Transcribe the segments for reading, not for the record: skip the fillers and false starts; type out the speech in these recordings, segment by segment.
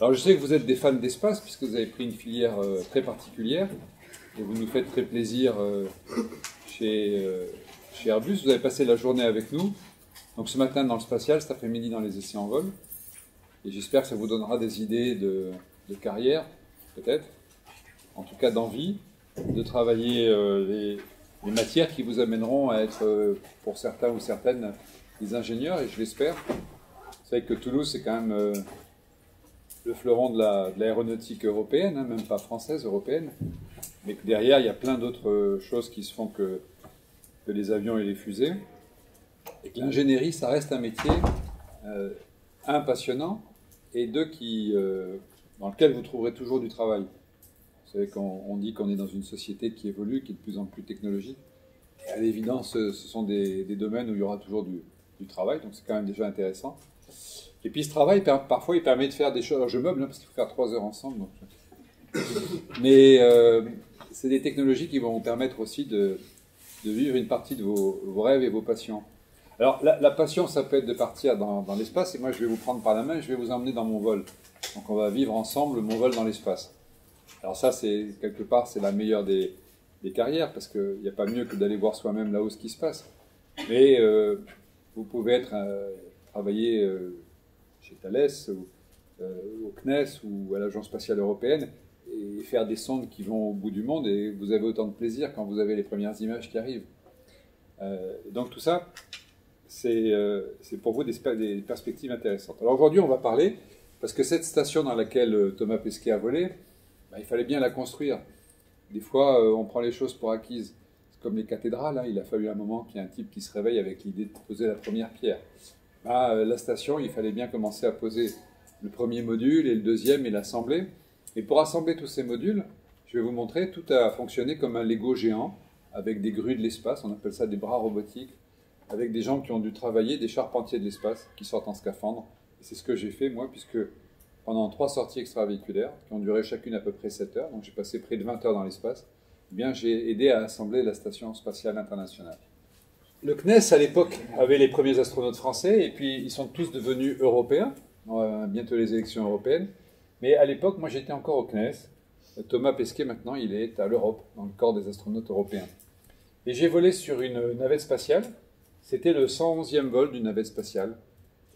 Alors je sais que vous êtes des fans d'espace, puisque vous avez pris une filière très particulière, et vous nous faites très plaisir chez Airbus. Vous avez passé la journée avec nous, donc ce matin dans le spatial, cet après-midi dans les essais en vol, et j'espère que ça vous donnera des idées de carrière, peut-être, en tout cas d'envie, de travailler les matières qui vous amèneront à être, pour certains ou certaines, des ingénieurs, et je l'espère. Vous savez que Toulouse, c'est quand même le fleuron de l'aéronautique européenne, hein, même pas française, européenne, mais que derrière, il y a plein d'autres choses qui se font que les avions et les fusées, et que l'ingénierie, ça reste un métier, un, passionnant, et deux, dans lequel vous trouverez toujours du travail. Vous savez qu'on dit qu'on est dans une société qui évolue, qui est de plus en plus technologique. Et à l'évidence, ce sont des domaines où il y aura toujours du travail, donc c'est quand même déjà intéressant. Et puis ce travail, parfois, il permet de faire des choses. Alors je meuble, hein, parce qu'il faut faire 3 heures ensemble. Donc... Mais c'est des technologies qui vont vous permettre aussi de vivre une partie de vos rêves et vos passions. Alors la passion, ça peut être de partir dans l'espace, et moi je vais vous prendre par la main, je vais vous emmener dans mon vol. Donc on va vivre ensemble mon vol dans l'espace. Alors ça, c'est quelque part, c'est la meilleure des carrières, parce qu'il n'y a pas mieux que d'aller voir soi-même là-haut ce qui se passe. Mais vous pouvez travailler chez Thalès, ou au CNES, ou à l'Agence Spatiale Européenne, et faire des sondes qui vont au bout du monde, et vous avez autant de plaisir quand vous avez les premières images qui arrivent. Donc tout ça, c'est pour vous des perspectives intéressantes. Alors aujourd'hui, on va parler, parce que cette station dans laquelle Thomas Pesquet a volé, il fallait bien la construire. Des fois, on prend les choses pour acquises. C'est comme les cathédrales, hein. Il a fallu un moment qu'il y ait un type qui se réveille avec l'idée de poser la première pierre. La station, il fallait bien commencer à poser le premier module et le deuxième et l'assembler. Et pour assembler tous ces modules, je vais vous montrer, tout a fonctionné comme un Lego géant, avec des grues de l'espace, on appelle ça des bras robotiques, avec des gens qui ont dû travailler, des charpentiers de l'espace qui sortent en scaphandre. C'est ce que j'ai fait, moi, puisque... pendant 3 sorties extravéhiculaires, qui ont duré chacune à peu près 7 heures, donc j'ai passé près de 20 heures dans l'espace, eh bien j'ai aidé à assembler la Station Spatiale Internationale. Le CNES, à l'époque, avait les premiers astronautes français, et puis ils sont tous devenus européens, bientôt les élections européennes, mais à l'époque, moi j'étais encore au CNES, Thomas Pesquet maintenant, il est à l'Europe, dans le corps des astronautes européens. Et j'ai volé sur une navette spatiale, c'était le 111e vol d'une navette spatiale,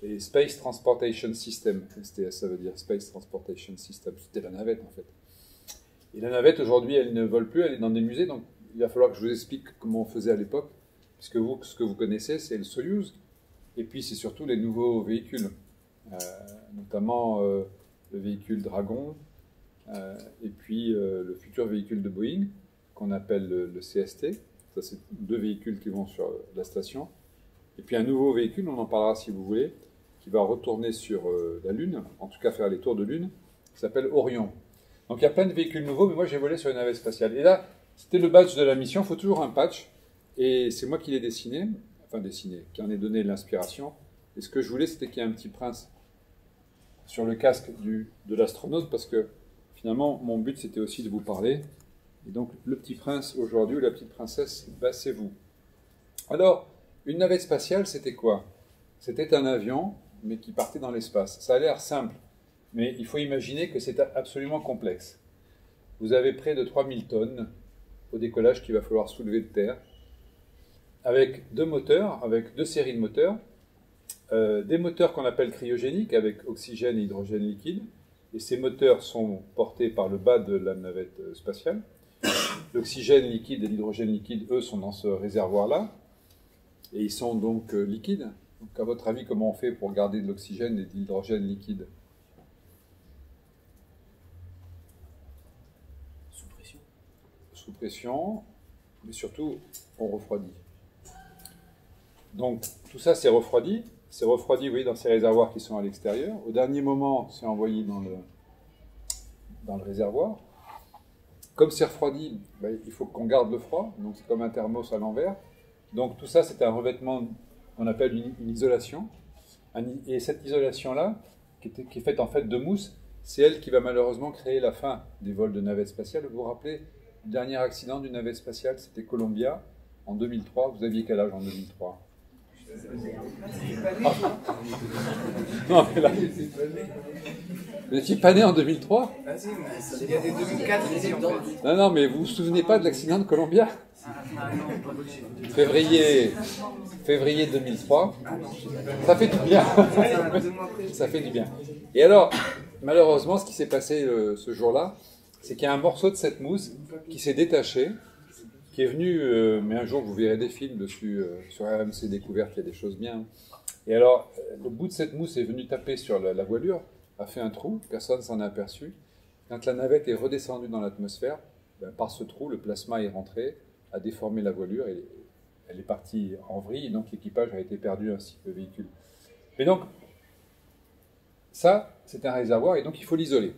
et Space Transportation System, STS, ça veut dire Space Transportation System, c'était la navette en fait. Et la navette aujourd'hui, elle ne vole plus, elle est dans des musées, donc il va falloir que je vous explique comment on faisait à l'époque, puisque vous, ce que vous connaissez, c'est le Soyuz, et puis c'est surtout les nouveaux véhicules, notamment le véhicule Dragon, et puis le futur véhicule de Boeing, qu'on appelle le CST, ça c'est 2 véhicules qui vont sur la station, et puis un nouveau véhicule, on en parlera si vous voulez, qui va retourner sur la Lune, en tout cas faire les tours de Lune, qui s'appelle Orion. Donc il y a plein de véhicules nouveaux, mais moi j'ai volé sur une navette spatiale. Et là, c'était le badge de la mission, il faut toujours un patch, et c'est moi qui l'ai dessiné, enfin dessiné, qui en ai donné l'inspiration. Et ce que je voulais, c'était qu'il y ait un petit prince sur le casque de l'astronaute, parce que finalement, mon but, c'était aussi de vous parler. Et donc, le petit prince aujourd'hui, ou la petite princesse, bah, c'est vous. Alors, une navette spatiale, c'était quoi? C'était un avion, mais qui partait dans l'espace. Ça a l'air simple, mais il faut imaginer que c'est absolument complexe. Vous avez près de 3000 tonnes au décollage qu'il va falloir soulever de terre, avec 2 moteurs, avec 2 séries de moteurs, des moteurs qu'on appelle cryogéniques, avec oxygène et hydrogène liquide, et ces moteurs sont portés par le bas de la navette spatiale. L'oxygène liquide et l'hydrogène liquide, eux, sont dans ce réservoir-là, et ils sont donc liquides. Donc à votre avis, comment on fait pour garder de l'oxygène et de l'hydrogène liquide? Sous pression. Sous pression, mais surtout, on refroidit. Donc tout ça, c'est refroidi. C'est refroidi, vous voyez, dans ces réservoirs qui sont à l'extérieur. Au dernier moment, c'est envoyé dans le réservoir. Comme c'est refroidi, ben, il faut qu'on garde le froid. Donc c'est comme un thermos à l'envers. Donc tout ça, c'est un revêtement qu'on appelle une isolation. Et cette isolation-là, qui est faite en fait de mousse, c'est elle qui va malheureusement créer la fin des vols de navettes spatiales. Vous vous rappelez, le dernier accident d'une navette spatiale, c'était Columbia, en 2003. Vous aviez quel âge en 2003? Non, mais là... Vous n'étiez pas né en 2003 ? Il y a des 2004 ici, en fait. Non, non, mais vous ne vous souvenez pas de l'accident de Columbia ? Février 2003. Ça fait du bien. Ça fait du bien. Et alors, malheureusement, ce qui s'est passé ce jour-là, c'est qu'il y a un morceau de cette mousse qui s'est détaché, qui est venu, mais un jour vous verrez des films dessus, sur RMC Découverte, il y a des choses bien. Et alors, le bout de cette mousse est venu taper sur la voilure, a fait un trou, personne s'en est aperçu. Quand la navette est redescendue dans l'atmosphère, ben, par ce trou, le plasma est rentré, a déformé la voilure, et elle est partie en vrille, et donc l'équipage a été perdu ainsi que le véhicule. Mais donc, ça, c'est un réservoir, et donc il faut l'isoler.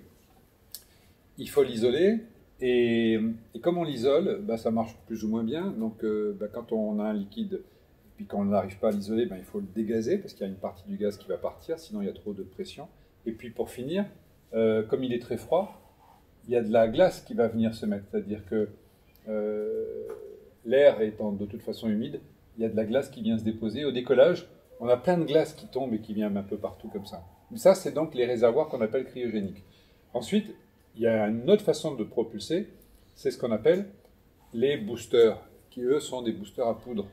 Il faut l'isoler, et comme on l'isole, ben, ça marche plus ou moins bien. Donc ben, quand on a un liquide, puis quand on n'arrive pas à l'isoler, ben, il faut le dégazer, parce qu'il y a une partie du gaz qui va partir, sinon il y a trop de pression. Et puis pour finir, comme il est très froid, il y a de la glace qui va venir se mettre, c'est-à-dire que l'air étant de toute façon humide, il y a de la glace qui vient se déposer. Au décollage, on a plein de glace qui tombe et qui vient un peu partout comme ça. Ça, c'est donc les réservoirs qu'on appelle cryogéniques. Ensuite, il y a une autre façon de propulser, c'est ce qu'on appelle les boosters, qui eux sont des boosters à poudre.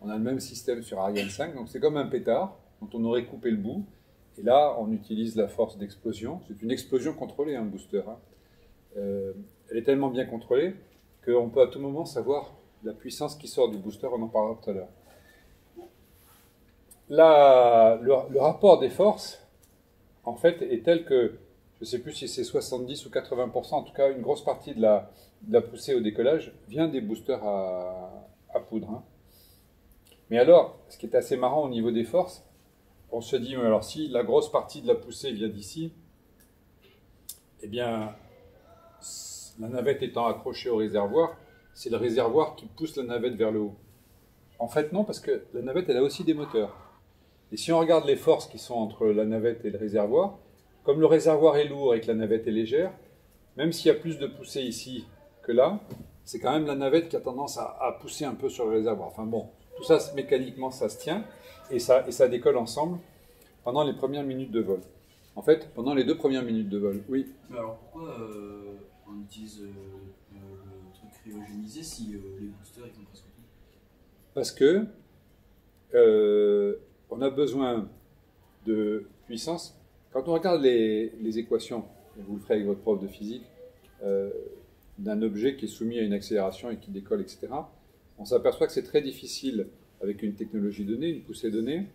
On a le même système sur Ariane 5, donc c'est comme un pétard dont on aurait coupé le bout. Et là, on utilise la force d'explosion. C'est une explosion contrôlée, un booster. Elle est tellement bien contrôlée qu'on peut à tout moment savoir la puissance qui sort du booster. On en parlera tout à l'heure. Le rapport des forces, en fait, est tel que, je ne sais plus si c'est 70 ou 80%, en tout cas, une grosse partie de la poussée au décollage vient des boosters à poudre. Hein. Mais alors, ce qui est assez marrant au niveau des forces, on se dit, alors si la grosse partie de la poussée vient d'ici, eh bien, la navette étant accrochée au réservoir, c'est le réservoir qui pousse la navette vers le haut. En fait, non, parce que la navette, elle a aussi des moteurs. Et si on regarde les forces qui sont entre la navette et le réservoir, comme le réservoir est lourd et que la navette est légère, même s'il y a plus de poussée ici que là, c'est quand même la navette qui a tendance à pousser un peu sur le réservoir. Enfin bon, tout ça, mécaniquement, ça se tient. Et ça décolle ensemble pendant les premières minutes de vol. En fait, pendant les 2 premières minutes de vol, oui. Mais alors pourquoi on utilise le truc cryogénisé si les boosters ils font presque tout? Parce que on a besoin de puissance. Quand on regarde les équations, et vous le ferez avec votre prof de physique, d'un objet qui est soumis à une accélération et qui décolle, etc., on s'aperçoit que c'est très difficile avec une technologie donnée, une poussée donnée,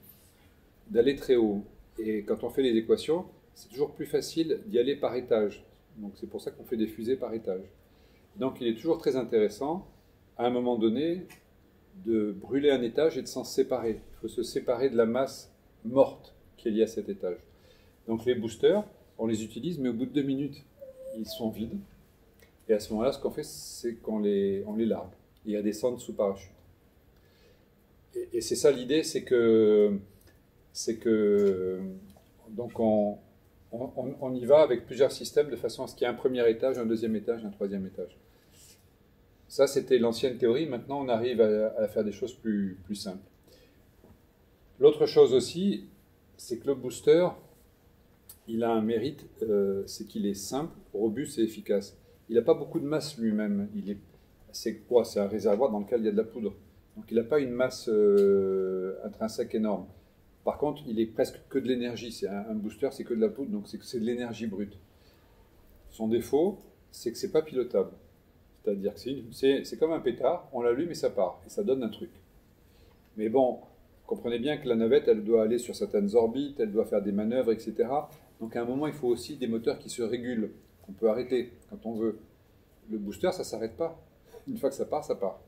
d'aller très haut. Et quand on fait les équations, c'est toujours plus facile d'y aller par étage. Donc c'est pour ça qu'on fait des fusées par étage. Donc il est toujours très intéressant, à un moment donné, de brûler un étage et de s'en séparer. Il faut se séparer de la masse morte qui est liée à cet étage. Donc les boosters, on les utilise, mais au bout de 2 minutes, ils sont vides. Et à ce moment-là, ce qu'on fait, c'est qu'on les largue. Et elles descendent sous parachute. Et c'est ça l'idée, c'est que donc on y va avec plusieurs systèmes de façon à ce qu'il y ait un premier étage, un deuxième étage, un troisième étage. Ça, c'était l'ancienne théorie. Maintenant, on arrive à faire des choses plus simples. L'autre chose aussi, c'est que le booster, il a un mérite, c'est qu'il est simple, robuste et efficace. Il n'a pas beaucoup de masse lui-même. C'est un réservoir dans lequel il y a de la poudre. Donc il n'a pas une masse intrinsèque énorme. Par contre, il est presque que de l'énergie. C'est un booster, c'est que de la poudre, donc c'est de l'énergie brute. Son défaut, c'est que c'est pas pilotable. C'est-à-dire que c'est comme un pétard, on l'allume et ça part, et ça donne un truc. Mais bon, comprenez bien que la navette, elle doit aller sur certaines orbites, elle doit faire des manœuvres, etc. Donc à un moment, il faut aussi des moteurs qui se régulent, qu'on peut arrêter quand on veut. Le booster, ça s'arrête pas. Une fois que ça part, ça part.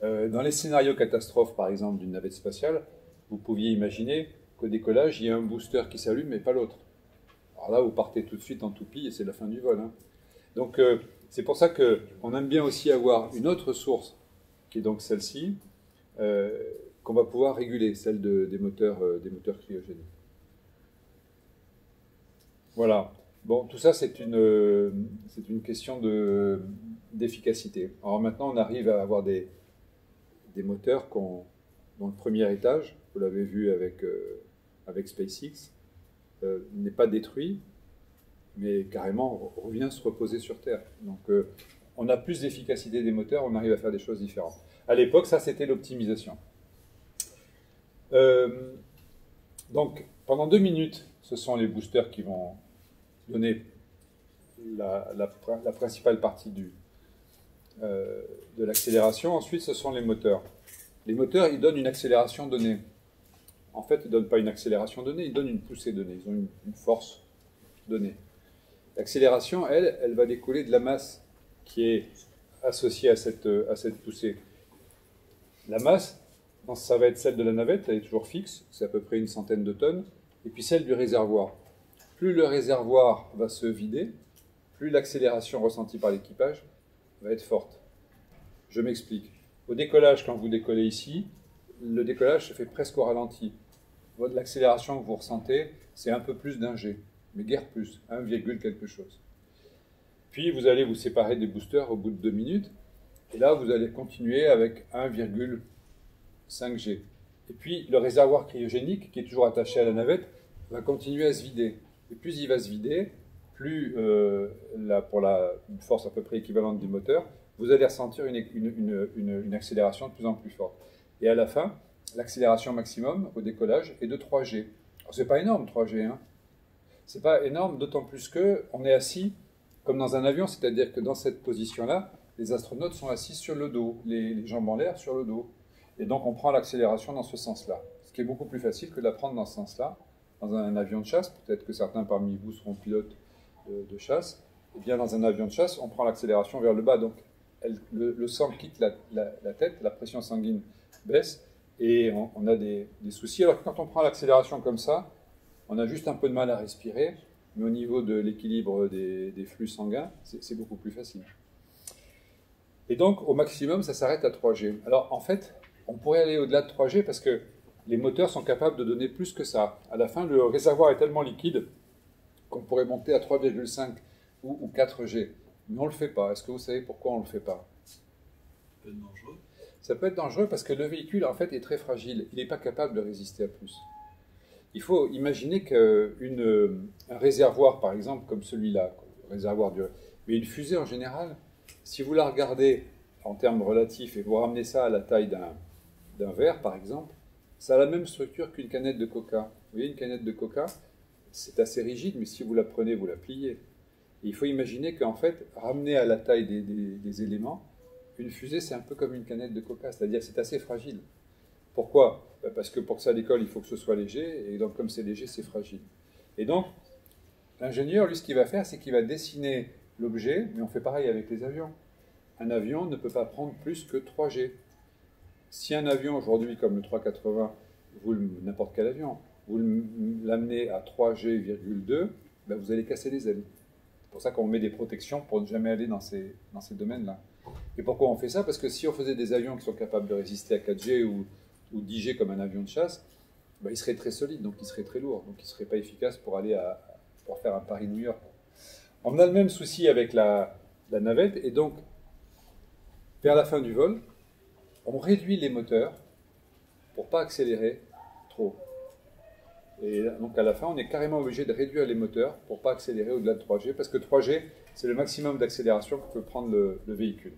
Dans les scénarios catastrophes, par exemple, d'une navette spatiale, vous pouviez imaginer qu'au décollage, il y a un booster qui s'allume, mais pas l'autre. Alors là, vous partez tout de suite en toupie et c'est la fin du vol. Hein. Donc, c'est pour ça qu'on aime bien aussi avoir une autre source, qui est donc celle-ci, qu'on va pouvoir réguler, celle des moteurs cryogéniques. Voilà. Bon, tout ça, c'est une question d'efficacité. Alors maintenant, on arrive à avoir des moteurs qu'on dans le premier étage, vous l'avez vu avec, avec SpaceX, n'est pas détruit, mais carrément revient se reposer sur Terre. Donc on a plus d'efficacité des moteurs, on arrive à faire des choses différentes. À l'époque, ça c'était l'optimisation. Donc pendant 2 minutes, ce sont les boosters qui vont donner la principale partie de l'accélération. Ensuite, ce sont les moteurs. Les moteurs, ils donnent une accélération donnée. En fait, ils ne donnent pas une accélération donnée, ils donnent une poussée donnée. Ils ont une force donnée. L'accélération, elle va découler de la masse qui est associée à cette poussée. La masse, ça va être celle de la navette, elle est toujours fixe, c'est à peu près 100 tonnes, et puis celle du réservoir. Plus le réservoir va se vider, plus l'accélération ressentie par l'équipage va être forte. Je m'explique. Au décollage, quand vous décollez ici, le décollage se fait presque au ralenti. L'accélération que vous ressentez, c'est un peu plus d'un G, mais guère plus, 1, quelque chose. Puis vous allez vous séparer des boosters au bout de 2 minutes, et là vous allez continuer avec 1,5G. Et puis le réservoir cryogénique, qui est toujours attaché à la navette, va continuer à se vider. Et plus il va se vider, plus, pour la force à peu près équivalente du moteur, vous allez ressentir une accélération de plus en plus forte. Et à la fin, l'accélération maximum au décollage est de 3G. Alors c'est pas énorme 3G, hein. C'est pas énorme, d'autant plus qu'on est assis comme dans un avion, c'est-à-dire que dans cette position-là, les astronautes sont assis sur le dos, les jambes en l'air sur le dos. Et donc on prend l'accélération dans ce sens-là, ce qui est beaucoup plus facile que de la prendre dans ce sens-là, dans un avion de chasse. Peut-être que certains parmi vous seront pilotes de chasse. Eh bien, dans un avion de chasse, on prend l'accélération vers le bas. Donc le sang quitte la tête, la pression sanguine baisse et on a des soucis. Alors que quand on prend l'accélération comme ça, on a juste un peu de mal à respirer, mais au niveau de l'équilibre des flux sanguins, c'est beaucoup plus facile. Et donc, au maximum, ça s'arrête à 3G. Alors, en fait, on pourrait aller au-delà de 3G parce que les moteurs sont capables de donner plus que ça. À la fin, le réservoir est tellement liquide qu'on pourrait monter à 3,5 ou 4G. Mais on ne le fait pas. Est-ce que vous savez pourquoi on ne le fait pas? Ça peut être dangereux. Ça peut être dangereux parce que le véhicule, en fait, est très fragile. Il n'est pas capable de résister à plus. Il faut imaginer qu'un réservoir, par exemple, comme celui-là, mais une fusée en général, si vous la regardez en termes relatifs et vous ramenez ça à la taille d'un verre, par exemple, ça a la même structure qu'une canette de coca. Vous voyez, une canette de coca, c'est assez rigide, mais si vous la prenez, vous la pliez. Et il faut imaginer qu'en fait, ramener à la taille des éléments, une fusée, c'est un peu comme une canette de coca, c'est-à-dire c'est assez fragile. Pourquoi? Parce que pour que ça décolle, il faut que ce soit léger, et donc comme c'est léger, c'est fragile. Et donc, l'ingénieur, lui, ce qu'il va faire, c'est qu'il va dessiner l'objet, mais on fait pareil avec les avions. Un avion ne peut pas prendre plus que 3G. Si un avion aujourd'hui, comme le 380, n'importe quel avion, vous l'amenez à 3G,2, ben vous allez casser les ailes. C'est pour ça qu'on met des protections pour ne jamais aller dans ces domaines-là. Et pourquoi on fait ça? Parce que si on faisait des avions qui sont capables de résister à 4G ou 10G comme un avion de chasse, ben il serait très solide, donc il serait très lourd, donc il ne serait pas efficace pour faire un Paris-New York. On a le même souci avec la navette, et donc, vers la fin du vol, on réduit les moteurs pour ne pas accélérer trop. Et donc à la fin, on est carrément obligé de réduire les moteurs pour ne pas accélérer au-delà de 3G, parce que 3G, c'est le maximum d'accélération que peut prendre le véhicule.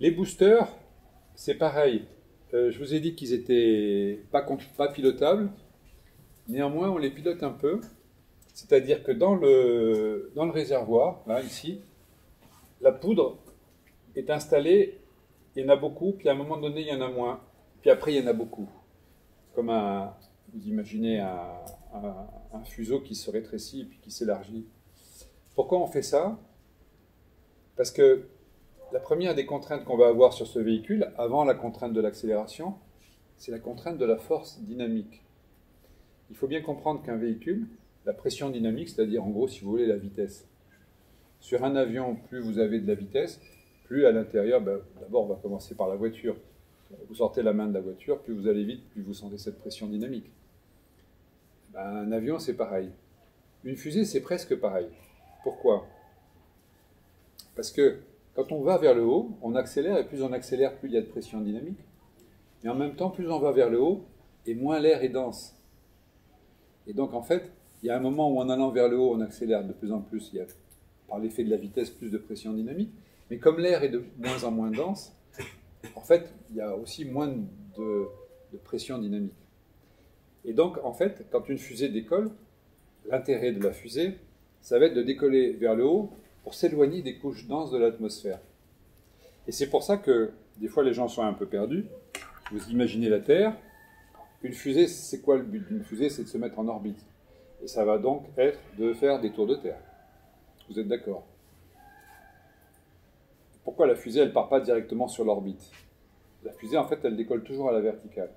Les boosters, c'est pareil. Je vous ai dit qu'ils n'étaient pas pilotables. Néanmoins, on les pilote un peu. C'est-à-dire que dans le réservoir, là, ici, la poudre est installée. Il y en a beaucoup, puis à un moment donné, il y en a moins. Puis après, il y en a beaucoup. Comme vous imaginez un fuseau qui se rétrécit et puis qui s'élargit. Pourquoi on fait ça? Parce que la première des contraintes qu'on va avoir sur ce véhicule, avant la contrainte de l'accélération, c'est la contrainte de la force dynamique. Il faut bien comprendre qu'un véhicule, la pression dynamique, c'est-à-dire en gros, si vous voulez, la vitesse. Sur un avion, plus vous avez de la vitesse, plus à l'intérieur, ben, d'abord on va commencer par la voiture. Vous sortez la main de la voiture, plus vous allez vite, plus vous sentez cette pression dynamique. Ben, un avion, c'est pareil. Une fusée, c'est presque pareil. Pourquoi? Parce que quand on va vers le haut, on accélère, et plus on accélère, plus il y a de pression dynamique. Mais en même temps, plus on va vers le haut, et moins l'air est dense. Et donc, en fait, il y a un moment où en allant vers le haut, on accélère de plus en plus, il y a, par l'effet de la vitesse, plus de pression dynamique. Mais comme l'air est de moins en moins dense, en fait, il y a aussi moins de pression dynamique. Et donc, en fait, quand une fusée décolle, l'intérêt de la fusée, ça va être de décoller vers le haut pour s'éloigner des couches denses de l'atmosphère. Et c'est pour ça que, des fois, les gens sont un peu perdus. Vous imaginez la Terre. Une fusée, c'est quoi le but d'une fusée? C'est de se mettre en orbite. Et ça va donc être de faire des tours de Terre. Vous êtes d'accord? Pourquoi la fusée, elle ne part pas directement sur l'orbite? La fusée, en fait, elle décolle toujours à la verticale.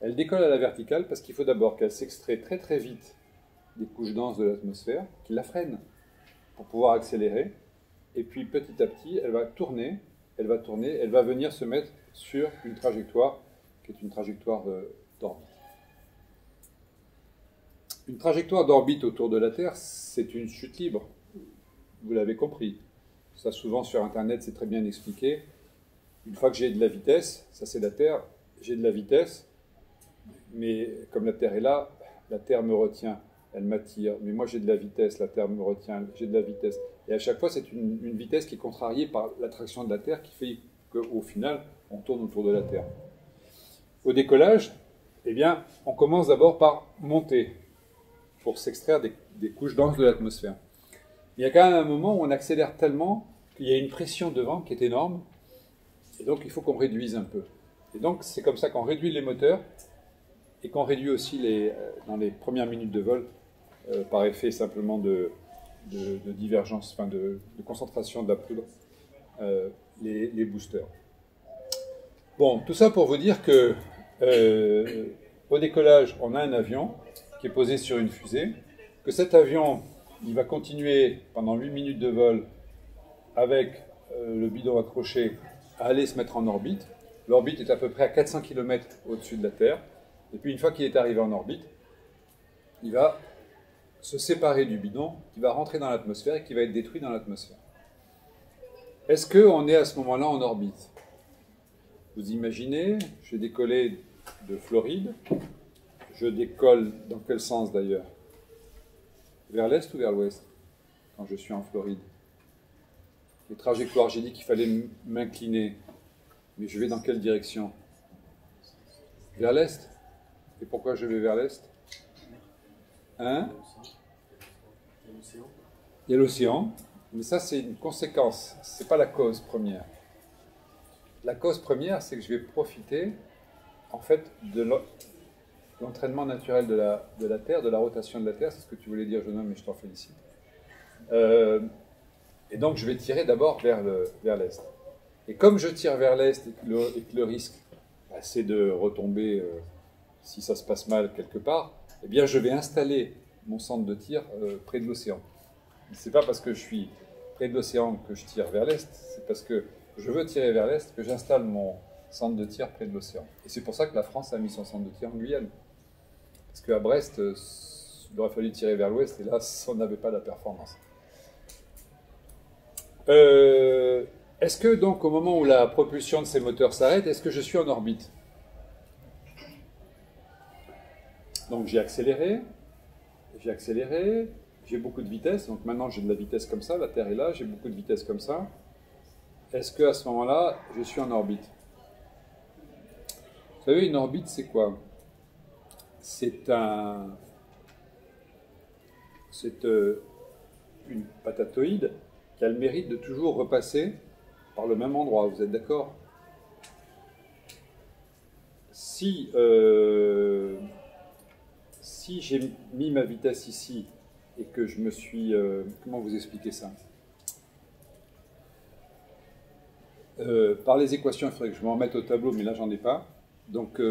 Elle décolle à la verticale parce qu'il faut d'abord qu'elle s'extrait très très vite des couches denses de l'atmosphère, qui la freinent pour pouvoir accélérer. Et puis petit à petit, elle va tourner, elle va tourner, elle va venir se mettre sur une trajectoire qui est une trajectoire d'orbite. Une trajectoire d'orbite autour de la Terre, c'est une chute libre. Vous l'avez compris. Ça, souvent sur Internet, c'est très bien expliqué. Une fois que j'ai de la vitesse, ça c'est la Terre, j'ai de la vitesse, mais comme la Terre est là, la Terre me retient, elle m'attire, mais moi j'ai de la vitesse, la Terre me retient, j'ai de la vitesse. Et à chaque fois, c'est une vitesse qui est contrariée par l'attraction de la Terre qui fait qu'au final, on tourne autour de la Terre. Au décollage, eh bien, on commence d'abord par monter pour s'extraire des couches denses de l'atmosphère. Il y a quand même un moment où on accélère tellement qu'il y a une pression de vent qui est énorme, et donc il faut qu'on réduise un peu. Et donc c'est comme ça qu'on réduit les moteurs et qu'on réduit aussi dans les premières minutes de vol par effet simplement de divergence, enfin de concentration de la poudre, les boosters. Bon, tout ça pour vous dire que au décollage, on a un avion qui est posé sur une fusée, que cet avion, il va continuer pendant 8 minutes de vol avec le bidon accroché à aller se mettre en orbite. L'orbite est à peu près à 400 km au-dessus de la Terre. Et puis une fois qu'il est arrivé en orbite, il va se séparer du bidon, qui va rentrer dans l'atmosphère et qui va être détruit dans l'atmosphère. Est-ce qu'on est à ce moment-là en orbite? Vous imaginez, j'ai décollé de Floride. Je décolle dans quel sens d'ailleurs? Vers l'est ou vers l'ouest, quand je suis en Floride? Les trajectoires, j'ai dit qu'il fallait m'incliner. Mais je vais dans quelle direction? Vers l'est. Et pourquoi je vais vers l'est? Hein? Il y a l'océan. Mais ça, c'est une conséquence. Ce n'est pas la cause première. La cause première, c'est que je vais profiter, en fait, de l'entraînement naturel de la Terre, de la rotation de la Terre, c'est ce que tu voulais dire, jeune homme, mais je t'en félicite. Et donc, je vais tirer d'abord vers l'est. Et comme je tire vers l'est et que le risque, bah, c'est de retomber, si ça se passe mal quelque part, eh bien, je vais installer mon centre de tir près de l'océan. Ce n'est pas parce que je suis près de l'océan que je tire vers l'est, c'est parce que je veux tirer vers l'est que j'installe mon centre de tir près de l'océan. Et c'est pour ça que la France a mis son centre de tir en Guyane. Parce qu'à Brest, il aurait fallu tirer vers l'ouest, et là, on n'avait pas la performance. Est-ce que, donc, au moment où la propulsion de ces moteurs s'arrête, est-ce que je suis en orbite? Donc, j'ai accéléré, j'ai beaucoup de vitesse, donc maintenant j'ai de la vitesse comme ça, la Terre est là, j'ai beaucoup de vitesse comme ça. Est-ce qu'à ce moment-là, je suis en orbite? Vous savez, une orbite, c'est quoi? C'est une patatoïde qui a le mérite de toujours repasser par le même endroit, vous êtes d'accord? Si j'ai mis ma vitesse ici et que je me suis... comment vous expliquer ça? Par les équations, il faudrait que je m'en remette au tableau, mais là, j'en ai pas. Donc,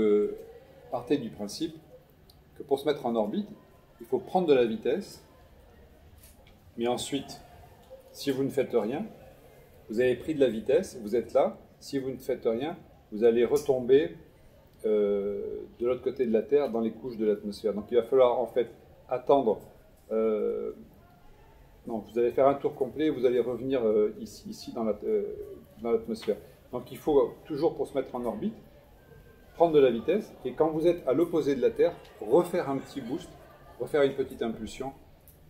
partez du principe que pour se mettre en orbite, il faut prendre de la vitesse, mais ensuite, si vous ne faites rien, vous avez pris de la vitesse, vous êtes là, si vous ne faites rien, vous allez retomber de l'autre côté de la Terre dans les couches de l'atmosphère. Donc, il va falloir en fait attendre, non, vous allez faire un tour complet, vous allez revenir ici dans l'atmosphère. Donc, il faut toujours, pour se mettre en orbite, prendre de la vitesse, et quand vous êtes à l'opposé de la Terre, refaire un petit boost, refaire une petite impulsion,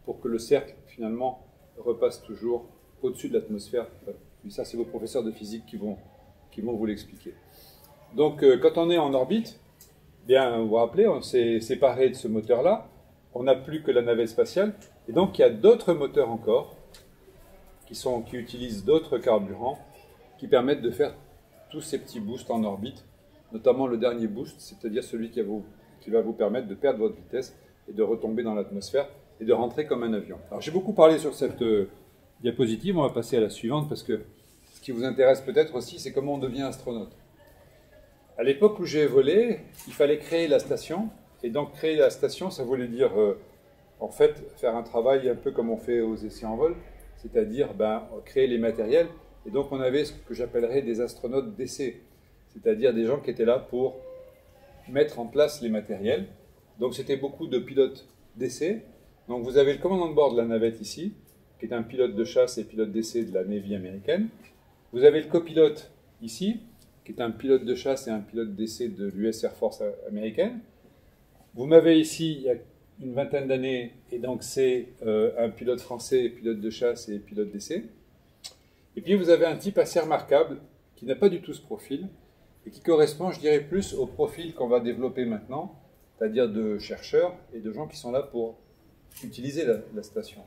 pour que le cercle, finalement, repasse toujours au-dessus de l'atmosphère. Et ça, c'est vos professeurs de physique qui vont vous l'expliquer. Donc, quand on est en orbite, bien, vous vous rappelez, on s'est séparé de ce moteur-là, on n'a plus que la navette spatiale, et donc il y a d'autres moteurs encore, qui utilisent d'autres carburants, qui permettent de faire tous ces petits boosts en orbite, notamment le dernier boost, c'est-à-dire celui qui va vous permettre de perdre votre vitesse et de retomber dans l'atmosphère et de rentrer comme un avion. Alors j'ai beaucoup parlé sur cette diapositive, on va passer à la suivante parce que ce qui vous intéresse peut-être aussi, c'est comment on devient astronaute. À l'époque où j'ai volé, il fallait créer la station, et donc créer la station, ça voulait dire en fait faire un travail un peu comme on fait aux essais en vol, c'est-à-dire créer les matériels, et donc on avait ce que j'appellerais des astronautes d'essai, c'est-à-dire des gens qui étaient là pour mettre en place les matériels. Donc c'était beaucoup de pilotes d'essai. Donc vous avez le commandant de bord de la navette ici, qui est un pilote de chasse et pilote d'essai de la Navy américaine. Vous avez le copilote ici, qui est un pilote de chasse et un pilote d'essai de l'US Air Force américaine. Vous m'avez ici, il y a une vingtaine d'années, et donc c'est un pilote français, pilote de chasse et pilote d'essai. Et puis vous avez un type assez remarquable, qui n'a pas du tout ce profil, et qui correspond, je dirais, plus au profil qu'on va développer maintenant, c'est-à-dire de chercheurs et de gens qui sont là pour utiliser la station.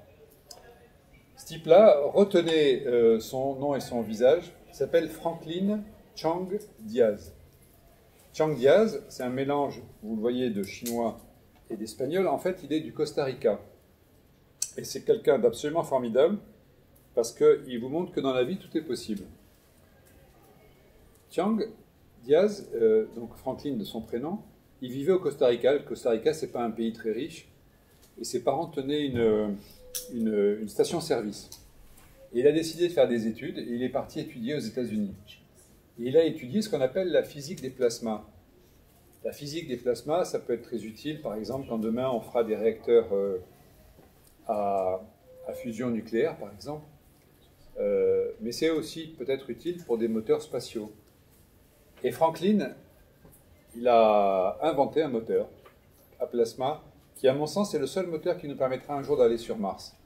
Ce type-là, retenez son nom et son visage, il s'appelle Franklin Chang-Díaz. Chang-Díaz, c'est un mélange, vous le voyez, de chinois et d'espagnol. En fait, il est du Costa Rica. Et c'est quelqu'un d'absolument formidable, parce qu'il vous montre que dans la vie, tout est possible. Chang-Díaz, donc Franklin de son prénom, il vivait au Costa Rica. Le Costa Rica, ce n'est pas un pays très riche. Et ses parents tenaient une station-service. Et il a décidé de faire des études, et il est parti étudier aux États-Unis. Et il a étudié ce qu'on appelle la physique des plasmas. La physique des plasmas, ça peut être très utile, par exemple, quand demain on fera des réacteurs à fusion nucléaire, par exemple. Mais c'est aussi peut-être utile pour des moteurs spatiaux. Et Franklin, il a inventé un moteur à plasma, qui, à mon sens, est le seul moteur qui nous permettra un jour d'aller sur Mars.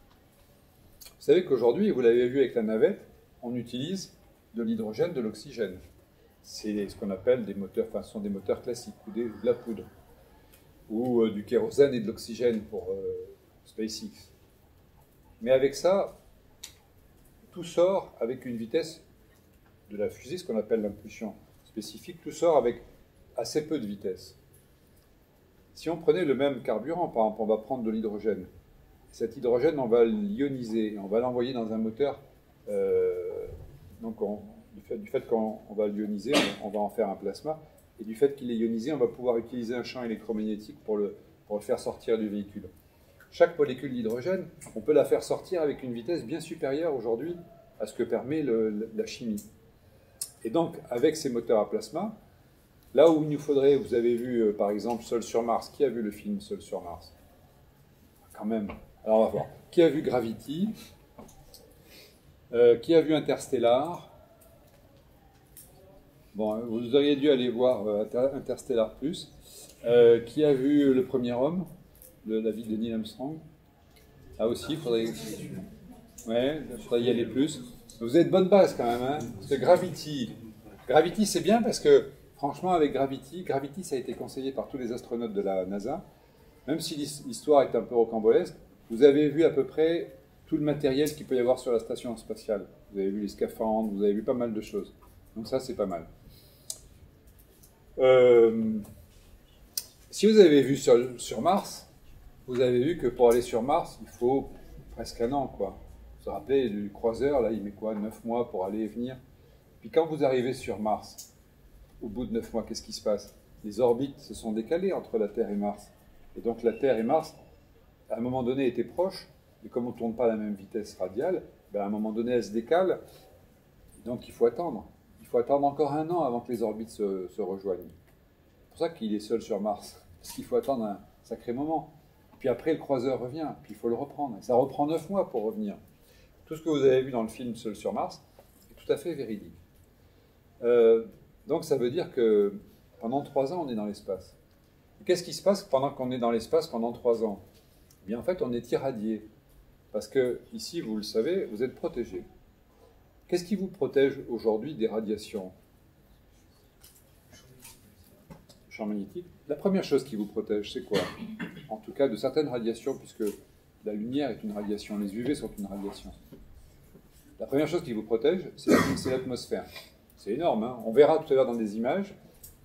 Vous savez qu'aujourd'hui, vous l'avez vu avec la navette, on utilise de l'hydrogène, de l'oxygène. C'est ce qu'on appelle des moteurs, enfin, ce sont des moteurs classiques, ou de la poudre, ou du kérosène et de l'oxygène pour SpaceX. Mais avec ça, tout sort avec une vitesse de la fusée, ce qu'on appelle l'impulsion spécifique, tout sort avec assez peu de vitesse. Si on prenait le même carburant, par exemple, on va prendre de l'hydrogène. Cet hydrogène, on va l'ioniser, on va l'envoyer dans un moteur. Donc, du fait qu'on va l'ioniser, on va en faire un plasma. Et du fait qu'il est ionisé, on va pouvoir utiliser un champ électromagnétique pour le faire sortir du véhicule. Chaque molécule d'hydrogène, on peut la faire sortir avec une vitesse bien supérieure aujourd'hui à ce que permet la chimie. Et donc, avec ces moteurs à plasma, là où il nous faudrait, vous avez vu par exemple Seul sur Mars. Qui a vu le film Seul sur Mars? Quand même. Alors on va voir. Qui a vu Gravity? Qui a vu Interstellar? Bon, vous auriez dû aller voir Interstellar Plus. Qui a vu Le Premier Homme? La vie de Neil Armstrong? Là aussi, il faudrait... Ouais, il faudrait y aller plus. Vous avez de bonnes bases quand même, hein? Parce que Gravity, c'est bien parce que franchement, avec Gravity, ça a été conseillé par tous les astronautes de la NASA. Même si l'histoire est un peu rocambolesque, vous avez vu à peu près tout le matériel qu'il peut y avoir sur la station spatiale. Vous avez vu les scaphandres, vous avez vu pas mal de choses. Donc ça, c'est pas mal. Si vous avez vu sur Mars, vous avez vu que pour aller sur Mars, il faut presque un an, quoi. Vous vous rappelez, du croiseur, là, il met quoi, 9 mois pour aller et venir. Puis quand vous arrivez sur Mars... Au bout de 9 mois, qu'est-ce qui se passe? Les orbites se sont décalées entre la Terre et Mars. Et donc la Terre et Mars, à un moment donné, étaient proches. Et comme on ne tourne pas à la même vitesse radiale, à un moment donné, elles se décalent. Et donc il faut attendre. Il faut attendre encore un an avant que les orbites se rejoignent. C'est pour ça qu'il est seul sur Mars. Parce qu'il faut attendre un sacré moment. Puis après, le croiseur revient. Puis il faut le reprendre. Et ça reprend 9 mois pour revenir. Tout ce que vous avez vu dans le film Seul sur Mars est tout à fait véridique. Donc ça veut dire que Pendant 3 ans, on est dans l'espace. Qu'est-ce qui se passe pendant qu'on est dans l'espace pendant 3 ans? Eh bien, en fait, on est irradié. Parce que, ici, vous le savez, vous êtes protégé. Qu'est-ce qui vous protège aujourd'hui des radiations? Champ magnétique. La première chose qui vous protège, c'est quoi? En tout cas, de certaines radiations, puisque la lumière est une radiation, les UV sont une radiation. La première chose qui vous protège, c'est l'atmosphère. C'est énorme, hein? On verra tout à l'heure dans des images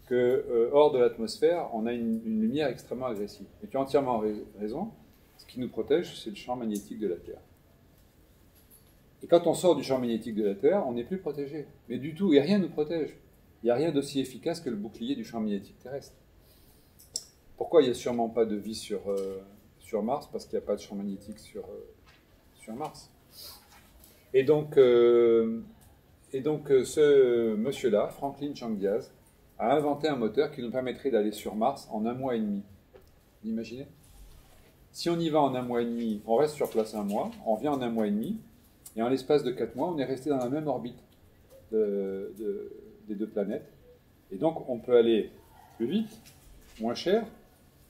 que hors de l'atmosphère, on a une lumière extrêmement agressive. Et tu as entièrement raison. Ce qui nous protège, c'est le champ magnétique de la Terre. Et quand on sort du champ magnétique de la Terre, on n'est plus protégé. Mais du tout, et rien ne nous protège. Il n'y a rien d'aussi efficace que le bouclier du champ magnétique terrestre. Pourquoi il n'y a sûrement pas de vie sur Mars? Parce qu'il n'y a pas de champ magnétique sur Mars. Et donc, ce monsieur-là, Franklin Chang-Díaz, a inventé un moteur qui nous permettrait d'aller sur Mars en 1 mois et demi. Vous imaginez? Si on y va en 1 mois et demi, on reste sur place 1 mois, on vient en 1 mois et demi, et en l'espace de 4 mois, on est resté dans la même orbite des 2 planètes. Et donc, on peut aller plus vite, moins cher.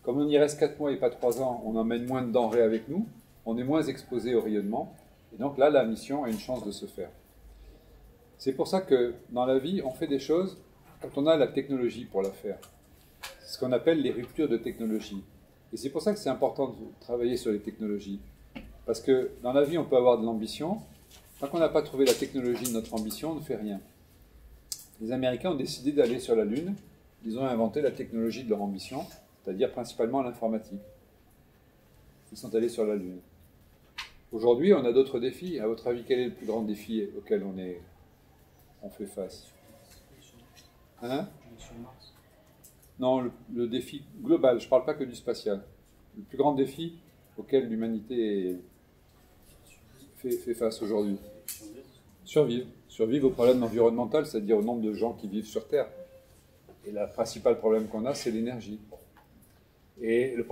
Comme on y reste 4 mois et pas 3 ans, on emmène moins de denrées avec nous, on est moins exposé au rayonnement. Et donc là, la mission a une chance de se faire. C'est pour ça que dans la vie, on fait des choses quand on a la technologie pour la faire. C'est ce qu'on appelle les ruptures de technologie. Et c'est pour ça que c'est important de travailler sur les technologies. Parce que dans la vie, on peut avoir de l'ambition. Tant qu'on n'a pas trouvé la technologie de notre ambition, on ne fait rien. Les Américains ont décidé d'aller sur la Lune. Ils ont inventé la technologie de leur ambition, c'est-à-dire principalement l'informatique. Ils sont allés sur la Lune. Aujourd'hui, on a d'autres défis. À votre avis, quel est le plus grand défi auquel on fait face? Hein? Non, le défi global, je ne parle pas que du spatial. Le plus grand défi auquel l'humanité fait face aujourd'hui. Survivre. Survivre au problème environnemental, c'est-à-dire au nombre de gens qui vivent sur Terre. Et le principal problème qu'on a, c'est l'énergie. Et le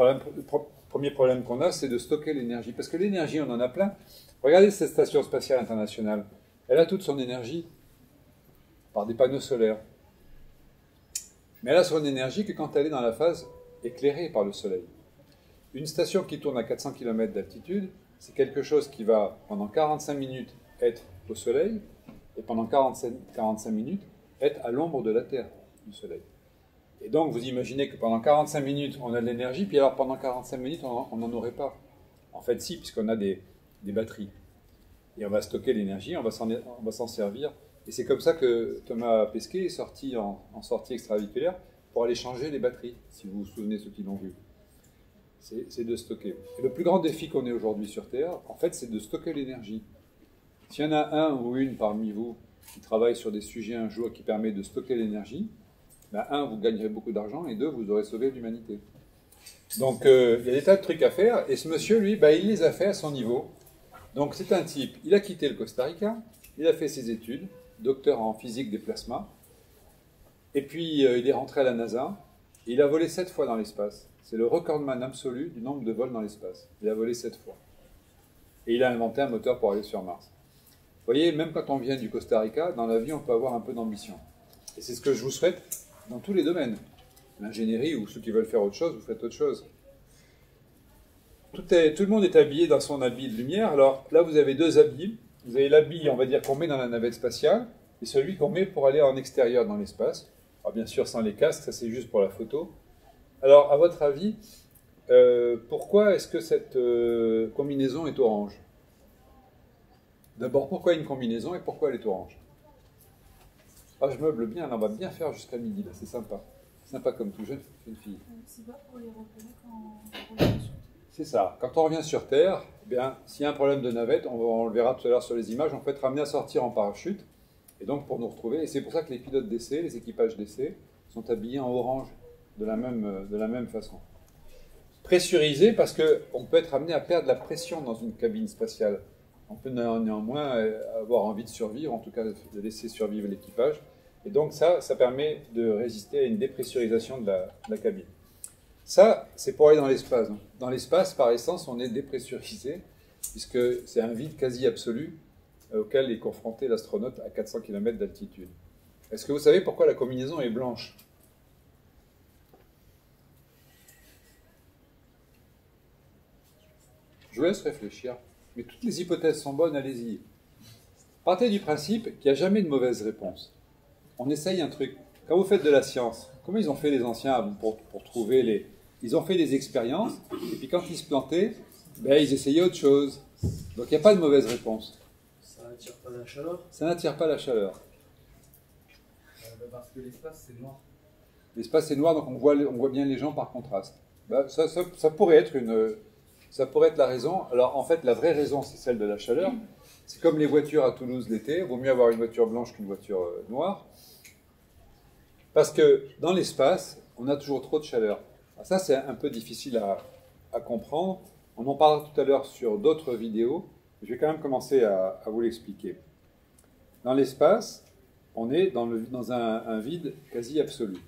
premier problème qu'on a, c'est de stocker l'énergie. Parce que l'énergie, on en a plein. Regardez cette station spatiale internationale. Elle a toute son énergie par des panneaux solaires. Mais elle a son énergie que quand elle est dans la phase éclairée par le soleil. Une station qui tourne à 400 km d'altitude, c'est quelque chose qui va, pendant 45 minutes, être au soleil, et pendant 45 minutes, être à l'ombre de la Terre, du soleil. Et donc, vous imaginez que pendant 45 minutes, on a de l'énergie, puis alors pendant 45 minutes, on n'en aurait pas. En fait, si, puisqu'on a des batteries. Et on va stocker l'énergie, on va s'en servir. Et c'est comme ça que Thomas Pesquet est sorti en sortie extraviculaire pour aller changer les batteries, si vous vous souvenez ceux qui l'ont vu. C'est de stocker. Et le plus grand défi qu'on ait aujourd'hui sur Terre, en fait, c'est de stocker l'énergie. S'il y en a un ou une parmi vous qui travaille sur des sujets un jour qui permet de stocker l'énergie, ben, un, vous gagnerez beaucoup d'argent, et deux, vous aurez sauvé l'humanité. Donc, il y a des tas de trucs à faire, et ce monsieur, lui, ben, il les a fait à son niveau. Donc, c'est un type, il a quitté le Costa Rica, il a fait ses études, docteur en physique des plasmas, et puis il est rentré à la NASA, et il a volé 7 fois dans l'espace. C'est le recordman absolu du nombre de vols dans l'espace. Il a volé 7 fois. Et il a inventé un moteur pour aller sur Mars. Vous voyez, même quand on vient du Costa Rica, dans la vie, on peut avoir un peu d'ambition. Et c'est ce que je vous souhaite dans tous les domaines. L'ingénierie ou ceux qui veulent faire autre chose, vous faites autre chose. Tout le monde est habillé dans son habit de lumière. Alors là, vous avez 2 habits. Vous avez l'habit, on va dire, qu'on met dans la navette spatiale et celui qu'on met pour aller en extérieur dans l'espace. Alors bien sûr, sans les casques, ça c'est juste pour la photo. Alors, à votre avis, pourquoi est-ce que cette combinaison est orange? D'abord, pourquoi une combinaison et pourquoi elle est orange? Ah, je meuble bien, là, on va bien faire jusqu'à midi, là, c'est sympa. Sympa comme tout jeune fille. C'est pas pour les repérer quand on revient sur Terre. C'est ça. Quand on revient sur Terre, eh bien, s'il y a un problème de navette, on le verra tout à l'heure sur les images, on peut être amené à sortir en parachute, et donc pour nous retrouver. Et c'est pour ça que les pilotes d'essai, les équipages d'essai, sont habillés en orange de la même façon. Pressurisé, parce qu'on peut être amené à perdre la pression dans une cabine spatiale. On peut néanmoins avoir envie de survivre, en tout cas de laisser survivre l'équipage. Et donc ça permet de résister à une dépressurisation de la cabine. Ça, c'est pour aller dans l'espace. Dans l'espace, par essence, on est dépressurisé, puisque c'est un vide quasi absolu auquel est confronté l'astronaute à 400 km d'altitude. Est-ce que vous savez pourquoi la combinaison est blanche? Je vous laisse réfléchir, mais toutes les hypothèses sont bonnes, allez-y. Partez du principe qu'il n'y a jamais de mauvaise réponse. On essaye un truc. Quand vous faites de la science, comment ils ont fait les anciens pour trouver les... Ils ont fait des expériences, et puis quand ils se plantaient, ben, ils essayaient autre chose. Donc il n'y a pas de mauvaise réponse. Ça n'attire pas la chaleur? Ça n'attire pas la chaleur. Parce que l'espace, c'est noir. L'espace, c'est noir, donc on voit bien les gens par contraste. Ben, ça pourrait être une... Ça pourrait être la raison. Alors, en fait, la vraie raison, c'est celle de la chaleur. C'est comme les voitures à Toulouse l'été. Il vaut mieux avoir une voiture blanche qu'une voiture noire. Parce que dans l'espace, on a toujours trop de chaleur. Alors ça, c'est un peu difficile à comprendre. On en parlera tout à l'heure sur d'autres vidéos. Je vais quand même commencer à vous l'expliquer. Dans l'espace, on est dans un vide quasi absolu.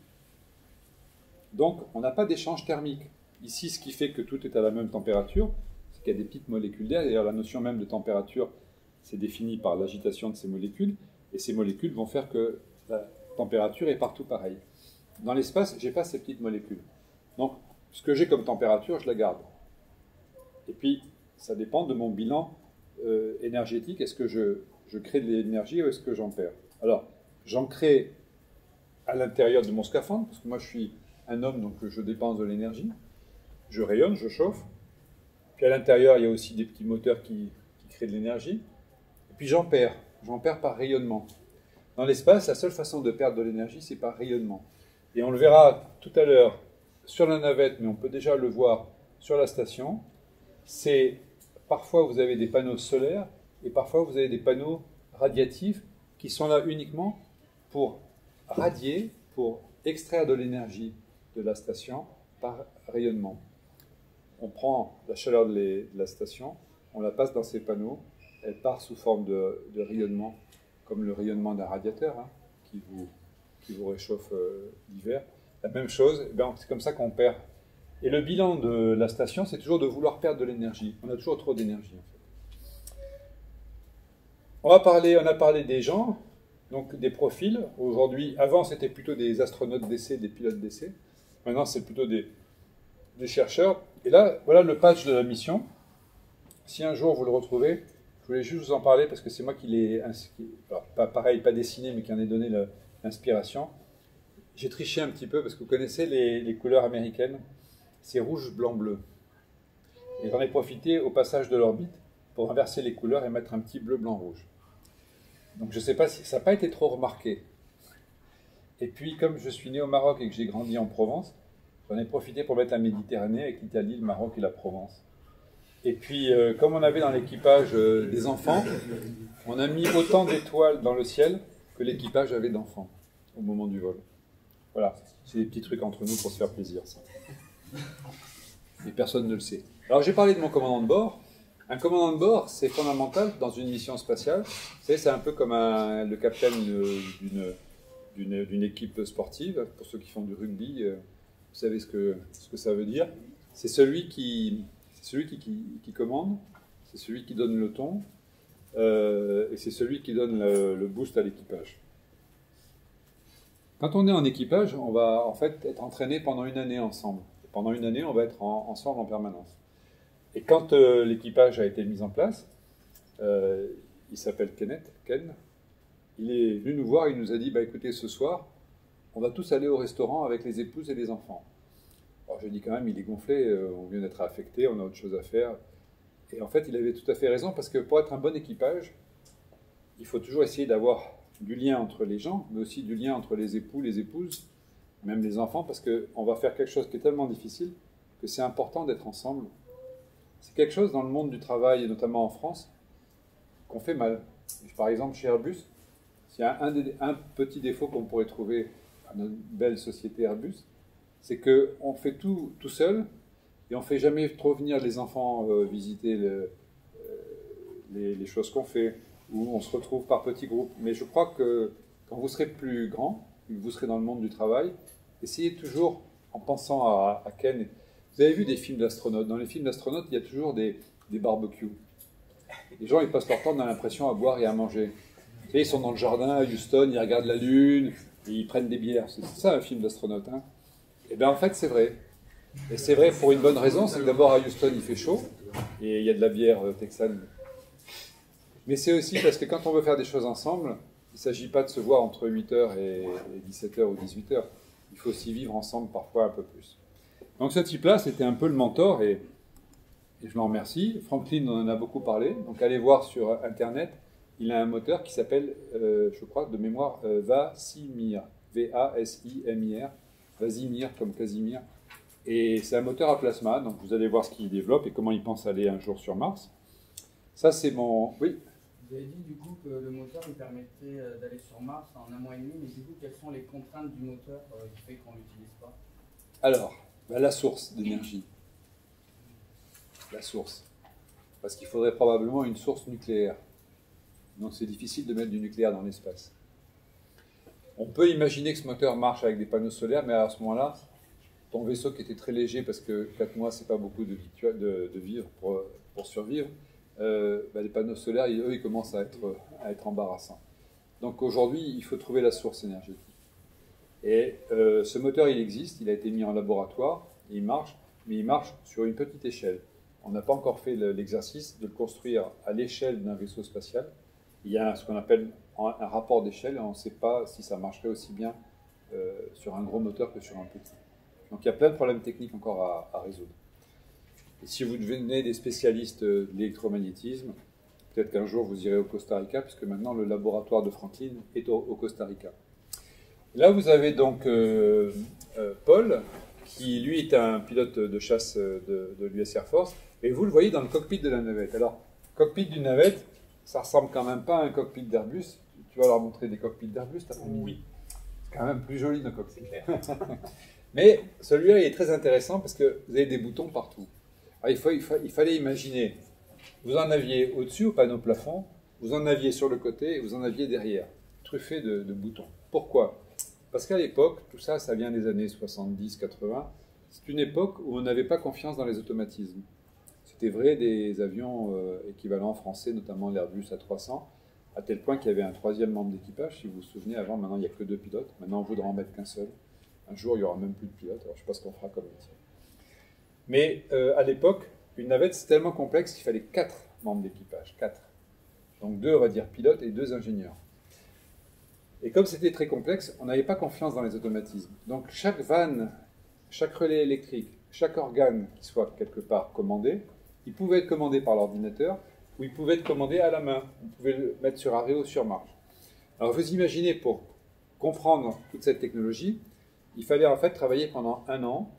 Donc, on n'a pas d'échange thermique. Ici, ce qui fait que tout est à la même température, c'est qu'il y a des petites molécules d'air. D'ailleurs, la notion même de température, c'est définie par l'agitation de ces molécules. Et ces molécules vont faire que la température est partout pareille. Dans l'espace, je n'ai pas ces petites molécules. Donc, ce que j'ai comme température, je la garde. Et puis, ça dépend de mon bilan énergétique. Est-ce que je crée de l'énergie ou est-ce que j'en perds? Alors, j'en crée à l'intérieur de mon scaphandre, parce que moi, je suis un homme, donc je dépense de l'énergie. Je rayonne, je chauffe. Puis à l'intérieur, il y a aussi des petits moteurs qui créent de l'énergie. Et puis j'en perds. J'en perds par rayonnement. Dans l'espace, la seule façon de perdre de l'énergie, c'est par rayonnement. Et on le verra tout à l'heure sur la navette, mais on peut déjà le voir sur la station. C'est parfois vous avez des panneaux solaires et parfois vous avez des panneaux radiatifs qui sont là uniquement pour radier, pour extraire de l'énergie de la station par rayonnement. On prend la chaleur de la station, on la passe dans ces panneaux, elle part sous forme de rayonnement, comme le rayonnement d'un radiateur hein, qui vous réchauffe l'hiver. La même chose, c'est comme ça qu'on perd. Et le bilan de la station, c'est toujours de vouloir perdre de l'énergie. On a toujours trop d'énergie. En fait. On a parlé des gens, donc des profils. Aujourd'hui, avant, c'était plutôt des astronautes d'essai, des pilotes d'essai. Maintenant, c'est plutôt des chercheurs. Et là, voilà le patch de la mission. Si un jour vous le retrouvez, je voulais juste vous en parler parce que c'est moi qui l'ai... Pas dessiné, mais qui en ai donné l'inspiration. J'ai triché un petit peu parce que vous connaissez les couleurs américaines. C'est rouge, blanc, bleu. Et j'en ai profité au passage de l'orbite pour inverser les couleurs et mettre un petit bleu, blanc, rouge. Donc je ne sais pas si ça n'a pas été trop remarqué. Et puis, comme je suis né au Maroc et que j'ai grandi en Provence, j'en ai profité pour mettre la Méditerranée avec l'Italie, le Maroc et la Provence. Et puis, comme on avait dans l'équipage des enfants, on a mis autant d'étoiles dans le ciel que l'équipage avait d'enfants au moment du vol. Voilà, c'est des petits trucs entre nous pour se faire plaisir, ça. Et personne ne le sait. Alors, j'ai parlé de mon commandant de bord. Un commandant de bord, c'est fondamental dans une mission spatiale. Vous savez, c'est un peu comme le capitaine d'une équipe sportive. Pour ceux qui font du rugby, vous savez ce que ça veut dire. C'est celui qui commande, c'est celui qui donne le ton, et c'est celui qui donne le boost à l'équipage. Quand on est en équipage, on va en fait être entraîné pendant une année ensemble. Et pendant une année, on va être ensemble en permanence. Et quand l'équipage a été mis en place, il s'appelle Kenneth, Ken. Il est venu nous voir, il nous a dit « Écoutez, ce soir, on va tous aller au restaurant avec les épouses et les enfants. » Alors je dis quand même, il est gonflé, on vient d'être affecté, on a autre chose à faire. Et en fait, il avait tout à fait raison, parce que pour être un bon équipage, il faut toujours essayer d'avoir du lien entre les gens, mais aussi du lien entre les époux, les épouses, même les enfants, parce qu'on va faire quelque chose qui est tellement difficile que c'est important d'être ensemble. C'est quelque chose dans le monde du travail, et notamment en France, qu'on fait mal. Par exemple, chez Airbus, il y a un petit défaut qu'on pourrait trouver à notre belle société Airbus, c'est qu'on fait tout seul et on ne fait jamais trop venir les enfants visiter les choses qu'on fait, ou on se retrouve par petits groupes. Mais je crois que quand vous serez plus grand, vous serez dans le monde du travail, essayez toujours, en pensant à Ken, vous avez vu des films d'astronautes. Dans les films d'astronautes, il y a toujours des barbecues. Les gens, ils passent leur temps, on a l'impression, à boire et à manger. Et ils sont dans le jardin à Houston, ils regardent la Lune, et ils prennent des bières. C'est ça un film d'astronaute. Hein. Et bien en fait, c'est vrai. Et c'est vrai pour une bonne raison, c'est que d'abord à Houston, il fait chaud. et il y a de la bière texane. Mais c'est aussi parce que quand on veut faire des choses ensemble, il ne s'agit pas de se voir entre 8h et 17h ou 18h. Il faut aussi vivre ensemble parfois un peu plus. Donc ce type-là, c'était un peu le mentor et je l'en remercie. Franklin en a beaucoup parlé, donc allez voir sur Internet. Il a un moteur qui s'appelle, je crois, de mémoire, VASIMIR. V-A-S-I-M-I-R. VASIMIR comme Casimir. Et c'est un moteur à plasma, donc vous allez voir ce qu'il développe et comment il pense aller un jour sur Mars. Ça, c'est mon... Oui. Vous avez dit, du coup, que le moteur nous permettait d'aller sur Mars en un mois et demi, mais du coup, quelles sont les contraintes du moteur qui fait qu'on ne l'utilise pas? Alors, bah, la source d'énergie. La source. Parce qu'il faudrait probablement une source nucléaire. Donc c'est difficile de mettre du nucléaire dans l'espace. On peut imaginer que ce moteur marche avec des panneaux solaires, mais à ce moment-là, ton vaisseau qui était très léger, parce que 4 mois, c'est pas beaucoup de vivre pour survivre, bah les panneaux solaires, eux, ils commencent à être embarrassants. Donc aujourd'hui, il faut trouver la source énergétique. Et ce moteur, il existe, il a été mis en laboratoire, et il marche, mais il marche sur une petite échelle. On n'a pas encore fait l'exercice de le construire à l'échelle d'un vaisseau spatial. Il y a ce qu'on appelle un rapport d'échelle, on ne sait pas si ça marcherait aussi bien sur un gros moteur que sur un petit. Donc il y a plein de problèmes techniques encore à résoudre. Et si vous devenez des spécialistes de l'électromagnétisme, peut-être qu'un jour vous irez au Costa Rica, puisque maintenant le laboratoire de Franklin est au Costa Rica. Et là vous avez donc Paul, qui lui est un pilote de chasse de l'US Air Force, et vous le voyez dans le cockpit de la navette. Alors, cockpit d'une navette, ça ressemble quand même pas à un cockpit d'Airbus. Tu vas leur montrer des cockpits d'Airbus, t'as fait oui. C'est quand même plus joli nos cockpits. Mais celui-là, il est très intéressant parce que vous avez des boutons partout. Alors, il fallait imaginer, vous en aviez au-dessus au panneau plafond, vous en aviez sur le côté et vous en aviez derrière, truffé de boutons. Pourquoi? Parce qu'à l'époque, tout ça, ça vient des années 70-80, c'est une époque où on n'avait pas confiance dans les automatismes. C'était vrai des avions équivalents français, notamment l'Airbus A300, à tel point qu'il y avait un troisième membre d'équipage, si vous vous souvenez, avant, maintenant il n'y a que 2 pilotes, maintenant on voudra en mettre qu'un seul. Un jour, il n'y aura même plus de pilotes, alors je ne sais pas ce qu'on fera comme métier. Mais à l'époque, une navette, c'est tellement complexe qu'il fallait 4 membres d'équipage, 4. Donc 2, on va dire, pilotes et 2 ingénieurs. Et comme c'était très complexe, on n'avait pas confiance dans les automatismes. Donc chaque vanne, chaque relais électrique, chaque organe qui soit quelque part commandé, il pouvait être commandé par l'ordinateur ou il pouvait être commandé à la main. On pouvait le mettre sur arrêt ou sur marche. Alors vous imaginez, pour comprendre toute cette technologie, il fallait en fait travailler pendant un an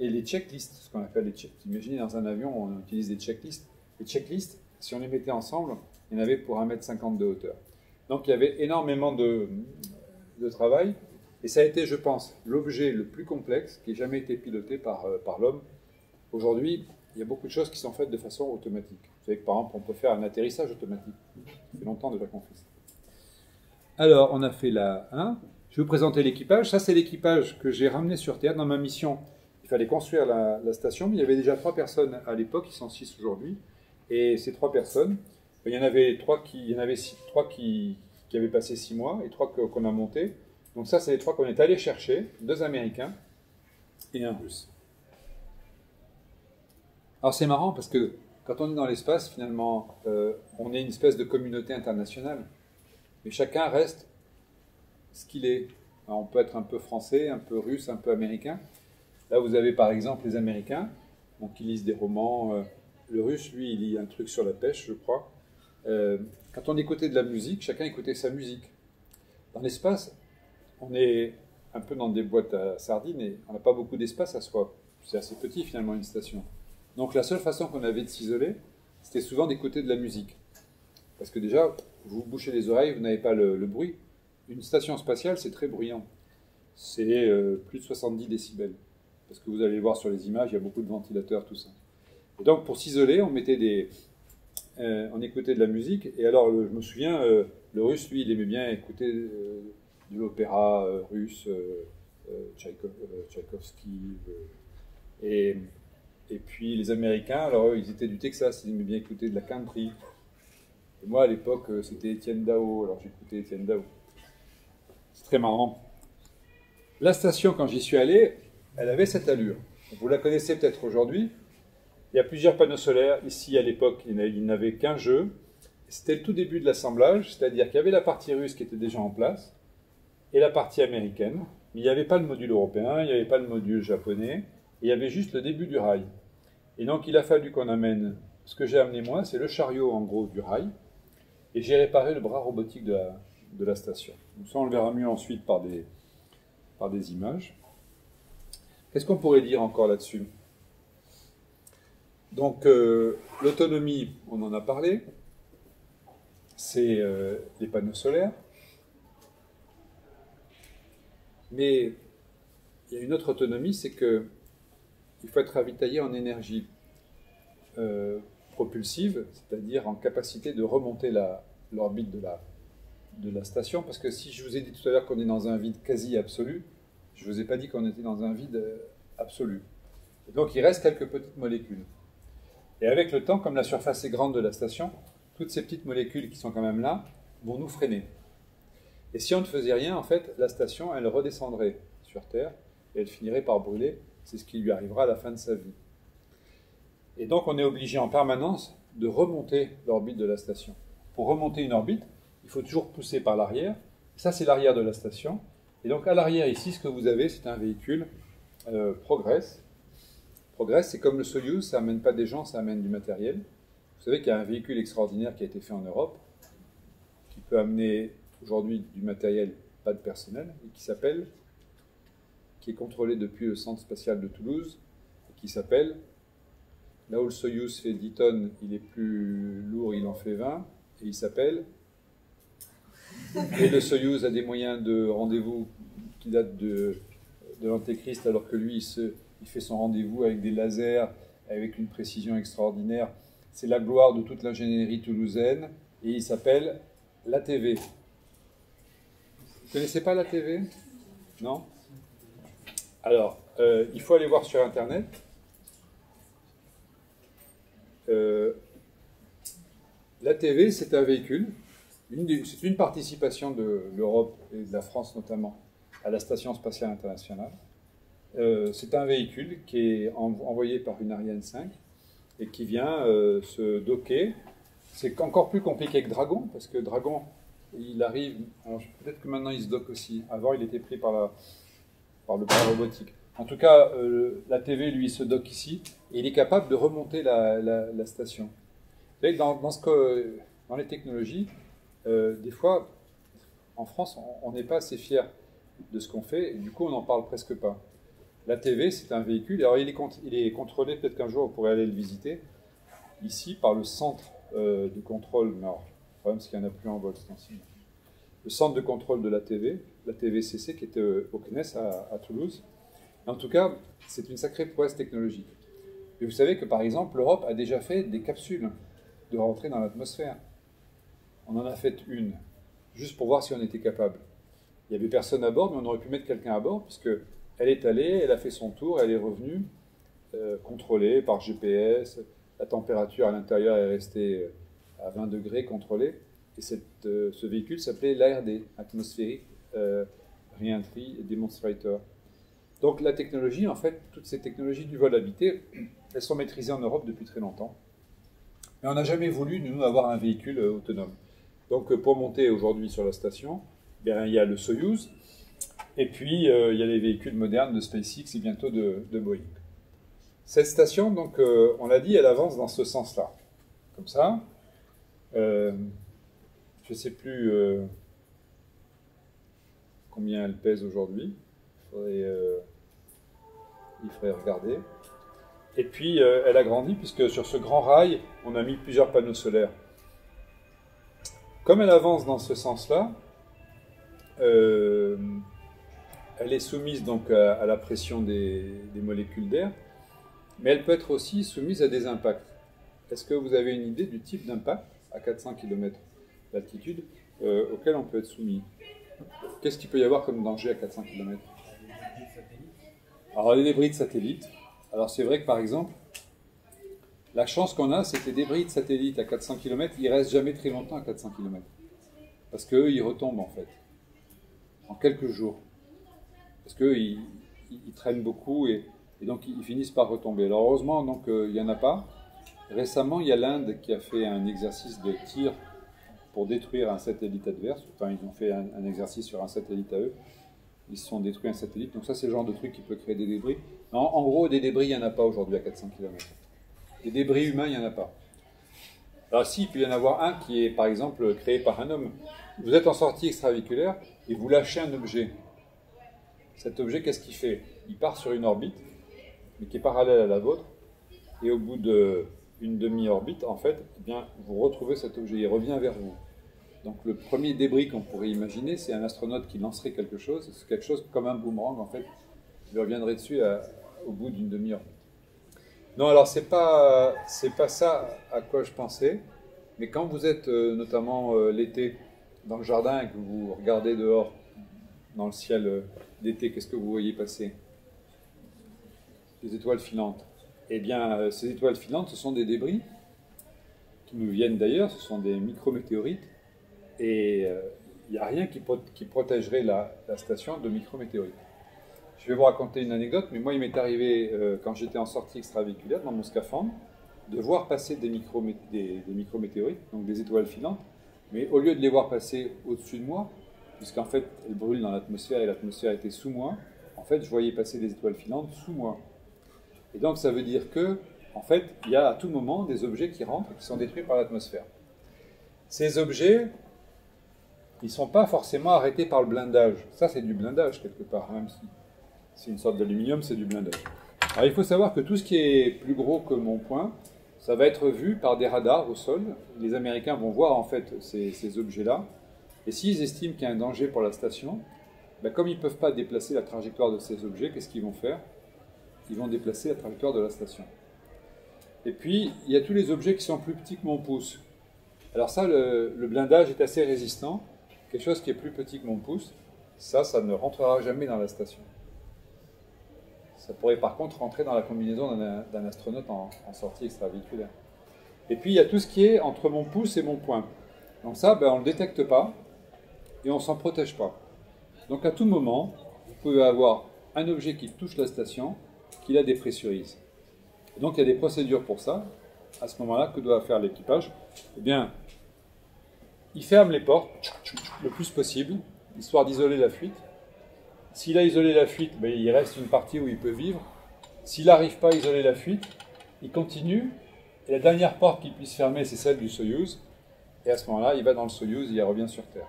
et les checklists, ce qu'on appelle les checklists. Imaginez, dans un avion, on utilise des checklists. Les checklists, si on les mettait ensemble, il y en avait pour 1,50 m de hauteur. Donc il y avait énormément de travail et ça a été, je pense, l'objet le plus complexe qui ait jamais été piloté par l'homme. Aujourd'hui, il y a beaucoup de choses qui sont faites de façon automatique. Vous savez que par exemple, on peut faire un atterrissage automatique. Ça fait longtemps déjà qu'on fait ça. Alors, on a fait la 1. Je vais vous présenter l'équipage. Ça, c'est l'équipage que j'ai ramené sur Terre dans ma mission. Il fallait construire la station, mais il y avait déjà 3 personnes à l'époque, ils sont 6 aujourd'hui. Et ces 3 personnes, il y en avait 3 qui avaient passé 6 mois et 3 qu'on a montés. Donc ça, c'est les 3 qu'on est allés chercher, 2 Américains et un Russe. Alors c'est marrant parce que quand on est dans l'espace, finalement, on est une espèce de communauté internationale. Mais chacun reste ce qu'il est. Alors, on peut être un peu français, un peu russe, un peu américain. Là, vous avez par exemple les Américains, donc ils lisent des romans. Le russe, lui, il lit un truc sur la pêche, je crois. Quand on écoutait de la musique, chacun écoutait sa musique. Dans l'espace, on est un peu dans des boîtes à sardines et on n'a pas beaucoup d'espace à soi. C'est assez petit finalement une station. Donc la seule façon qu'on avait de s'isoler, c'était souvent d'écouter de la musique. Parce que déjà, vous bouchez les oreilles, vous n'avez pas le bruit. Une station spatiale, c'est très bruyant. C'est plus de 70 décibels. Parce que vous allez voir sur les images, il y a beaucoup de ventilateurs, tout ça. Et donc pour s'isoler, on écoutait de la musique. Et alors, je me souviens, le russe, lui, il aimait bien écouter de l'opéra russe, Tchaïkovski. Et puis les Américains, alors eux, ils étaient du Texas, ils aimaient bien écouter de la country. Et moi, à l'époque, c'était Etienne Dao, alors j'écoutais Etienne Dao. C'est très marrant. La station, quand j'y suis allé, elle avait cette allure. Vous la connaissez peut-être aujourd'hui, Il y a plusieurs panneaux solaires. Ici, à l'époque, il n'y avait qu'un jeu. C'était le tout début de l'assemblage, c'est-à-dire qu'il y avait la partie russe qui était déjà en place et la partie américaine. Mais il n'y avait pas le module européen, il n'y avait pas le module japonais. Il y avait juste le début du rail. Et donc, il a fallu qu'on amène... Ce que j'ai amené, moi, c'est le chariot, en gros, du rail. Et j'ai réparé le bras robotique de la station. Donc ça, on le verra mieux ensuite par des images. Qu'est-ce qu'on pourrait dire encore là-dessus? Donc, l'autonomie, on en a parlé. C'est les panneaux solaires. Mais il y a une autre autonomie, c'est que il faut être ravitaillé en énergie propulsive, c'est-à-dire en capacité de remonter l'orbite de la station, parce que si je vous ai dit tout à l'heure qu'on est dans un vide quasi absolu, je ne vous ai pas dit qu'on était dans un vide absolu. Et donc il reste quelques petites molécules. Et avec le temps, comme la surface est grande de la station, toutes ces petites molécules qui sont quand même là vont nous freiner. Et si on ne faisait rien, en fait, la station, elle redescendrait sur Terre et elle finirait par brûler. C'est ce qui lui arrivera à la fin de sa vie. Et donc on est obligé en permanence de remonter l'orbite de la station. Pour remonter une orbite, il faut toujours pousser par l'arrière. Ça, c'est l'arrière de la station. Et donc à l'arrière, ici, ce que vous avez, c'est un véhicule Progress. Progress, c'est comme le Soyuz, ça n'amène pas des gens, ça amène du matériel. Vous savez qu'il y a un véhicule extraordinaire qui a été fait en Europe, qui peut amener aujourd'hui du matériel, pas de personnel, et qui est contrôlé depuis le centre spatial de Toulouse, et qui s'appelle... Là où le Soyuz fait 10 tonnes, il est plus lourd, il en fait 20, et il s'appelle... Et le Soyuz a des moyens de rendez-vous qui datent de l'Antéchrist, alors que lui, il fait son rendez-vous avec des lasers, avec une précision extraordinaire. C'est la gloire de toute l'ingénierie toulousaine, et il s'appelle l'ATV. Vous ne connaissez pas l'ATV? Non? Alors, il faut aller voir sur Internet. L'ATV, c'est un véhicule, c'est une participation de l'Europe et de la France notamment à la Station Spatiale Internationale. C'est un véhicule qui est envoyé par une Ariane 5 et qui vient se docker. C'est encore plus compliqué que Dragon, parce que Dragon, il arrive... Alors peut-être que maintenant il se dock aussi. Avant, il était pris par le bras robotique. En tout cas, l'ATV, lui, se dock ici, et il est capable de remonter la station. Vous savez que dans les technologies, des fois, en France, on n'est pas assez fiers de ce qu'on fait, et du coup, on n'en parle presque pas. L'ATV, c'est un véhicule, alors il est contrôlé, peut-être qu'un jour, vous pourrez aller le visiter, ici, par le centre de contrôle, mais alors, le problème, c'est qu'il n'y en a plus en vol, c'est ainsi. Le centre de contrôle de l'ATV, l'ATVCC, qui était au CNES à Toulouse. En tout cas, c'est une sacrée prouesse technologique. Et vous savez que, par exemple, l'Europe a déjà fait des capsules de rentrée dans l'atmosphère. On en a fait une, juste pour voir si on était capable. Il n'y avait personne à bord, mais on aurait pu mettre quelqu'un à bord, puisqu'elle est allée, elle a fait son tour, elle est revenue, contrôlée par GPS, la température à l'intérieur est restée à 20 degrés, contrôlée, et ce véhicule s'appelait l'ARD, Atmospheric Reentry Demonstrator. Donc la technologie, en fait, toutes ces technologies du vol habité, elles sont maîtrisées en Europe depuis très longtemps. Mais on n'a jamais voulu, nous, avoir un véhicule autonome. Donc pour monter aujourd'hui sur la station, bien, il y a le Soyuz, et puis il y a les véhicules modernes de SpaceX et bientôt de Boeing. Cette station, donc, on l'a dit, elle avance dans ce sens-là. Comme ça. Je ne sais plus combien elle pèse aujourd'hui. Il faudrait regarder. Et puis, elle a grandi, puisque sur ce grand rail, on a mis plusieurs panneaux solaires. Comme elle avance dans ce sens-là, elle est soumise donc à la pression des molécules d'air, mais elle peut être aussi soumise à des impacts. Est-ce que vous avez une idée du type d'impact à 400 km d'altitude auquel on peut être soumis? Qu'est-ce qu'il peut y avoir comme danger à 400 km? Alors, les débris de satellites, alors c'est vrai que par exemple, la chance qu'on a, c'est que les débris de satellites à 400 km, ils restent jamais très longtemps à 400 km. Parce qu'eux, ils retombent en fait, en quelques jours. Parce qu'eux, ils traînent beaucoup et Et donc, ils finissent par retomber. Alors, heureusement, donc, il n'y en a pas. Récemment, il y a l'Inde qui a fait un exercice de tir pour détruire un satellite adverse. Enfin, ils ont fait un exercice sur un satellite à eux. Ils se sont détruits un satellite. Donc ça, c'est le genre de truc qui peut créer des débris. En gros, des débris, il n'y en a pas aujourd'hui à 400 km. Des débris humains, il n'y en a pas. Alors si, il peut y en avoir un qui est, par exemple, créé par un homme. Vous êtes en sortie extravéhiculaire et vous lâchez un objet. Cet objet, qu'est-ce qu'il fait? Il part sur une orbite, mais qui est parallèle à la vôtre. Et au bout d'une demi-orbite, en fait, eh bien, vous retrouvez cet objet. Il revient vers vous. Donc le premier débris qu'on pourrait imaginer, c'est un astronaute qui lancerait quelque chose. C'est quelque chose comme un boomerang, en fait. Il reviendrait dessus au bout d'une demi-orbite. Non, alors c'est pas ça à quoi je pensais. Mais quand vous êtes notamment l'été dans le jardin et que vous regardez dehors dans le ciel d'été, qu'est-ce que vous voyez passer? Des étoiles filantes. Eh bien, ces étoiles filantes, ce sont des débris qui nous viennent d'ailleurs. Ce sont des micrométéorites. Et il n'y a rien qui protégerait la station de micrométéorites. Je vais vous raconter une anecdote, mais moi il m'est arrivé, quand j'étais en sortie extravéhiculaire dans mon scaphandre, de voir passer des micrométéorites, donc des étoiles filantes, mais au lieu de les voir passer au-dessus de moi, puisqu'en fait elles brûlent dans l'atmosphère et l'atmosphère était sous moi, en fait je voyais passer des étoiles filantes sous moi. Et donc ça veut dire que, en fait, il y a à tout moment des objets qui rentrent et qui sont détruits par l'atmosphère. Ces objets, ils ne sont pas forcément arrêtés par le blindage. Ça, c'est du blindage, quelque part. Même si c'est une sorte d'aluminium, c'est du blindage. Alors, il faut savoir que tout ce qui est plus gros que mon poing, ça va être vu par des radars au sol. Les Américains vont voir, en fait, ces objets-là. Et s'ils estiment qu'il y a un danger pour la station, ben, comme ils ne peuvent pas déplacer la trajectoire de ces objets, qu'est-ce qu'ils vont faire? Ils vont déplacer la trajectoire de la station. Et puis, il y a tous les objets qui sont plus petits que mon pouce. Alors ça, le blindage est assez résistant. Quelque chose qui est plus petit que mon pouce, ça ne rentrera jamais dans la station. Ça pourrait par contre rentrer dans la combinaison d'un astronaute en sortie extravéhiculaire. Et puis il y a tout ce qui est entre mon pouce et mon poing. Donc ça, ben, on ne le détecte pas et on ne s'en protège pas. Donc à tout moment, vous pouvez avoir un objet qui touche la station, qui la dépressurise. Et donc il y a des procédures pour ça. À ce moment-là, que doit faire l'équipage? Eh bien, il ferme les portes le plus possible, histoire d'isoler la fuite. S'il a isolé la fuite, ben, il reste une partie où il peut vivre. S'il n'arrive pas à isoler la fuite, il continue. Et la dernière porte qu'il puisse fermer, c'est celle du Soyuz. Et à ce moment-là, il va dans le Soyuz et il revient sur Terre.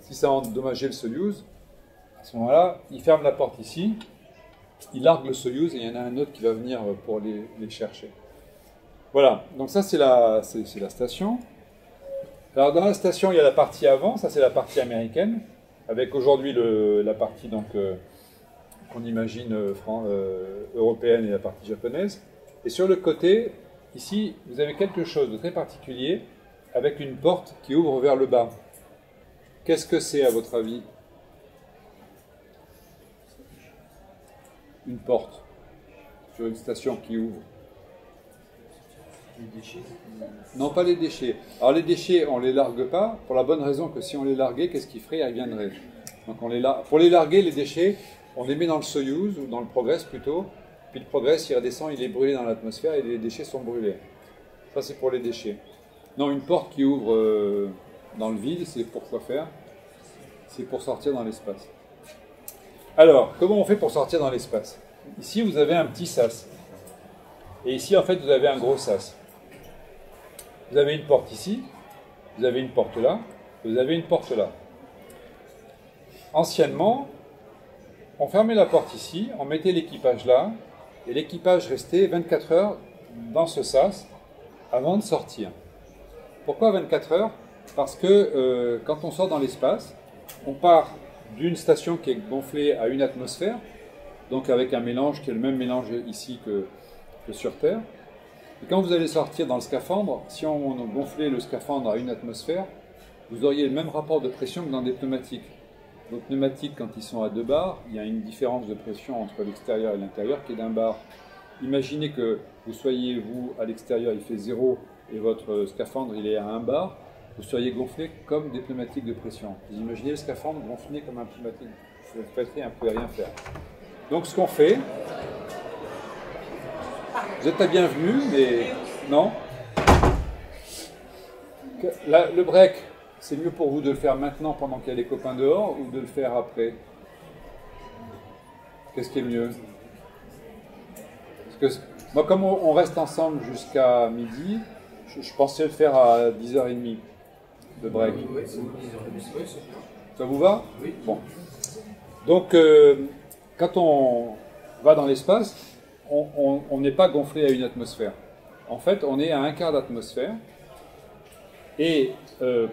Si ça a endommagé le Soyuz, à ce moment-là, il ferme la porte ici, il largue le Soyuz et il y en a un autre qui va venir pour les chercher. Voilà, donc ça c'est la station. Alors dans la station, il y a la partie avant, ça c'est la partie américaine, avec aujourd'hui la partie qu'on imagine européenne et la partie japonaise. Et sur le côté, ici, vous avez quelque chose de très particulier, avec une porte qui ouvre vers le bas. Qu'est-ce que c'est à votre avis? Une porte sur une station qui ouvre. Non, pas les déchets. Alors les déchets, on ne les largue pas, pour la bonne raison que si on les larguait, qu'est-ce qu'ils feraient? Ils viendraient. Donc pour les larguer, les déchets, on les met dans le Soyuz, ou dans le Progress plutôt, puis le Progress, il redescend, il est brûlé dans l'atmosphère, et les déchets sont brûlés. Ça, c'est pour les déchets. Non, une porte qui ouvre dans le vide, c'est pour quoi faire? C'est pour sortir dans l'espace. Alors, comment on fait pour sortir dans l'espace? Ici, vous avez un petit sas. Et ici, en fait, vous avez un gros sas. Vous avez une porte ici, vous avez une porte là, vous avez une porte là. Anciennement, on fermait la porte ici, on mettait l'équipage là, et l'équipage restait 24 heures dans ce sas avant de sortir. Pourquoi 24 heures? Parce que quand on sort dans l'espace, on part d'une station qui est gonflée à une atmosphère, donc avec un mélange qui est le même mélange ici que sur Terre. Et quand vous allez sortir dans le scaphandre, si on gonflait le scaphandre à une atmosphère, vous auriez le même rapport de pression que dans des pneumatiques. Vos pneumatiques, quand ils sont à 2 bars, il y a une différence de pression entre l'extérieur et l'intérieur qui est d'1 bar. Imaginez que vous soyez, vous, à l'extérieur, il fait 0 et votre scaphandre, il est à 1 bar. Vous seriez gonflé comme des pneumatiques de pression. Vous imaginez le scaphandre gonflé comme un pneumatique. Vous ne pouvez rien faire. Donc ce qu'on fait, Vous êtes la bienvenue, mais non. Là, le break, c'est mieux pour vous de le faire maintenant pendant qu'il y a les copains dehors ou de le faire après? Qu'est-ce qui est mieux? Parce que moi, comme on reste ensemble jusqu'à midi, je pensais le faire à 10h30 de break. Oui, c'est 10h30. Ça vous va? Oui. Bon. Donc, quand on va dans l'espace, on n'est pas gonflé à une atmosphère. En fait, on est à un quart d'atmosphère. Et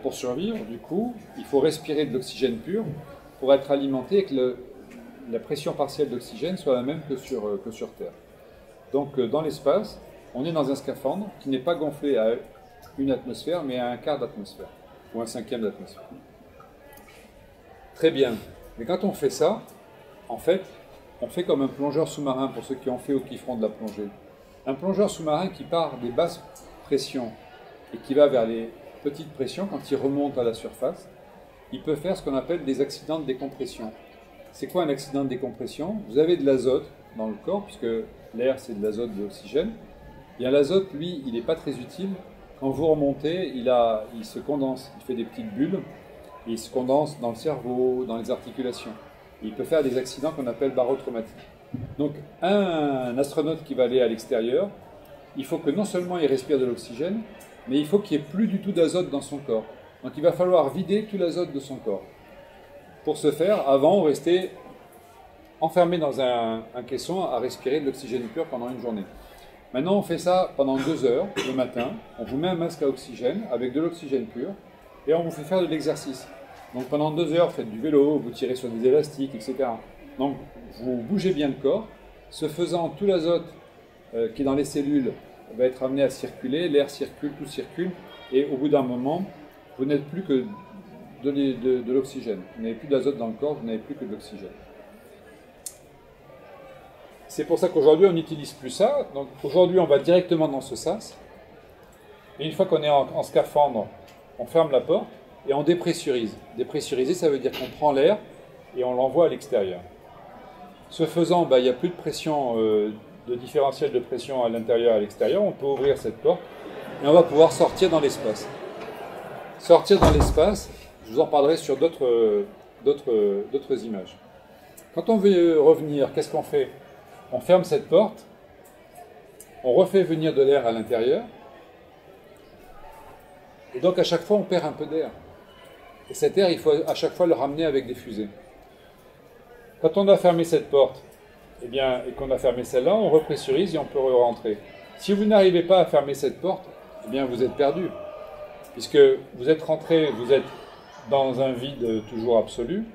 pour survivre, du coup, il faut respirer de l'oxygène pur pour être alimenté et que la pression partielle d'oxygène soit la même que sur Terre. Donc, dans l'espace, on est dans un scaphandre qui n'est pas gonflé à une atmosphère, mais à un quart d'atmosphère, ou un cinquième d'atmosphère. Très bien. Mais quand on fait ça, en fait, on fait comme un plongeur sous-marin, pour ceux qui ont fait ou qui feront de la plongée. Un plongeur sous-marin qui part des basses pressions et qui va vers les petites pressions, quand il remonte à la surface, il peut faire ce qu'on appelle des accidents de décompression. C'est quoi un accident de décompression? Vous avez de l'azote dans le corps, puisque l'air c'est de l'azote et de l'oxygène. Bien, l'azote, lui, il n'est pas très utile. Quand vous remontez, il se condense, il fait des petites bulles, et il se condense dans le cerveau, dans les articulations. Il peut faire des accidents qu'on appelle barotraumatiques. Donc, un astronaute qui va aller à l'extérieur, il faut que non seulement il respire de l'oxygène, mais il faut qu'il n'y ait plus du tout d'azote dans son corps. Donc, il va falloir vider tout l'azote de son corps. Pour ce faire, avant, on restait enfermé dans un caisson à respirer de l'oxygène pur pendant une journée. Maintenant, on fait ça pendant 2 heures le matin. On vous met un masque à oxygène avec de l'oxygène pur et on vous fait faire de l'exercice. Donc pendant 2 heures, faites du vélo, vous tirez sur des élastiques, etc. Donc vous bougez bien le corps. Ce faisant, tout l'azote qui est dans les cellules va être amené à circuler. L'air circule, tout circule. Et au bout d'un moment, vous n'êtes plus que de l'oxygène. Vous n'avez plus d'azote dans le corps, vous n'avez plus que de l'oxygène. C'est pour ça qu'aujourd'hui, on n'utilise plus ça. Donc aujourd'hui, on va directement dans ce sas. Et une fois qu'on est en scaphandre, on ferme la porte. Et on dépressurise. Dépressuriser, ça veut dire qu'on prend l'air et on l'envoie à l'extérieur. Ce faisant, il n'y a plus de pression, de différentiel de pression à l'intérieur et à l'extérieur. On peut ouvrir cette porte et on va pouvoir sortir dans l'espace. Sortir dans l'espace, je vous en parlerai sur d'autres images. Quand on veut revenir, qu'est-ce qu'on fait? On ferme cette porte, on refait venir de l'air à l'intérieur. Et donc à chaque fois, on perd un peu d'air. Et cet air, il faut à chaque fois le ramener avec des fusées. Quand on a fermé cette porte, eh bien, et qu'on a fermé celle-là, on repressurise et on peut rentrer. Si vous n'arrivez pas à fermer cette porte, eh bien, vous êtes perdu. Puisque vous êtes rentré, vous êtes dans un vide toujours absolu.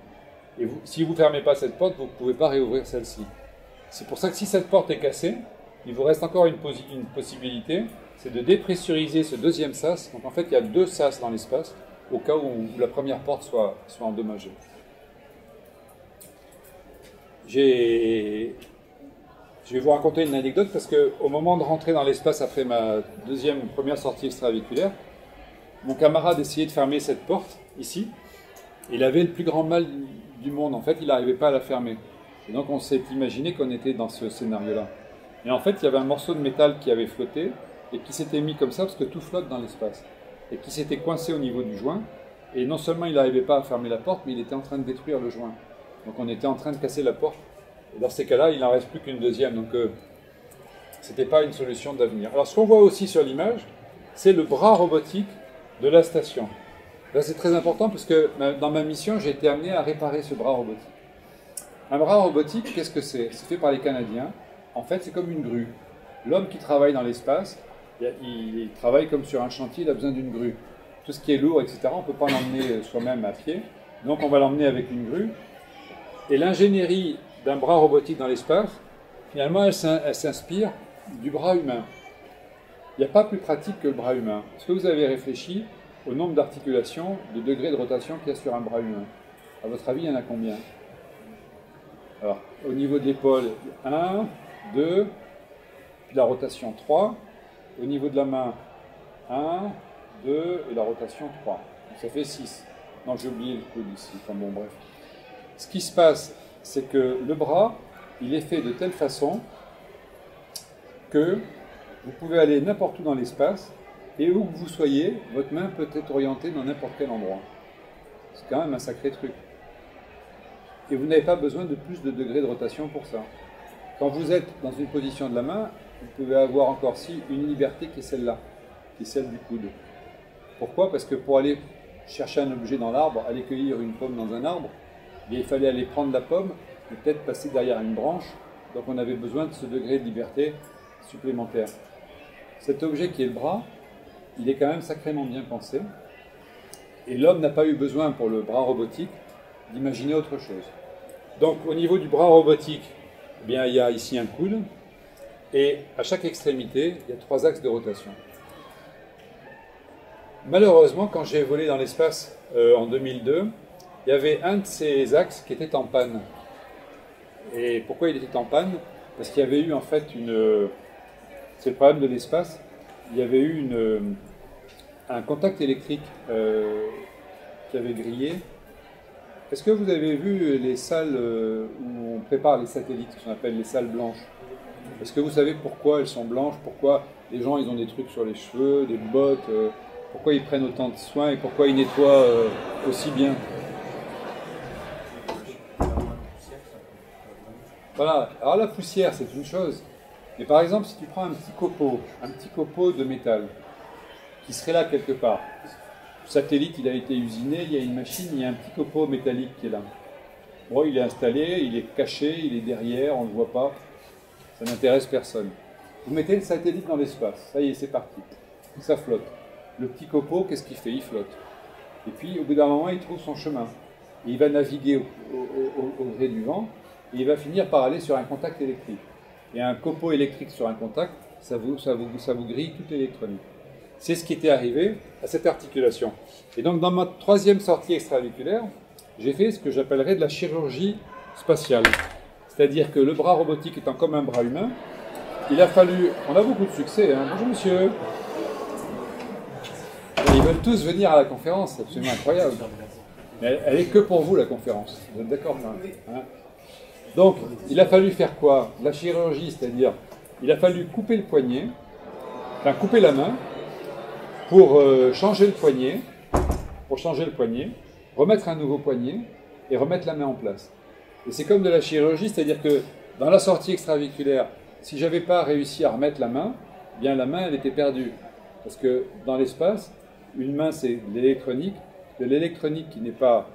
Et vous, si vous ne fermez pas cette porte, vous ne pouvez pas réouvrir celle-ci. C'est pour ça que si cette porte est cassée, il vous reste encore une possibilité, c'est de dépressuriser ce deuxième sas. Donc en fait, il y a 2 sas dans l'espace, au cas où la première porte soit endommagée. Je vais vous raconter une anecdote, parce qu'au moment de rentrer dans l'espace, après ma première sortie extravéhiculaire, mon camarade essayait de fermer cette porte, ici. Il avait le plus grand mal du monde, en fait, il n'arrivait pas à la fermer. Et donc on s'est imaginé qu'on était dans ce scénario-là. Et en fait, il y avait un morceau de métal qui avait flotté, et qui s'était mis comme ça, parce que tout flotte dans l'espace, et qui s'était coincé au niveau du joint, et non seulement il n'arrivait pas à fermer la porte, mais il était en train de détruire le joint. Donc on était en train de casser la porte, et dans ces cas-là, il n'en reste plus qu'une deuxième, donc ce n'était pas une solution d'avenir. Alors ce qu'on voit aussi sur l'image, c'est le bras robotique de la station. Là c'est très important, parce que dans ma mission, j'ai été amené à réparer ce bras robotique. Un bras robotique, qu'est-ce que c'est? C'est fait par les Canadiens, en fait c'est comme une grue. L'homme qui travaille dans l'espace, il travaille comme sur un chantier, il a besoin d'une grue. Tout ce qui est lourd, etc., on ne peut pas l'emmener soi-même à pied. Donc on va l'emmener avec une grue. Et l'ingénierie d'un bras robotique dans l'espace, finalement, elle s'inspire du bras humain. Il n'y a pas plus pratique que le bras humain. Est-ce que vous avez réfléchi au nombre d'articulations, de degrés de rotation qu'il y a sur un bras humain? À votre avis, il y en a combien? Alors, au niveau de l'épaule, 1, 2, puis la rotation, 3. Au niveau de la main, 1, 2, et la rotation, 3. Donc ça fait 6. Non, j'ai oublié le coude ici. Enfin bon, bref. Ce qui se passe, c'est que le bras, il est fait de telle façon que vous pouvez aller n'importe où dans l'espace, et où que vous soyez, votre main peut être orientée dans n'importe quel endroit. C'est quand même un sacré truc. Et vous n'avez pas besoin de plus de degrés de rotation pour ça. Quand vous êtes dans une position de la main, vous pouvez avoir encore une liberté qui est celle-là, qui est celle du coude. Pourquoi? Parce que pour aller chercher un objet dans l'arbre, aller cueillir une pomme dans un arbre, il fallait aller prendre la pomme et peut-être passer derrière une branche. Donc on avait besoin de ce degré de liberté supplémentaire. Cet objet qui est le bras, il est quand même sacrément bien pensé. Et l'homme n'a pas eu besoin pour le bras robotique d'imaginer autre chose. Donc au niveau du bras robotique, eh bien, il y a ici un coude. Et à chaque extrémité, il y a 3 axes de rotation. Malheureusement, quand j'ai volé dans l'espace en 2002, il y avait un de ces axes qui était en panne. Et pourquoi il était en panne? Parce qu'il y avait eu en fait une... C'est le problème de l'espace. Il y avait eu un contact électrique qui avait grillé. Est-ce que vous avez vu les salles où on prépare les satellites, qu'on appelle les salles blanches? Est-ce que vous savez pourquoi elles sont blanches? Pourquoi les gens ils ont des trucs sur les cheveux, des bottes? Pourquoi ils prennent autant de soins et pourquoi ils nettoient aussi bien? Voilà. Alors la poussière, c'est une chose. Mais par exemple, si tu prends un petit copeau de métal, qui serait là quelque part. Le satellite, il a été usiné, il y a une machine, il y a un petit copeau métallique qui est là. Bon, il est installé, il est caché, il est derrière, on ne le voit pas. Ça n'intéresse personne. Vous mettez le satellite dans l'espace. Ça y est, c'est parti. Ça flotte. Le petit copeau, qu'est-ce qu'il fait? Il flotte. Et puis, au bout d'un moment, il trouve son chemin. Et il va naviguer au gré du vent. Et il va finir par aller sur un contact électrique. Et un copeau électrique sur un contact, ça vous grille toute l'électronique. C'est ce qui était arrivé à cette articulation. Et donc, dans ma 3e sortie extravéhiculaire, j'ai fait ce que j'appellerais de la chirurgie spatiale. C'est-à-dire que le bras robotique étant comme un bras humain, il a fallu... On a beaucoup de succès, hein. Bonjour monsieur. Ils veulent tous venir à la conférence, c'est absolument incroyable. Mais elle est que pour vous, la conférence. Vous êtes d'accord, hein? Donc, il a fallu faire quoi? La chirurgie, c'est-à-dire, il a fallu couper le poignet, enfin couper la main, pour changer le poignet, remettre un nouveau poignet et remettre la main en place. Et c'est comme de la chirurgie, c'est-à-dire que dans la sortie extravéhiculaire, si j'avais pas réussi à remettre la main, eh bien la main, elle était perdue. Parce que dans l'espace, une main, c'est l'électronique. De l'électronique qui n'est pas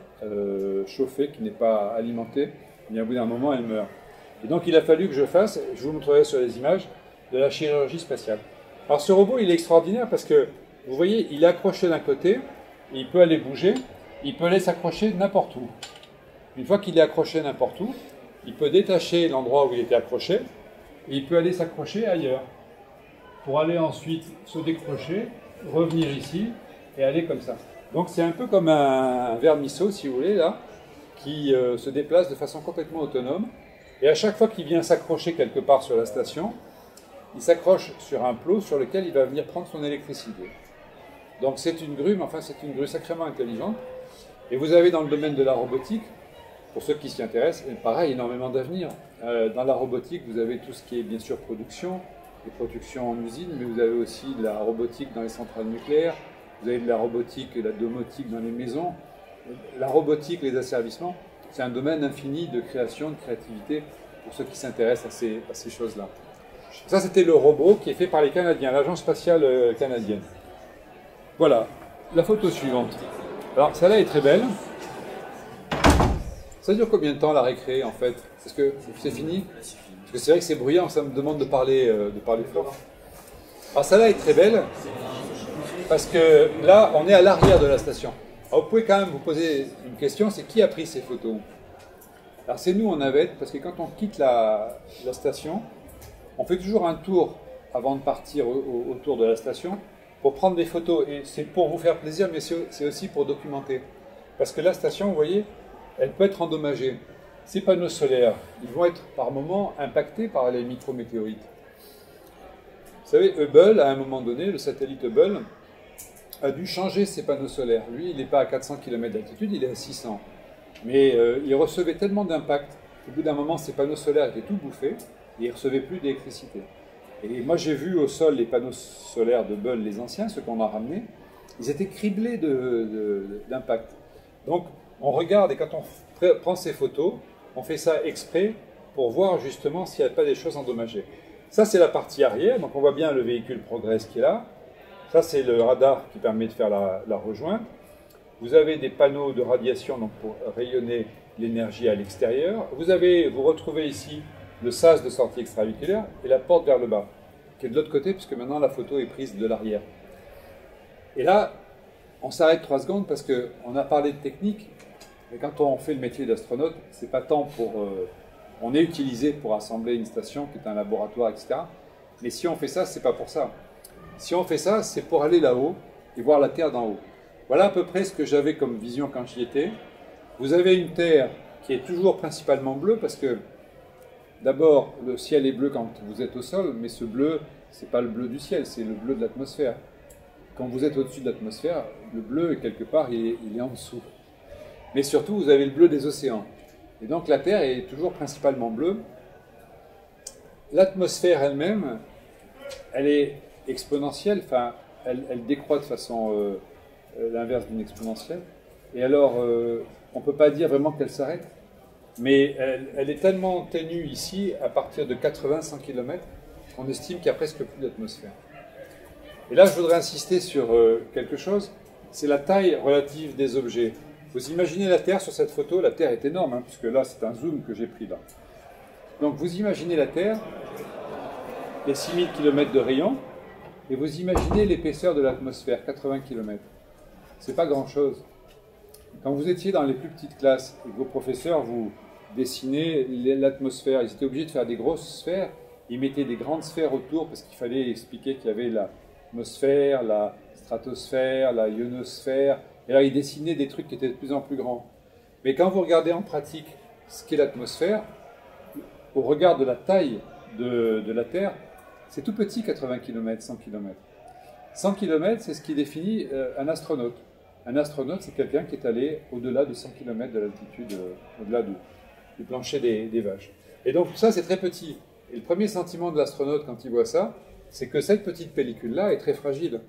chauffée, qui n'est pas alimentée, et au bout d'un moment, elle meurt. Et donc, il a fallu que je fasse, je vous montrerai sur les images, de la chirurgie spatiale. Alors, ce robot, il est extraordinaire parce que, vous voyez, il est accroché d'un côté, il peut aller bouger, il peut aller s'accrocher n'importe où. Une fois qu'il est accroché n'importe où, il peut détacher l'endroit où il était accroché, et il peut aller s'accrocher ailleurs, pour aller ensuite se décrocher, revenir ici, et aller comme ça. Donc, c'est un peu comme un vermisseau, si vous voulez, là, qui se déplace de façon complètement autonome. Et à chaque fois qu'il vient s'accrocher quelque part sur la station, il s'accroche sur un plot sur lequel il va venir prendre son électricité. Donc c'est une grue, mais enfin c'est une grue sacrément intelligente. Et vous avez dans le domaine de la robotique, pour ceux qui s'y intéressent, pareil, énormément d'avenir. Dans la robotique, vous avez tout ce qui est bien sûr production, des productions en usine, mais vous avez aussi de la robotique dans les centrales nucléaires, vous avez de la robotique et de la domotique dans les maisons. La robotique, les asservissements, c'est un domaine infini de création, de créativité pour ceux qui s'intéressent à ces choses-là. Ça, c'était le robot qui est fait par les Canadiens, l'agence spatiale canadienne. Voilà, la photo suivante. Alors, celle-là est très belle. Ça dure combien de temps la récré, en fait? Parce que c'est fini? Parce que c'est vrai que c'est bruyant, ça me demande de parler fort. Alors, celle-là est très belle, parce que là, on est à l'arrière de la station. Alors vous pouvez quand même vous poser une question, c'est qui a pris ces photos? Alors c'est nous en navette, parce que quand on quitte la station, on fait toujours un tour avant de partir autour de la station pour prendre des photos. Et c'est pour vous faire plaisir, mais c'est aussi pour documenter. Parce que la station, vous voyez, elle peut être endommagée. Ces panneaux solaires, ils vont être par moments impactés par les micrométéorites. Vous savez, Hubble, à un moment donné, le satellite Hubble, a dû changer ses panneaux solaires. Lui, il n'est pas à 400 km d'altitude, il est à 600. Mais il recevait tellement d'impact qu'au bout d'un moment, ses panneaux solaires étaient tout bouffés et il ne recevait plus d'électricité. Et moi, j'ai vu au sol les panneaux solaires de Hubble, les anciens, ceux qu'on a ramenés. Ils étaient criblés d'impact. Donc, on regarde, et quand on prend ces photos, on fait ça exprès pour voir justement s'il n'y a pas des choses endommagées. Ça, c'est la partie arrière. Donc, on voit bien le véhicule Progress qui est là. Ça, c'est le radar qui permet de faire la rejointe. Vous avez des panneaux de radiation donc pour rayonner l'énergie à l'extérieur. Vous retrouvez ici le sas de sortie extravéhiculaire et la porte vers le bas, qui est de l'autre côté, puisque maintenant la photo est prise de l'arrière. Et là, on s'arrête 3 secondes parce qu'on a parlé de technique, mais quand on fait le métier d'astronaute, c'est pas tant pour... on est utilisé pour assembler une station qui est un laboratoire, etc. Mais si on fait ça, c'est pas pour ça. Si on fait ça, c'est pour aller là-haut et voir la Terre d'en haut. Voilà à peu près ce que j'avais comme vision quand j'y étais. Vous avez une Terre qui est toujours principalement bleue parce que d'abord, le ciel est bleu quand vous êtes au sol, mais ce bleu, ce n'est pas le bleu du ciel, c'est le bleu de l'atmosphère. Quand vous êtes au-dessus de l'atmosphère, le bleu, quelque part, il est en dessous. Mais surtout, vous avez le bleu des océans. Et donc, la Terre est toujours principalement bleue. L'atmosphère elle-même, elle est exponentielle, enfin, elle décroît de façon l'inverse d'une exponentielle. Et alors, on ne peut pas dire vraiment qu'elle s'arrête. Mais elle est tellement ténue ici, à partir de 80-100 km, qu'on estime qu'il n'y a presque plus d'atmosphère. Et là, je voudrais insister sur quelque chose, c'est la taille relative des objets. Vous imaginez la Terre sur cette photo, la Terre est énorme, hein, puisque là, c'est un zoom que j'ai pris là. Donc, vous imaginez la Terre, les 6000 km de rayon, et vous imaginez l'épaisseur de l'atmosphère, 80 km. C'est pas grand-chose. Quand vous étiez dans les plus petites classes, et que vos professeurs vous... dessiner l'atmosphère. Ils étaient obligés de faire des grosses sphères. Ils mettaient des grandes sphères autour parce qu'il fallait expliquer qu'il y avait l'atmosphère, la stratosphère, la ionosphère. Et là, ils dessinaient des trucs qui étaient de plus en plus grands. Mais quand vous regardez en pratique ce qu'est l'atmosphère, au regard de la taille de la Terre, c'est tout petit, 80 km, 100 km. 100 km, c'est ce qui définit un astronaute. Un astronaute, c'est quelqu'un qui est allé au-delà de 100 km de l'altitude, au-delà du plancher des vaches. Et donc ça, c'est très petit. Et le premier sentiment de l'astronaute quand il voit ça, c'est que cette petite pellicule-là est très fragile.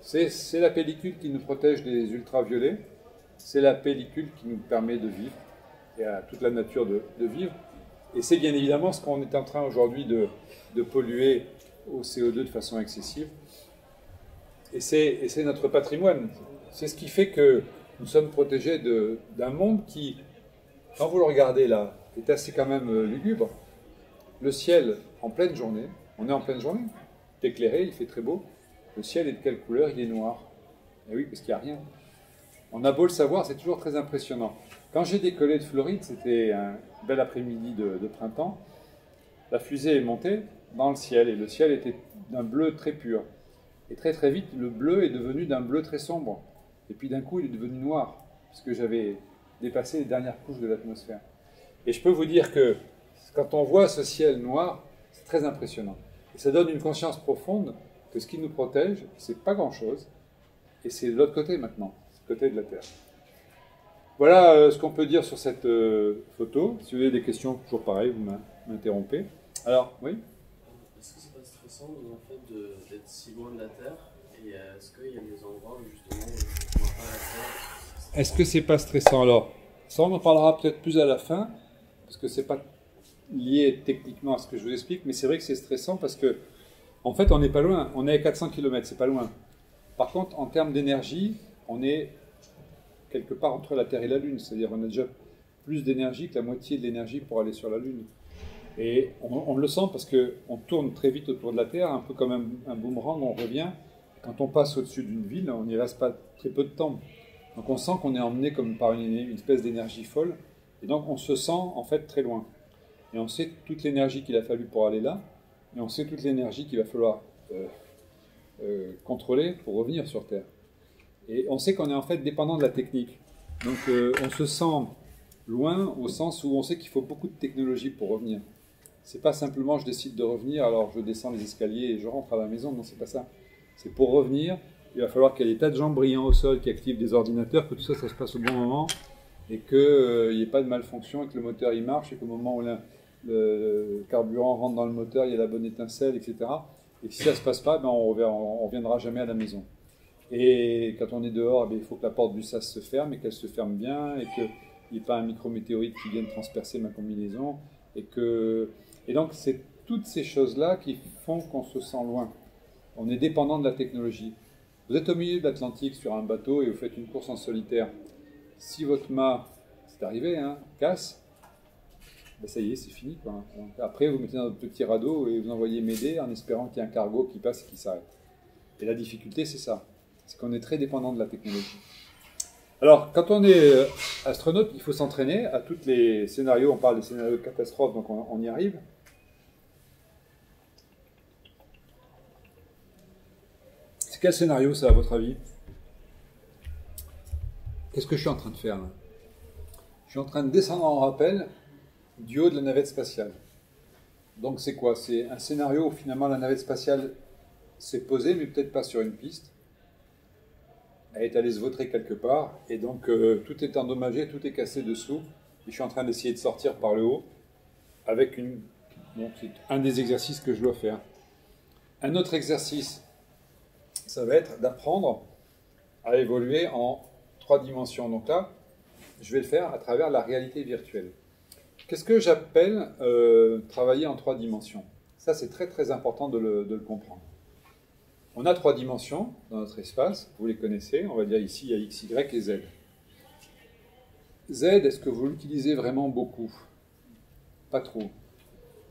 C'est la pellicule qui nous protège des ultraviolets, c'est la pellicule qui nous permet de vivre, et à toute la nature de vivre. Et c'est bien évidemment ce qu'on est en train aujourd'hui de polluer au CO2 de façon excessive. Et c'est notre patrimoine. C'est ce qui fait que nous sommes protégés d'un monde qui... Quand vous le regardez là, c'est assez quand même lugubre. Le ciel, en pleine journée, on est en pleine journée, c'est éclairé, il fait très beau. Le ciel est de quelle couleur? Il est noir. Eh oui, parce qu'il n'y a rien. On a beau le savoir, c'est toujours très impressionnant. Quand j'ai décollé de Floride, c'était un bel après-midi de printemps, la fusée est montée dans le ciel, et le ciel était d'un bleu très pur. Et très très vite, le bleu est devenu d'un bleu très sombre. Et puis d'un coup, il est devenu noir, parce que j'avais... dépasser les dernières couches de l'atmosphère. Et je peux vous dire que quand on voit ce ciel noir, c'est très impressionnant. Et ça donne une conscience profonde que ce qui nous protège, c'est pas grand-chose, et c'est de l'autre côté maintenant, du côté de la Terre. Voilà ce qu'on peut dire sur cette photo. Si vous avez des questions, toujours pareil, vous m'interrompez. Alors, oui? Est-ce que c'est pas stressant en fait, d'être si loin de la Terre? Et est-ce qu'il y a des endroits où justement on ne voit pas la Terre? Est-ce que c'est pas stressant? Alors, ça on en parlera peut-être plus à la fin, parce que c'est pas lié techniquement à ce que je vous explique, mais c'est vrai que c'est stressant parce que, en fait, on n'est pas loin. On est à 400 km, c'est pas loin. Par contre, en termes d'énergie, on est quelque part entre la Terre et la Lune, c'est-à-dire on a déjà plus d'énergie que la moitié de l'énergie pour aller sur la Lune. Et on le sent parce qu'on tourne très vite autour de la Terre, un peu comme un boomerang, on revient. Quand on passe au-dessus d'une ville, on n'y reste pas très peu de temps. Donc on sent qu'on est emmené comme par une espèce d'énergie folle, et donc on se sent en fait très loin. Et on sait toute l'énergie qu'il a fallu pour aller là, et on sait toute l'énergie qu'il va falloir contrôler pour revenir sur Terre. Et on sait qu'on est en fait dépendant de la technique. Donc on se sent loin au sens où on sait qu'il faut beaucoup de technologie pour revenir. C'est pas simplement je décide de revenir, alors je descends les escaliers et je rentre à la maison, non c'est pas ça. C'est pour revenir... Il va falloir qu'il y ait des tas de gens brillants au sol qui activent des ordinateurs, que tout ça, ça se passe au bon moment, et qu'il n'y ait pas de malfonction, et que le moteur, il marche, et qu'au moment où le carburant rentre dans le moteur, il y a la bonne étincelle, etc. Et si ça ne se passe pas, ben on ne reviendra jamais à la maison. Et quand on est dehors, ben il faut que la porte du sas se ferme et qu'elle se ferme bien et qu'il n'y ait pas un micrométéorite qui vienne transpercer ma combinaison. Et donc, c'est toutes ces choses-là qui font qu'on se sent loin. On est dépendant de la technologie. Vous êtes au milieu de l'Atlantique sur un bateau et vous faites une course en solitaire. Si votre mât, c'est arrivé, hein, casse, ben ça y est, c'est fini, quoi. Donc, après, vous mettez dans votre petit radeau et vous envoyez m'aider en espérant qu'il y ait un cargo qui passe et qui s'arrête. Et la difficulté, c'est ça. C'est qu'on est très dépendant de la technologie. Alors, quand on est astronaute, il faut s'entraîner à tous les scénarios. On parle des scénarios de catastrophe, donc on y arrive. C'est quel scénario, ça, à votre avis? Qu'est-ce que je suis en train de faire, là? Je suis en train de descendre en rappel du haut de la navette spatiale. Donc, c'est quoi? C'est un scénario où, finalement, la navette spatiale s'est posée, mais peut-être pas sur une piste. Elle est allée se vautrer quelque part, et donc tout est endommagé, tout est cassé dessous, et je suis en train d'essayer de sortir par le haut, avec une... Bon, c'est un des exercices que je dois faire. Un autre exercice, ça va être d'apprendre à évoluer en 3 dimensions. Donc là, je vais le faire à travers la réalité virtuelle. Qu'est-ce que j'appelle travailler en 3 dimensions? Ça, c'est très très important de le comprendre. On a 3 dimensions dans notre espace, vous les connaissez, on va dire ici il y a x, y et z. Z, est-ce que vous l'utilisez vraiment beaucoup? Pas trop.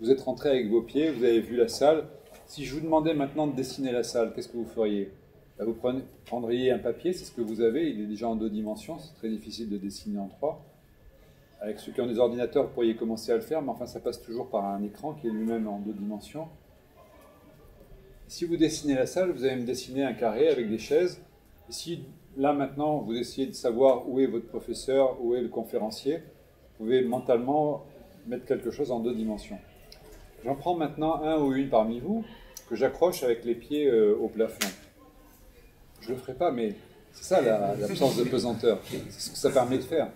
Vous êtes rentré avec vos pieds, vous avez vu la salle. Si je vous demandais maintenant de dessiner la salle, qu'est-ce que vous feriez? Là, vous prendriez un papier, c'est ce que vous avez, il est déjà en 2 dimensions, c'est très difficile de dessiner en 3. Avec ceux qui ont des ordinateurs, vous pourriez commencer à le faire, mais enfin ça passe toujours par un écran qui est lui-même en 2 dimensions. Si vous dessinez la salle, vous allez me dessiner un carré avec des chaises. Et si, là, maintenant, vous essayez de savoir où est votre professeur, où est le conférencier, vous pouvez mentalement mettre quelque chose en 2 dimensions. J'en prends maintenant un ou une parmi vous que j'accroche avec les pieds au plafond. Je ne le ferai pas, mais c'est ça l'absence de pesanteur. C'est ce que ça permet de faire.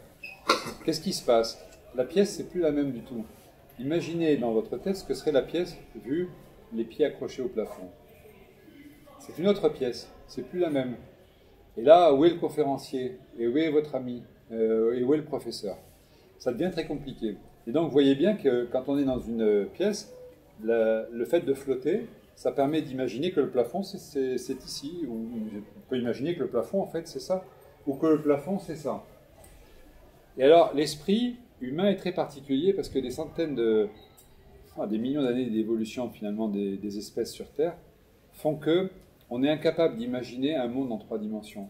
Qu'est-ce qui se passe? La pièce, c'est plus la même du tout. Imaginez dans votre tête ce que serait la pièce vue les pieds accrochés au plafond. C'est une autre pièce, c'est plus la même. Et là, où est le conférencier? Et où est votre ami? Et où est le professeur? Ça devient très compliqué. Et donc, vous voyez bien que quand on est dans une pièce, le fait de flotter, ça permet d'imaginer que le plafond, c'est ici. Ou on peut imaginer que le plafond, en fait, c'est ça. Ou que le plafond, c'est ça. Et alors, l'esprit humain est très particulier parce que des centaines de... Enfin, des millions d'années d'évolution, finalement, des espèces sur Terre font que on est incapable d'imaginer un monde en 3 dimensions.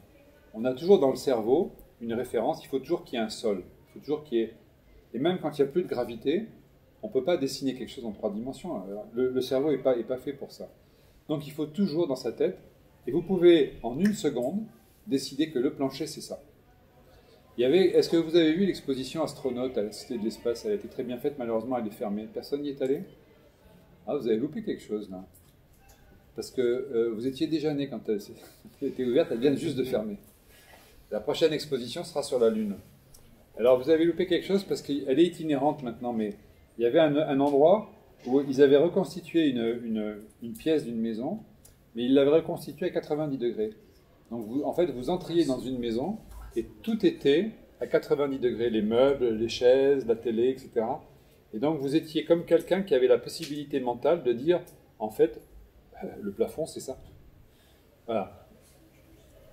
On a toujours dans le cerveau une référence, il faut toujours qu'il y ait un sol. Il faut toujours qu'il y ait... Et même quand il n'y a plus de gravité, on ne peut pas dessiner quelque chose en 3 dimensions. Le cerveau n'est pas fait pour ça. Donc il faut toujours dans sa tête, et vous pouvez en 1 seconde décider que le plancher c'est ça. Est-ce que vous avez vu l'exposition astronaute à la Cité de l'Espace? Elle a été très bien faite, malheureusement elle est fermée. Personne n'y est allé? Ah, vous avez loupé quelque chose là. Parce que vous étiez déjà né quand elle était ouverte, elle vient juste de fermer. La prochaine exposition sera sur la Lune. Alors vous avez loupé quelque chose parce qu'elle est itinérante maintenant, mais il y avait un endroit où ils avaient reconstitué une pièce d'une maison, mais ils l'avaient reconstituée à 90 degrés. Donc vous, en fait, vous entriez dans une maison et tout était à 90 degrés, les meubles, les chaises, la télé, etc. Et donc vous étiez comme quelqu'un qui avait la possibilité mentale de dire, en fait, le plafond, c'est ça. Voilà.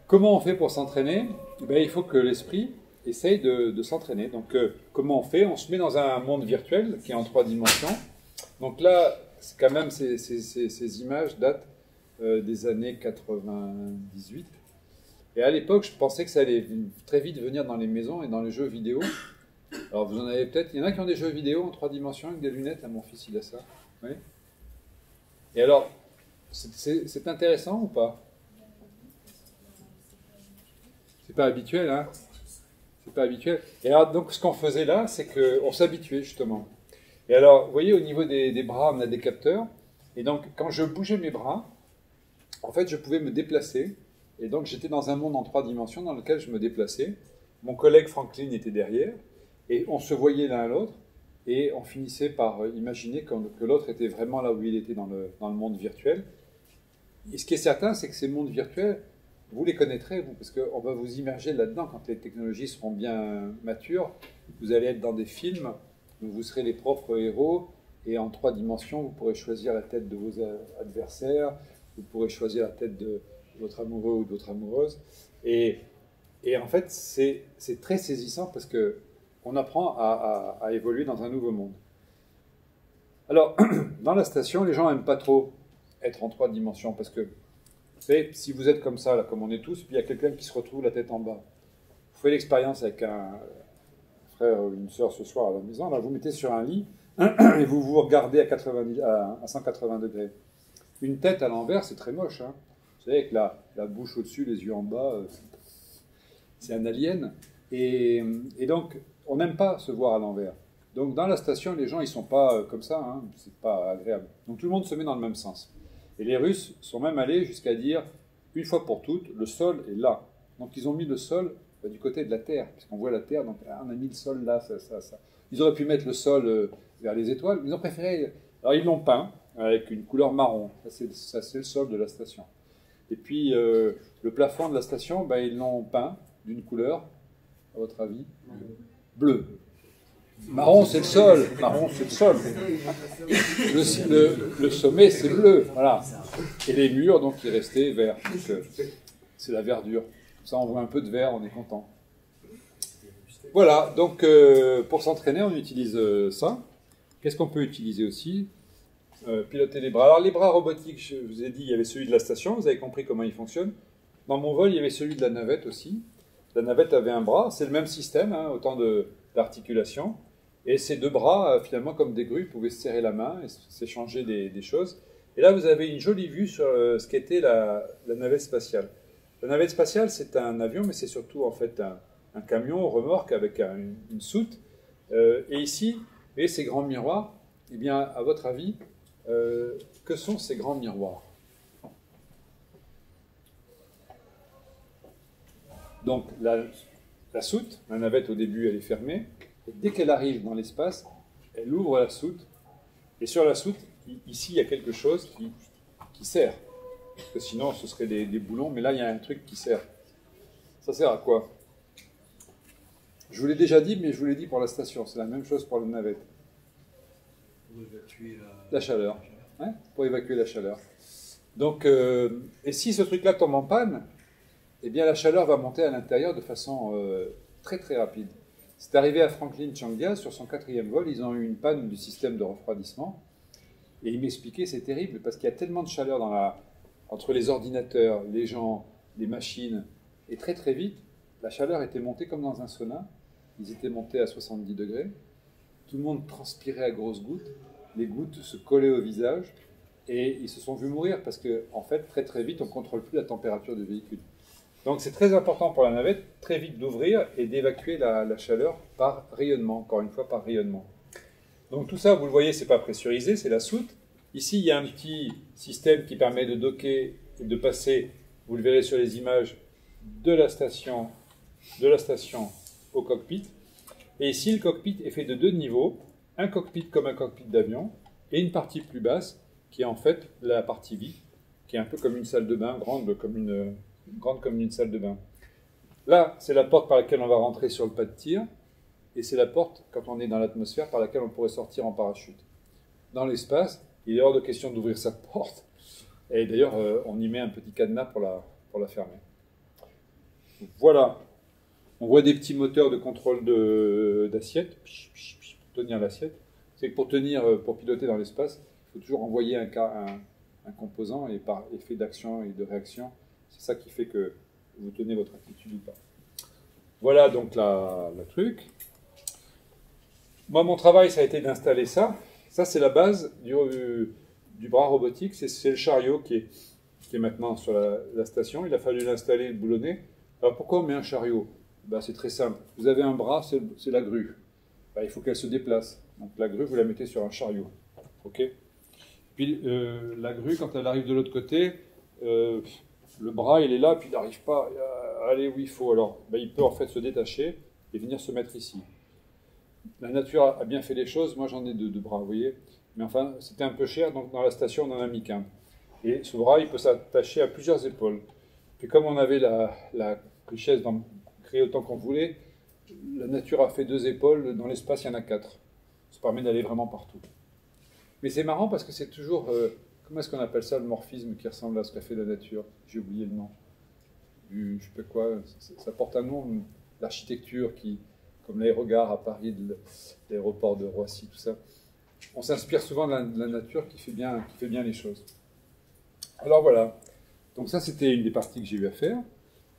Comment on fait pour s'entraîner? Ben, il faut que l'esprit essaye de s'entraîner. Donc, comment on fait? On se met dans un monde virtuel qui est en 3 dimensions. Donc là, quand même, ces images datent des années 98. Et à l'époque, je pensais que ça allait très vite venir dans les maisons et dans les jeux vidéo. Alors, vous en avez peut-être... Il y en a qui ont des jeux vidéo en 3 dimensions avec des lunettes. Là, mon fils, il a ça. Oui. Et alors... C'est intéressant ou pas? C'est pas habituel, hein? C'est pas habituel. Et alors, donc, ce qu'on faisait là, c'est qu'on s'habituait, justement. Et alors, vous voyez, au niveau des bras, on a des capteurs. Et donc, quand je bougeais mes bras, en fait, je pouvais me déplacer. Et donc, j'étais dans un monde en 3 dimensions dans lequel je me déplaçais. Mon collègue Franklin était derrière. Et on se voyait l'un à l'autre. et on finissait par imaginer que l'autre était vraiment là où il était dans le monde virtuel. Et ce qui est certain, c'est que ces mondes virtuels, vous les connaîtrez, vous, parce qu'on va vous immerger là-dedans quand les technologies seront bien matures. Vous allez être dans des films où vous serez les propres héros, et en 3 dimensions, vous pourrez choisir la tête de vos adversaires, vous pourrez choisir la tête de votre amoureux ou de votre amoureuse. Et en fait, c'est très saisissant parce qu'on apprend à évoluer dans un nouveau monde. Alors, dans la station, les gens n'aiment pas trop être en 3 dimensions parce que, vous savez, si vous êtes comme ça, là, comme on est tous, puis il y a quelqu'un qui se retrouve la tête en bas. Vous faites l'expérience avec un frère ou une sœur ce soir à la maison, là, vous mettez sur un lit et vous vous regardez à 180 degrés. Une tête à l'envers, c'est très moche, hein. Vous savez, avec la bouche au-dessus, les yeux en bas, c'est un alien. Et donc, on n'aime pas se voir à l'envers. Donc, dans la station, les gens, ils ne sont pas comme ça, hein, c'est pas agréable. Donc, tout le monde se met dans le même sens. Et les Russes sont même allés jusqu'à dire, une fois pour toutes, le sol est là. Donc, ils ont mis le sol du côté de la Terre, puisqu'on voit la Terre, donc on a mis le sol là, ça. Ils auraient pu mettre le sol vers les étoiles, mais ils ont préféré... Alors, ils l'ont peint avec une couleur marron. Ça, c'est le sol de la station. Et puis, le plafond de la station, ben, ils l'ont peint d'une couleur, à votre avis, bleu. Marron, c'est le sol. Marron, c'est le sol. Le sommet, c'est bleu. Voilà. Et les murs, donc, ils restaient verts. C'est la verdure. Comme ça, on voit un peu de vert, on est content. Voilà. Donc, pour s'entraîner, on utilise ça. Qu'est-ce qu'on peut utiliser aussi? Piloter les bras. Alors, les bras robotiques, je vous ai dit, il y avait celui de la station. Vous avez compris comment il fonctionne. Dans mon vol, il y avait celui de la navette aussi. La navette avait un bras. C'est le même système, hein, autant d'articulation. Et ces 2 bras, finalement, comme des grues, pouvaient se serrer la main et s'échanger des choses. Et là, vous avez une jolie vue sur ce qu'était la navette spatiale. La navette spatiale, c'est un avion, mais c'est surtout, en fait, un camion remorque avec une soute. Et ici, et ces grands miroirs, eh bien, à votre avis, que sont ces grands miroirs? Donc, la soute, la navette au début, elle est fermée. Et dès qu'elle arrive dans l'espace, elle ouvre la soute. Et sur la soute, ici, il y a quelque chose qui serre. Parce que sinon, ce serait des boulons, mais là, il y a un truc qui serre. Ça sert à quoi? Je vous l'ai déjà dit, mais je vous l'ai dit pour la station. C'est la même chose pour la navette. Pour évacuer la chaleur. Hein? Pour évacuer la chaleur. Donc, et si ce truc-là tombe en panne, eh bien la chaleur va monter à l'intérieur de façon très très rapide. C'est arrivé à Franklin Chang-Díaz sur son 4e vol. Ils ont eu une panne du système de refroidissement. Et il m'expliquait, c'est terrible, parce qu'il y a tellement de chaleur entre les ordinateurs, les gens, les machines. Et très très vite, la chaleur était montée comme dans un sauna. Ils étaient montés à 70 degrés. Tout le monde transpirait à grosses gouttes. Les gouttes se collaient au visage. Et ils se sont vus mourir parce que, en fait, très très vite, on ne contrôle plus la température du véhicule. Donc c'est très important pour la navette, très vite d'ouvrir et d'évacuer la chaleur par rayonnement, encore une fois par rayonnement. Donc tout ça, vous le voyez, c'est pas pressurisé, c'est la soute. Ici, il y a un petit système qui permet de docker et de passer, vous le verrez sur les images, de la station au cockpit. Et ici, le cockpit est fait de 2 niveaux, un cockpit comme un cockpit d'avion et une partie plus basse qui est en fait la partie vide, qui est un peu comme une salle de bain, grande comme une salle de bain. Là, c'est la porte par laquelle on va rentrer sur le pas de tir, et c'est la porte, quand on est dans l'atmosphère, par laquelle on pourrait sortir en parachute. Dans l'espace, il est hors de question d'ouvrir sa porte, et d'ailleurs, on y met un petit cadenas pour la fermer. Voilà. On voit des petits moteurs de contrôle d'assiette, pour tenir l'assiette. C'est que pour piloter dans l'espace, il faut toujours envoyer un composant, et par effet d'action et de réaction, c'est ça qui fait que vous tenez votre attitude ou pas. Voilà donc le truc. Moi, mon travail, ça a été d'installer ça. Ça, c'est la base du bras robotique. C'est le chariot qui est maintenant sur la station. Il a fallu l'installer, le boulonner. Alors, pourquoi on met un chariot? Ben, c'est très simple. Vous avez un bras, c'est la grue. Ben, il faut qu'elle se déplace. Donc, la grue, vous la mettez sur un chariot. OK? Puis, la grue, quand elle arrive de l'autre côté... le bras, il est là, puis il n'arrive pas à aller où il faut. Alors, ben, il peut en fait se détacher et venir se mettre ici. la nature a bien fait les choses, moi j'en ai deux bras, vous voyez. Mais enfin, c'était un peu cher, donc dans la station on en a mis qu'un. Et ce bras, il peut s'attacher à plusieurs épaules. Et comme on avait la richesse d'en créer autant qu'on voulait, la nature a fait deux épaules, dans l'espace il y en a quatre. Ça permet d'aller vraiment partout. Mais c'est marrant parce que c'est toujours, comment est-ce qu'on appelle ça, le morphisme qui ressemble à ce qu'a fait la nature? J'ai oublié le nom. Je sais pas quoi, ça porte un nom, l'architecture qui, comme l'aérogare à Paris, l'aéroport de Roissy, tout ça. On s'inspire souvent de la nature qui fait bien les choses. Alors voilà, donc ça c'était une des parties que j'ai eu à faire.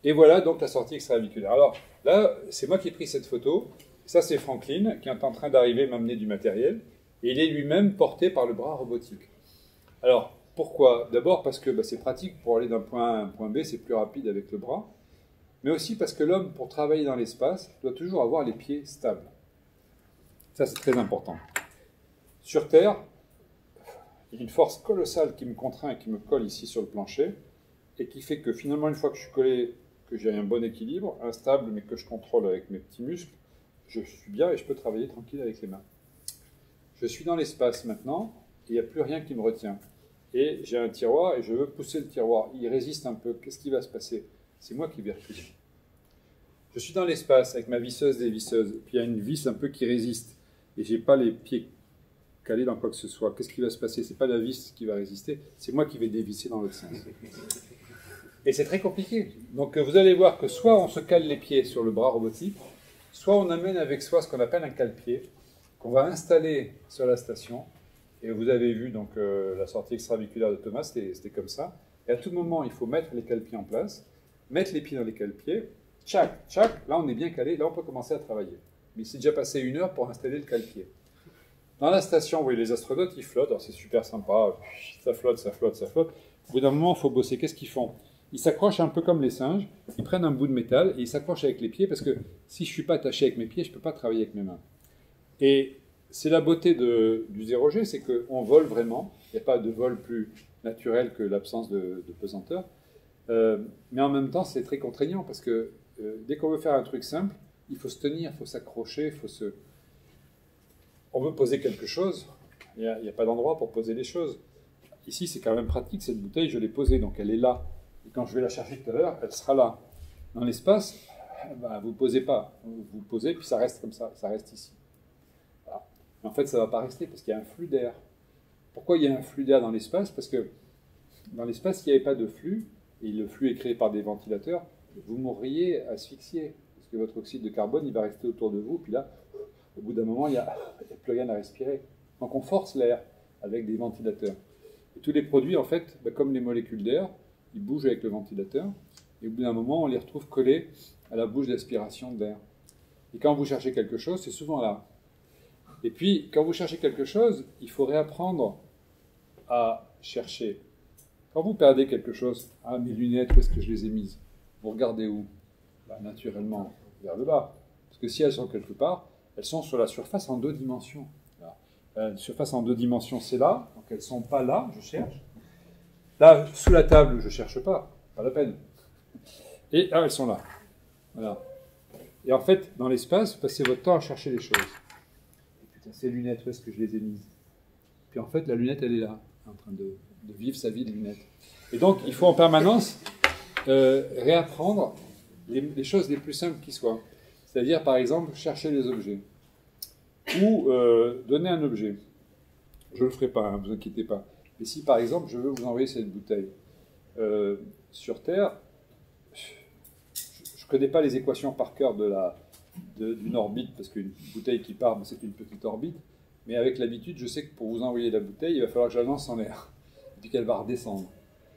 Et voilà donc la sortie extraviculaire. Alors là, c'est moi qui ai pris cette photo. Ça c'est Franklin qui est en train d'arriver m'amener du matériel. Et il est lui-même porté par le bras robotique. Alors pourquoi? D'abord parce que c'est pratique pour aller d'un point A à un point B, c'est plus rapide avec le bras. Mais aussi parce que l'homme, pour travailler dans l'espace, doit toujours avoir les pieds stables. Ça c'est très important. Sur Terre, il y a une force colossale qui me contraint et qui me colle ici sur le plancher, et qui fait que finalement, une fois que je suis collé, que j'ai un bon équilibre, instable, mais que je contrôle avec mes petits muscles, je suis bien et je peux travailler tranquille avec les mains. Je suis dans l'espace maintenant, et il n'y a plus rien qui me retient. Et j'ai un tiroir, et je veux pousser le tiroir. Il résiste un peu. Qu'est-ce qui va se passer? C'est moi qui vais reculer. Je suis dans l'espace avec ma visseuse dévisseuse, puis il y a une vis un peu qui résiste, et je n'ai pas les pieds calé dans quoi que ce soit. Qu'est-ce qui va se passer? C'est pas la vis qui va résister, c'est moi qui vais dévisser dans l'autre sens. Et c'est très compliqué. Donc vous allez voir que soit on se cale les pieds sur le bras robotique, soit on amène avec soi ce qu'on appelle un cale-pied, qu'on va installer sur la station. Et vous avez vu donc la sortie extraviculaire de Thomas, c'était comme ça. Et à tout moment, il faut mettre les cale-pieds en place, mettre les pieds dans les cale-pieds, tchac, là on est bien calé, là on peut commencer à travailler. Mais c'est déjà passé une heure pour installer le cale-pied. Dans la station, vous voyez, les astronautes, ils flottent. Alors c'est super sympa, ça flotte. Au bout d'un moment, il faut bosser. Qu'est-ce qu'ils font? Ils s'accrochent un peu comme les singes. Ils prennent un bout de métal et ils s'accrochent avec les pieds parce que si je ne suis pas attaché avec mes pieds, je ne peux pas travailler avec mes mains. Et c'est la beauté du 0G, c'est qu'on vole vraiment. Il n'y a pas de vol plus naturel que l'absence de pesanteur. Mais en même temps, c'est très contraignant parce que dès qu'on veut faire un truc simple, il faut se tenir, il faut s'accrocher, il faut se... On veut poser quelque chose, il n'y a pas d'endroit pour poser les choses. Ici, c'est quand même pratique, cette bouteille, je l'ai posée, donc elle est là. Et quand je vais la chercher tout à l'heure, elle sera là. Dans l'espace, vous ne posez pas. Vous posez, puis ça reste comme ça, ça reste ici. Voilà. Mais en fait, ça ne va pas rester, parce qu'il y a un flux d'air. Pourquoi il y a un flux d'air dans l'espace? Parce que dans l'espace, il n'y avait pas de flux, et le flux est créé par des ventilateurs, vous mourriez asphyxié, parce que votre oxyde de carbone, il va rester autour de vous, puis là... Au bout d'un moment, il n'y a plus rien à respirer. Donc on force l'air avec des ventilateurs. Et tous les produits, en fait, comme les molécules d'air, ils bougent avec le ventilateur. Et au bout d'un moment, on les retrouve collés à la bouche d'aspiration d'air. Et quand vous cherchez quelque chose, c'est souvent là. Et puis, quand vous cherchez quelque chose, il faut réapprendre à chercher. Quand vous perdez quelque chose, « Ah, mes lunettes, où est-ce que je les ai mises ?» Vous regardez où? Naturellement, vers le bas. Parce que si elles sont quelque part... Elles sont sur la surface en deux dimensions. La surface en deux dimensions, c'est là. Donc elles ne sont pas là, je cherche. Là, sous la table, je ne cherche pas. Pas la peine. Et là, elles sont là. Voilà. Et en fait, dans l'espace, vous passez votre temps à chercher les choses. Et putain, ces lunettes, où est-ce que je les ai mises? Puis en fait, la lunette, elle est là, en train de vivre sa vie de lunettes. Et donc, il faut en permanence réapprendre les choses les plus simples qui soient. C'est-à-dire, par exemple, chercher les objets. Ou donner un objet. Je ne le ferai pas, ne vous inquiétez pas. Mais si, par exemple, je veux vous envoyer cette bouteille sur Terre, je ne connais pas les équations par cœur d'une orbite, parce qu'une bouteille qui part, c'est une petite orbite. Mais avec l'habitude, je sais que pour vous envoyer la bouteille, il va falloir que je la lance en l'air. Et puis qu'elle va redescendre.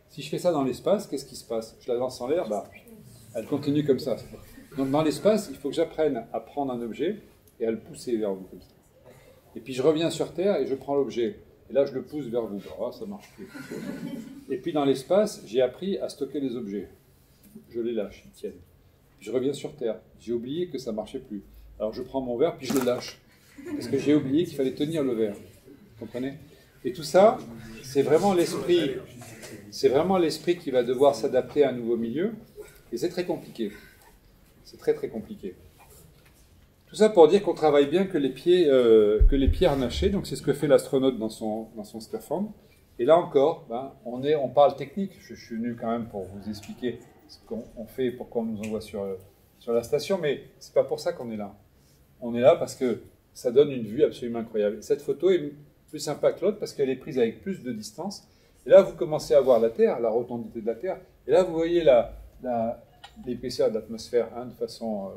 Si je fais ça dans l'espace, qu'est-ce qui se passe? Je la lance en l'air, elle continue comme ça. Donc dans l'espace, il faut que j'apprenne à prendre un objet et à le pousser vers vous, comme ça. Et puis je reviens sur Terre et je prends l'objet. Et là, je le pousse vers vous. Ah, ça marche plus. Et puis dans l'espace, j'ai appris à stocker les objets. Je les lâche, ils tiennent. Puis je reviens sur Terre. J'ai oublié que ça ne marchait plus. Alors je prends mon verre, puis je le lâche. Parce que j'ai oublié qu'il fallait tenir le verre. Vous comprenez? Et tout ça, c'est vraiment l'esprit. C'est vraiment l'esprit qui va devoir s'adapter à un nouveau milieu. Et c'est très compliqué. C'est très compliqué. Tout Tout ça pour dire qu'on travaille bien que les pieds harnachés. Donc c'est ce que fait l'astronaute dans son scaphandre. Et là encore, ben, on parle technique. Je suis venu quand même pour vous expliquer ce qu'on fait et pourquoi on nous envoie sur la station. Mais c'est pas pour ça qu'on est là. On est là parce que ça donne une vue absolument incroyable. Cette photo est plus sympa que l'autre parce qu'elle est prise avec plus de distance. Et là, vous commencez à voir la Terre, la rotondité de la Terre. Et là, vous voyez l'épaisseur de l'atmosphère, hein, de façon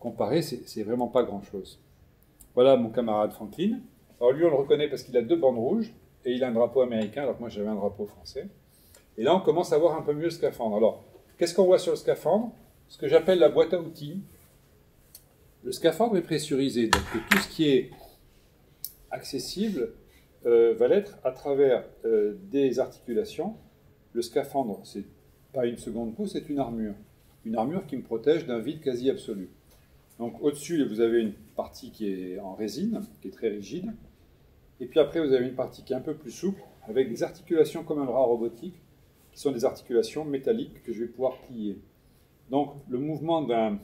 comparée. C'est vraiment pas grand-chose. Voilà mon camarade Franklin. Alors lui, on le reconnaît parce qu'il a deux bandes rouges et il a un drapeau américain, alors que moi, j'avais un drapeau français. Et là, on commence à voir un peu mieux le scaphandre. Alors, qu'est-ce qu'on voit sur le scaphandre? Ce que j'appelle la boîte à outils. Le scaphandre est pressurisé, donc tout ce qui est accessible va l'être à travers des articulations. Le scaphandre, c'est pas une seconde peau, c'est une armure. Une armure qui me protège d'un vide quasi absolu. Donc au-dessus, vous avez une partie qui est en résine, qui est très rigide. Et puis après, vous avez une partie qui est un peu plus souple, avec des articulations comme un bras robotique, qui sont des articulations métalliques que je vais pouvoir plier. Donc le mouvement d'un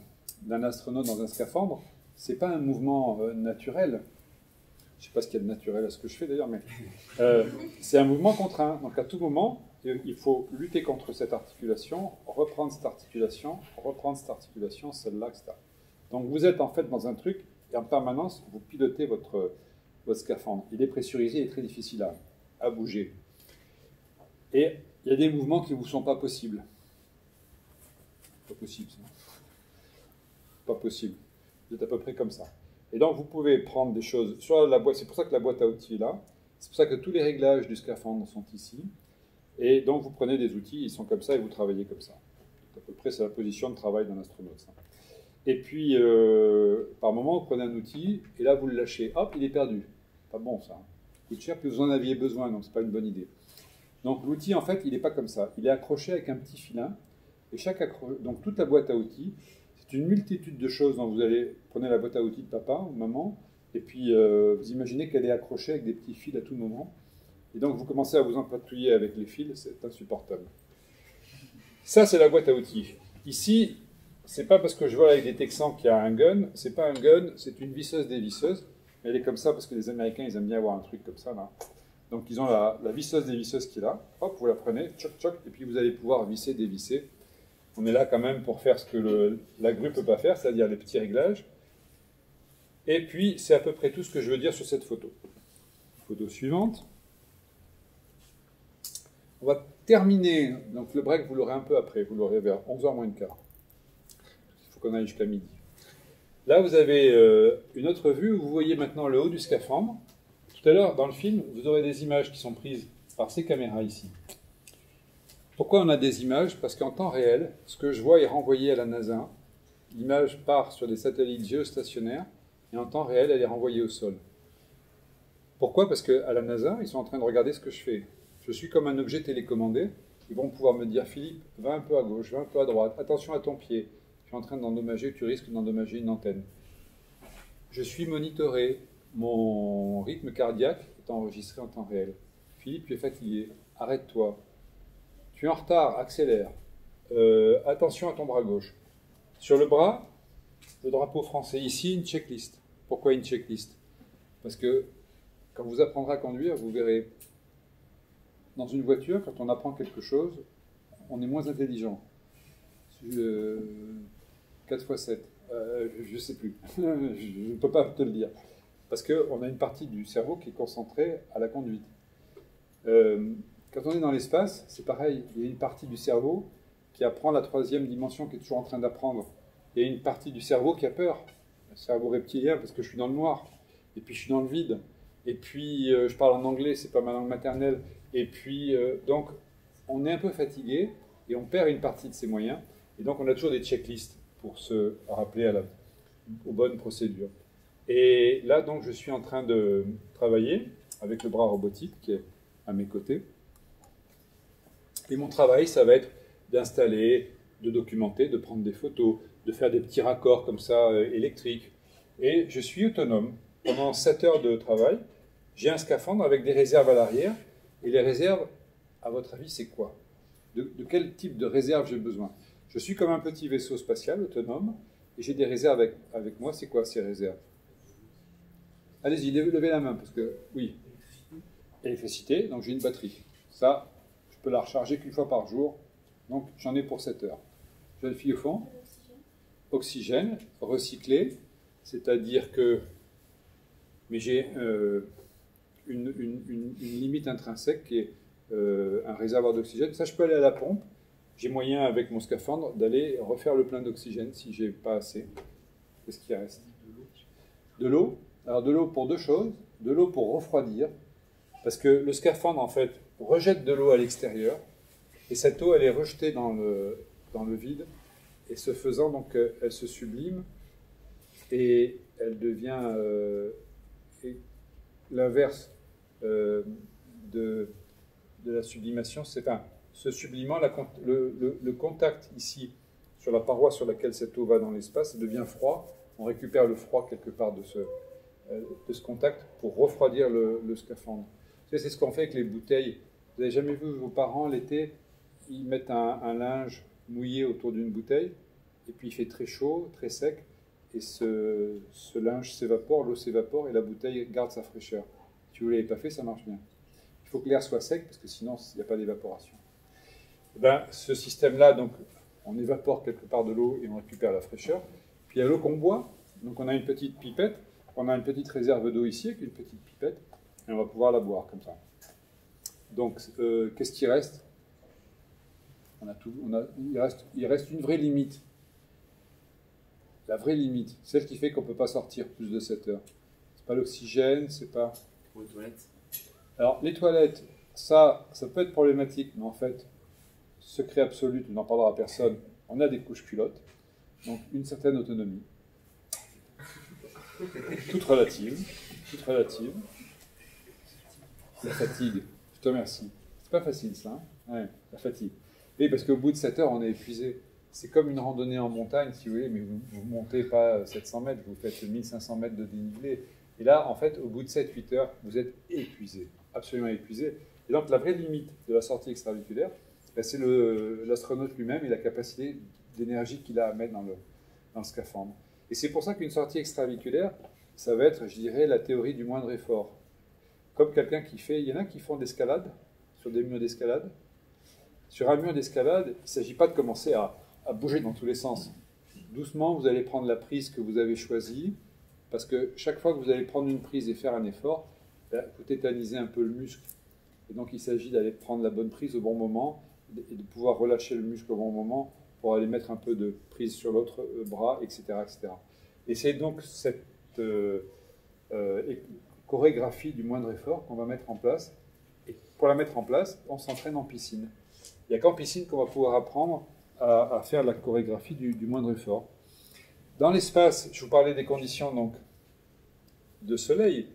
astronaute dans un scaphandre, c'est pas un mouvement naturel. Je sais pas ce qu'il y a de naturel à ce que je fais d'ailleurs, mais c'est un mouvement contraint. Donc à tout moment, il faut lutter contre cette articulation, reprendre cette articulation, celle-là, etc. Donc vous êtes en fait dans un truc et en permanence, vous pilotez votre scaphandre. Il est pressurisé, il est très difficile à bouger. Et il y a des mouvements qui ne vous sont pas possibles. Pas possible, ça. Pas possible. Vous êtes à peu près comme ça. Et donc vous pouvez prendre des choses sur la boîte. C'est pour ça que la boîte à outils est là. C'est pour ça que tous les réglages du scaphandre sont ici. Et donc vous prenez des outils, ils sont comme ça et vous travaillez comme ça. À peu près, c'est la position de travail d'un astronaute. Ça. Et puis, par moment, vous prenez un outil, et là, vous le lâchez. Hop, il est perdu. Pas bon, ça. Il coûte cher, puis vous en aviez besoin, donc c'est pas une bonne idée. Donc, l'outil, en fait, il n'est pas comme ça. Il est accroché avec un petit filin. Et donc, toute la boîte à outils, c'est une multitude de choses. Donc, vous allez prenez la boîte à outils de papa ou maman, et puis, vous imaginez qu'elle est accrochée avec des petits fils à tout moment. Et donc, vous commencez à vous empatouiller avec les fils. C'est insupportable. Ça, c'est la boîte à outils. Ici... C'est pas parce que je vois avec des Texans qu'il y a un gun, c'est pas un gun, c'est une visseuse dévisseuse. Elle est comme ça parce que les Américains, ils aiment bien avoir un truc comme ça, là. Donc ils ont la visseuse dévisseuse qui est là. Hop, vous la prenez, tchoc tchoc, et puis vous allez pouvoir visser, dévisser. On est là quand même pour faire ce que la grue peut pas faire, c'est-à-dire les petits réglages. Et puis, c'est à peu près tout ce que je veux dire sur cette photo. Photo suivante. On va terminer, donc le break, vous l'aurez un peu après, vous l'aurez vers 11h moins le quart. Qu'on aille jusqu'à midi. Là, vous avez une autre vue où vous voyez maintenant le haut du scaphandre. Tout à l'heure, dans le film, vous aurez des images qui sont prises par ces caméras ici. Pourquoi on a des images? Parce qu'en temps réel, ce que je vois est renvoyé à la NASA. L'image part sur des satellites géostationnaires et en temps réel, elle est renvoyée au sol. Pourquoi? Parce qu'à la NASA, ils sont en train de regarder ce que je fais. Je suis comme un objet télécommandé. Ils vont pouvoir me dire, Philippe, va un peu à gauche, va un peu à droite, attention à ton pied. Tu es en train d'endommager, tu risques d'endommager une antenne. Je suis monitoré, mon rythme cardiaque est enregistré en temps réel. Philippe, tu es fatigué, arrête-toi. Tu es en retard, accélère. Attention à ton bras gauche. Sur le bras, le drapeau français. Ici, une checklist. Pourquoi une checklist? Parce que quand vous apprendrez à conduire, vous verrez. Dans une voiture, quand on apprend quelque chose, on est moins intelligent. 4 x 7, je ne sais plus, je ne peux pas te le dire, parce qu'on a une partie du cerveau qui est concentrée à la conduite. Quand on est dans l'espace, c'est pareil, il y a une partie du cerveau qui apprend la 3e dimension, qui est toujours en train d'apprendre. Il y a une partie du cerveau qui a peur, le cerveau reptilien, parce que je suis dans le noir, et puis je suis dans le vide, et puis je parle en anglais, c'est pas ma langue maternelle, et puis donc on est un peu fatigué, et on perd une partie de ses moyens. Et donc, on a toujours des checklists pour se rappeler aux bonnes procédures. Et là, donc, je suis en train de travailler avec le bras robotique qui est à mes côtés. Et mon travail, ça va être d'installer, de documenter, de prendre des photos, de faire des petits raccords comme ça, électriques. Et je suis autonome. Pendant 7 heures de travail, j'ai un scaphandre avec des réserves à l'arrière. Et les réserves, à votre avis, c'est quoi? De quel type de réserve j'ai besoin? Je suis comme un petit vaisseau spatial autonome Et j'ai des réserves avec moi. C'est quoi ces réserves? Allez-y, levez la main, parce que, oui. Électricité, donc j'ai une batterie. Ça, je peux la recharger qu'une fois par jour. Donc j'en ai pour 7 heures. Jeune fille au fond. Oxygène, recyclé, c'est-à-dire que... Mais j'ai une limite intrinsèque qui est un réservoir d'oxygène. Ça, je peux aller à la pompe. J'ai moyen, avec mon scaphandre, d'aller refaire le plein d'oxygène si je n'ai pas assez. Qu'est-ce qui reste? De l'eau. Alors, de l'eau pour deux choses. De l'eau pour refroidir, parce que le scaphandre, en fait, rejette de l'eau à l'extérieur, et cette eau, elle est rejetée dans le vide, et ce faisant, donc, elle se sublime, et elle devient... l'inverse de la sublimation, c'est enfin, ce sublimant, le contact ici sur la paroi sur laquelle cette eau va dans l'espace, elle devient froid, on récupère le froid quelque part de ce contact pour refroidir le scaphandre. C'est ce qu'on fait avec les bouteilles. Vous n'avez jamais vu vos parents l'été, ils mettent un linge mouillé autour d'une bouteille, et puis il fait très chaud, très sec, et ce linge s'évapore, l'eau s'évapore et la bouteille garde sa fraîcheur. Si vous ne l'avez pas fait, ça marche bien. Il faut que l'air soit sec parce que sinon, il n'y a pas d'évaporation. Ben, ce système-là, donc, on évapore quelque part de l'eau et on récupère la fraîcheur. Puis il y a l'eau qu'on boit, donc on a une petite pipette, on a une petite réserve d'eau ici avec une petite pipette et on va pouvoir la boire comme ça. Donc, qu'est-ce qui reste? Il reste une vraie limite. La vraie limite, celle qui fait qu'on ne peut pas sortir plus de 7 heures. C'est pas l'oxygène, c'est pas... Pour les toilettes. Alors, les toilettes, ça peut être problématique, mais en fait, secret absolu, tu n'en parleras à personne, on a des couches culottes, donc une certaine autonomie. Toute relative. La fatigue, je te remercie. C'est pas facile ça, hein? Ouais, la fatigue. Et parce qu'au bout de 7 heures, on est épuisé. C'est comme une randonnée en montagne, si vous voulez, mais vous ne montez pas 700 mètres, vous faites 1500 mètres de dénivelé. Et là, en fait, au bout de 7-8 heures, vous êtes épuisé, absolument épuisé. Et donc, la vraie limite de la sortie extravéhiculaire, c'est l'astronaute lui-même et la capacité d'énergie qu'il a à mettre dans le scaphandre. Et c'est pour ça qu'une sortie extravéhiculaire, ça va être, je dirais, la théorie du moindre effort. Comme quelqu'un qui fait... Il y en a qui font de l'escalade, sur des murs d'escalade. Sur un mur d'escalade, il ne s'agit pas de commencer à bouger dans tous les sens. Doucement, vous allez prendre la prise que vous avez choisie, parce que chaque fois que vous allez prendre une prise et faire un effort, vous tétanisez un peu le muscle. Et donc, il s'agit d'aller prendre la bonne prise au bon moment et de pouvoir relâcher le muscle au bon moment pour aller mettre un peu de prise sur l'autre bras, etc., etc. Et c'est donc cette chorégraphie du moindre effort qu'on va mettre en place. Et pour la mettre en place, on s'entraîne en piscine. Il n'y a qu'en piscine qu'on va pouvoir apprendre à faire la chorégraphie du moindre effort. Dans l'espace, je vous parlais des conditions donc, de soleil,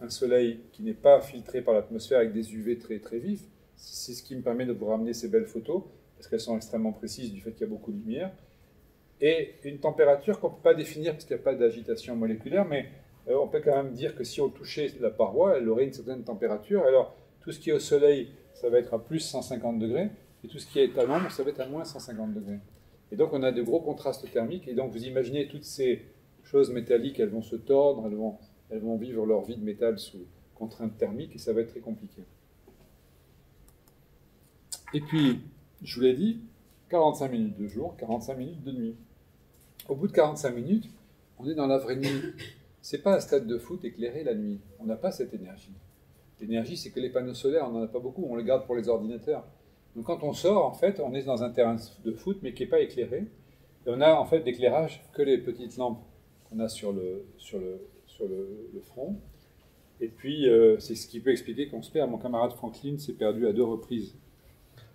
un soleil qui n'est pas filtré par l'atmosphère avec des UV très, très vifs, c'est ce qui me permet de vous ramener ces belles photos, parce qu'elles sont extrêmement précises du fait qu'il y a beaucoup de lumière, et une température qu'on ne peut pas définir parce qu'il n'y a pas d'agitation moléculaire, mais on peut quand même dire que si on touchait la paroi, elle aurait une certaine température, alors tout ce qui est au soleil, ça va être à plus 150 degrés, et tout ce qui est à l'ombre, ça va être à moins 150 degrés. Et donc, on a de gros contrastes thermiques. Et donc, vous imaginez toutes ces choses métalliques, elles vont se tordre, elles vont vivre leur vie de métal sous contrainte thermique, et ça va être très compliqué. Et puis, je vous l'ai dit, 45 minutes de jour, 45 minutes de nuit. Au bout de 45 minutes, on est dans la vraie nuit. Ce n'est pas un stade de foot éclairé la nuit. On n'a pas cette énergie. L'énergie, c'est que les panneaux solaires, on n'en a pas beaucoup. On les garde pour les ordinateurs. Donc quand on sort, en fait, on est dans un terrain de foot, mais qui n'est pas éclairé. Et on a en fait d'éclairage que les petites lampes qu'on a sur le front. Et puis, c'est ce qui peut expliquer qu'on se perd. Mon camarade Franklin s'est perdu à 2 reprises.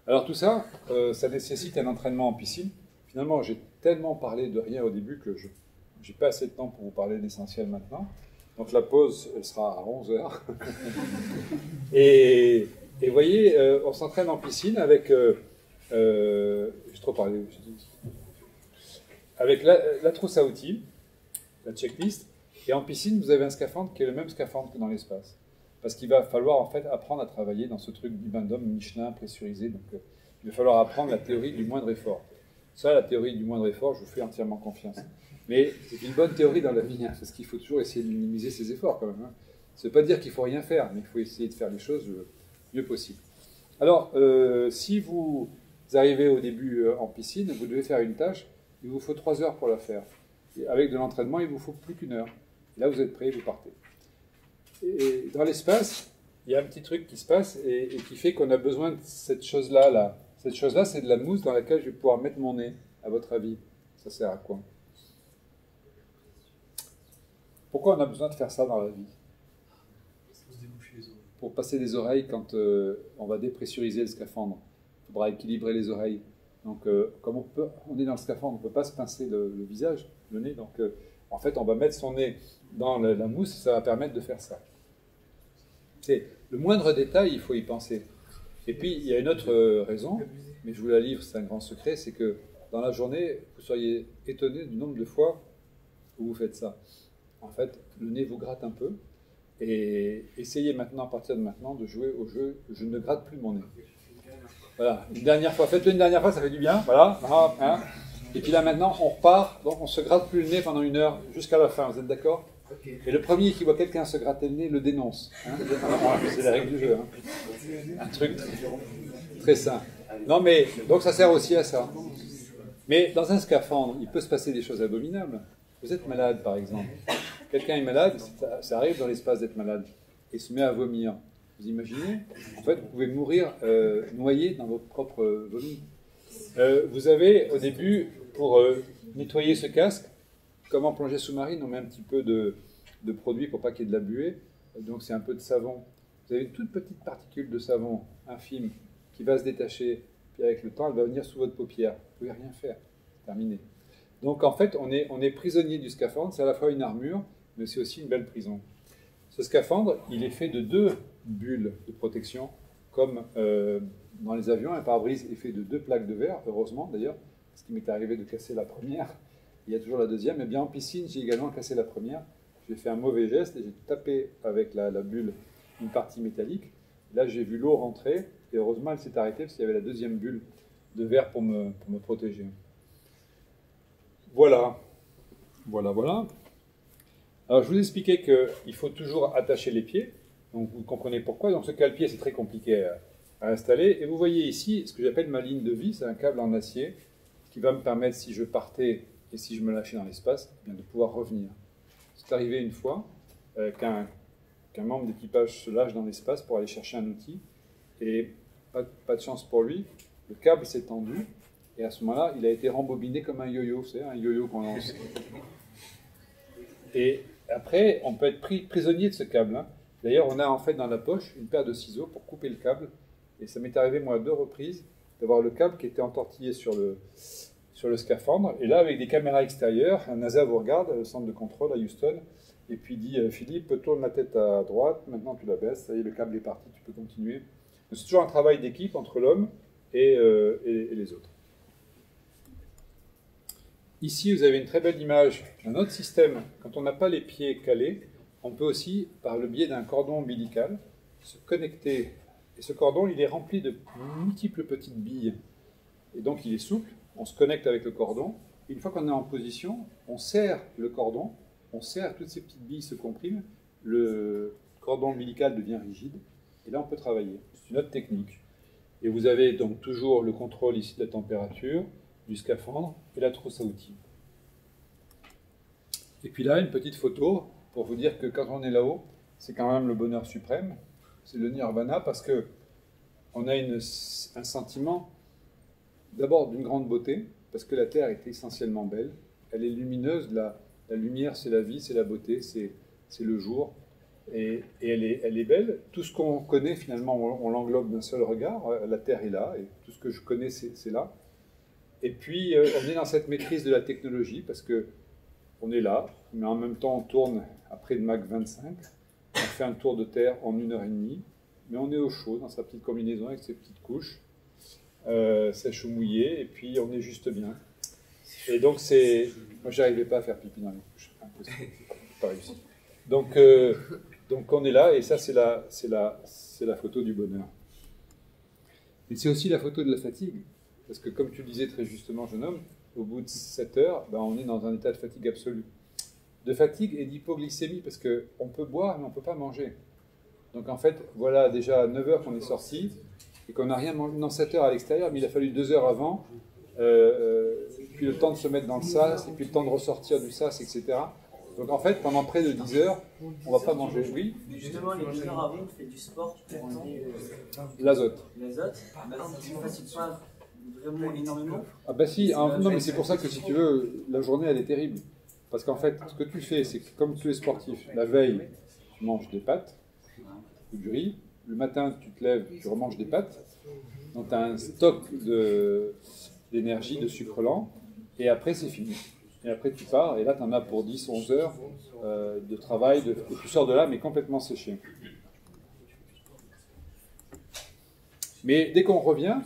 Alors tout ça, ça nécessite un entraînement en piscine. Finalement, j'ai tellement parlé de rien au début que je n'ai pas assez de temps pour vous parler de l'essentiel maintenant. Donc la pause, elle sera à 11 h. Et vous voyez, on s'entraîne en piscine avec, avec la trousse à outils, la checklist, et en piscine, vous avez un scaphandre qui est le même scaphandre que dans l'espace. Parce qu'il va falloir en fait apprendre à travailler dans ce truc du bain d'homme Michelin pressurisé, donc il va falloir apprendre la théorie du moindre effort. Ça, la théorie du moindre effort, je vous fais entièrement confiance. Mais c'est une bonne théorie dans la vie, hein, parce qu'il faut toujours essayer de minimiser ses efforts quand même. Hein. Ça ne veut pas dire qu'il ne faut rien faire, mais il faut essayer de faire les choses le mieux possible. Alors, si vous arrivez au début en piscine, vous devez faire une tâche, il vous faut 3 heures pour la faire. Et avec de l'entraînement, il vous faut plus qu'1 heure. Et là, vous êtes prêt, vous partez. Et dans l'espace, il y a un petit truc qui se passe et qui fait qu'on a besoin de cette chose-là. Là. Cette chose-là, c'est de la mousse dans laquelle je vais pouvoir mettre mon nez, à votre avis. Ça sert à quoi? Pourquoi on a besoin de faire ça dans la vie? Pour passer des oreilles quand on va dépressuriser le scaphandre. Il faudra équilibrer les oreilles. Donc, comme on est dans le scaphandre, on ne peut pas se pincer le visage, le nez. Donc, en fait, on va mettre son nez dans la mousse, ça va permettre de faire ça. C'est le moindre détail, il faut y penser. Et puis, il y a une autre raison, mais je vous la livre, c'est un grand secret, c'est que dans la journée, vous seriez étonné du nombre de fois où vous faites ça. En fait, le nez vous gratte un peu. Et essayez maintenant, à partir de maintenant, de jouer au jeu « Je ne gratte plus mon nez ». Voilà, une dernière fois. Faites-le une dernière fois, ça fait du bien. Voilà. Hein. Et puis là, maintenant, on repart. Donc, on se gratte plus le nez pendant 1 heure jusqu'à la fin. Vous êtes d'accord? Et le premier qui voit quelqu'un se gratter le nez le dénonce. Hein. C'est la règle du jeu. Hein. Un truc très simple. Non, mais donc ça sert aussi à ça. Mais dans un scaphandre, il peut se passer des choses abominables. Vous êtes malade, par exemple. Quelqu'un est malade, ça arrive dans l'espace d'être malade, et se met à vomir. Vous imaginez? En fait, vous pouvez mourir noyé dans votre propre vomi. Vous avez, au début, pour nettoyer ce casque, comme en plongée sous-marine, on met un petit peu de produit pour pas qu'il y ait de la buée. Donc c'est un peu de savon. Vous avez une toute petite particule de savon infime qui va se détacher, puis avec le temps, elle va venir sous votre paupière. Vous ne pouvez rien faire. Terminé. Donc en fait, on est prisonnier du scaphandre. C'est à la fois une armure, mais c'est aussi une belle prison. Ce scaphandre, il est fait de 2 bulles de protection, comme dans les avions. Un pare-brise est fait de 2 plaques de verre, heureusement d'ailleurs, parce qu'il m'est arrivé de casser la première. Il y a toujours la deuxième. Et bien en piscine, j'ai également cassé la première. J'ai fait un mauvais geste et j'ai tapé avec la bulle une partie métallique. Là, j'ai vu l'eau rentrer et heureusement, elle s'est arrêtée parce qu'il y avait la 2e bulle de verre pour me protéger. Voilà. Voilà, voilà. Alors, je vous expliquais qu'il faut toujours attacher les pieds. Donc, vous comprenez pourquoi. Donc, ce cale-pied, c'est très compliqué à installer. Et vous voyez ici ce que j'appelle ma ligne de vie. C'est un câble en acier qui va me permettre, si je partais et si je me lâchais dans l'espace, de pouvoir revenir. C'est arrivé une fois qu'un membre d'équipage se lâche dans l'espace pour aller chercher un outil. Et pas de chance pour lui, le câble s'est tendu. Et à ce moment-là, il a été rembobiné comme un yo-yo. Vous savez, un yo-yo qu'on lance. Et après, on peut être prisonnier de ce câble. Hein. D'ailleurs, on a en fait dans la poche une paire de ciseaux pour couper le câble. Et ça m'est arrivé, moi, à 2 reprises, d'avoir le câble qui était entortillé sur le scaphandre. Et là, avec des caméras extérieures, un NASA vous regarde, le centre de contrôle à Houston, et puis dit « Philippe, tourne la tête à droite, maintenant tu la baisses, ça y est, le câble est parti, tu peux continuer. » C'est toujours un travail d'équipe entre l'homme et les autres. Ici, vous avez une très belle image d'un autre système. Quand on n'a pas les pieds calés, on peut aussi, par le biais d'un cordon ombilical, se connecter. Et ce cordon, il est rempli de multiples petites billes. Et donc, il est souple. On se connecte avec le cordon. Et une fois qu'on est en position, on serre le cordon. On serre, toutes ces petites billes se compriment. Le cordon ombilical devient rigide. Et là, on peut travailler. C'est une autre technique. Et vous avez donc toujours le contrôle ici de la température, du scaphandre et la trousse à outils. Et puis là, une petite photo pour vous dire que quand on est là-haut, c'est quand même le bonheur suprême, c'est le nirvana, parce que on a un sentiment d'abord d'une grande beauté, parce que la Terre est essentiellement belle, elle est lumineuse, la lumière c'est la vie, c'est la beauté, c'est le jour, et elle est belle. Tout ce qu'on connaît finalement, on l'englobe d'un seul regard, la Terre est là, et tout ce que je connais c'est là. Et puis, on est dans cette maîtrise de la technologie, parce qu'on est là, mais en même temps, on tourne après le Mach 25, on fait un tour de Terre en 1 heure et demie, mais on est au chaud, dans sa petite combinaison, avec ses petites couches, sèche ou mouillée, et puis on est juste bien. Et donc, c'est... Moi, je n'arrivais pas à faire pipi dans les couches, impossible, pas réussi. Donc on est là, et ça, c'est la photo du bonheur. Et c'est aussi la photo de la fatigue. Parce que, comme tu le disais très justement, jeune homme, au bout de 7 heures, ben on est dans un état de fatigue absolue. De fatigue et d'hypoglycémie, parce qu'on peut boire, mais on ne peut pas manger. Donc en fait, voilà déjà 9 heures qu'on est sorti et qu'on n'a rien mangé dans 7 heures à l'extérieur, mais il a fallu 2 heures avant, puis le temps de se mettre dans le sas, et puis le temps de ressortir du sas, etc. Donc en fait, pendant près de 10 heures, on ne va pas manger. Oui. Mais justement, les 10 heures avant, on fait du sport pour enlever l'azote. L'azote, c'est une fatigue pas vraiment énormément. Ah bah si, non, mais c'est pour ça que si tu veux, la journée, elle est terrible. Parce qu'en fait, ce que tu fais, c'est que comme tu es sportif, la veille, tu manges des pâtes ou du riz. Le matin, tu te lèves, tu remanges des pâtes. Donc tu as un stock d'énergie, de sucre lent. Et après, c'est fini. Et après, tu pars, et là, tu en as pour 10, 11 heures de travail, et tu sors de là, mais complètement séché. Mais dès qu'on revient,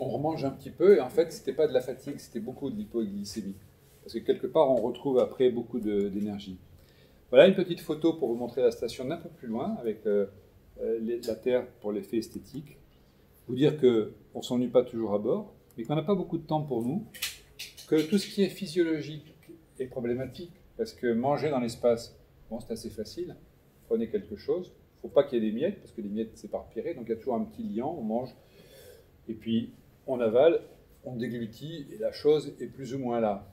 on remange un petit peu, et en fait, c'était pas de la fatigue, c'était beaucoup de l'hypoglycémie. Parce que quelque part, on retrouve après beaucoup d'énergie. Voilà une petite photo pour vous montrer la station d'un peu plus loin, avec la Terre pour l'effet esthétique. Vous dire qu'on ne s'ennuie pas toujours à bord, mais qu'on n'a pas beaucoup de temps pour nous. Que tout ce qui est physiologique est problématique, parce que manger dans l'espace, bon, c'est assez facile, prenez quelque chose, il ne faut pas qu'il y ait des miettes, parce que les miettes s'éparpilleraient, donc il y a toujours un petit liant, on mange, et puis on avale, on déglutit, et la chose est plus ou moins là.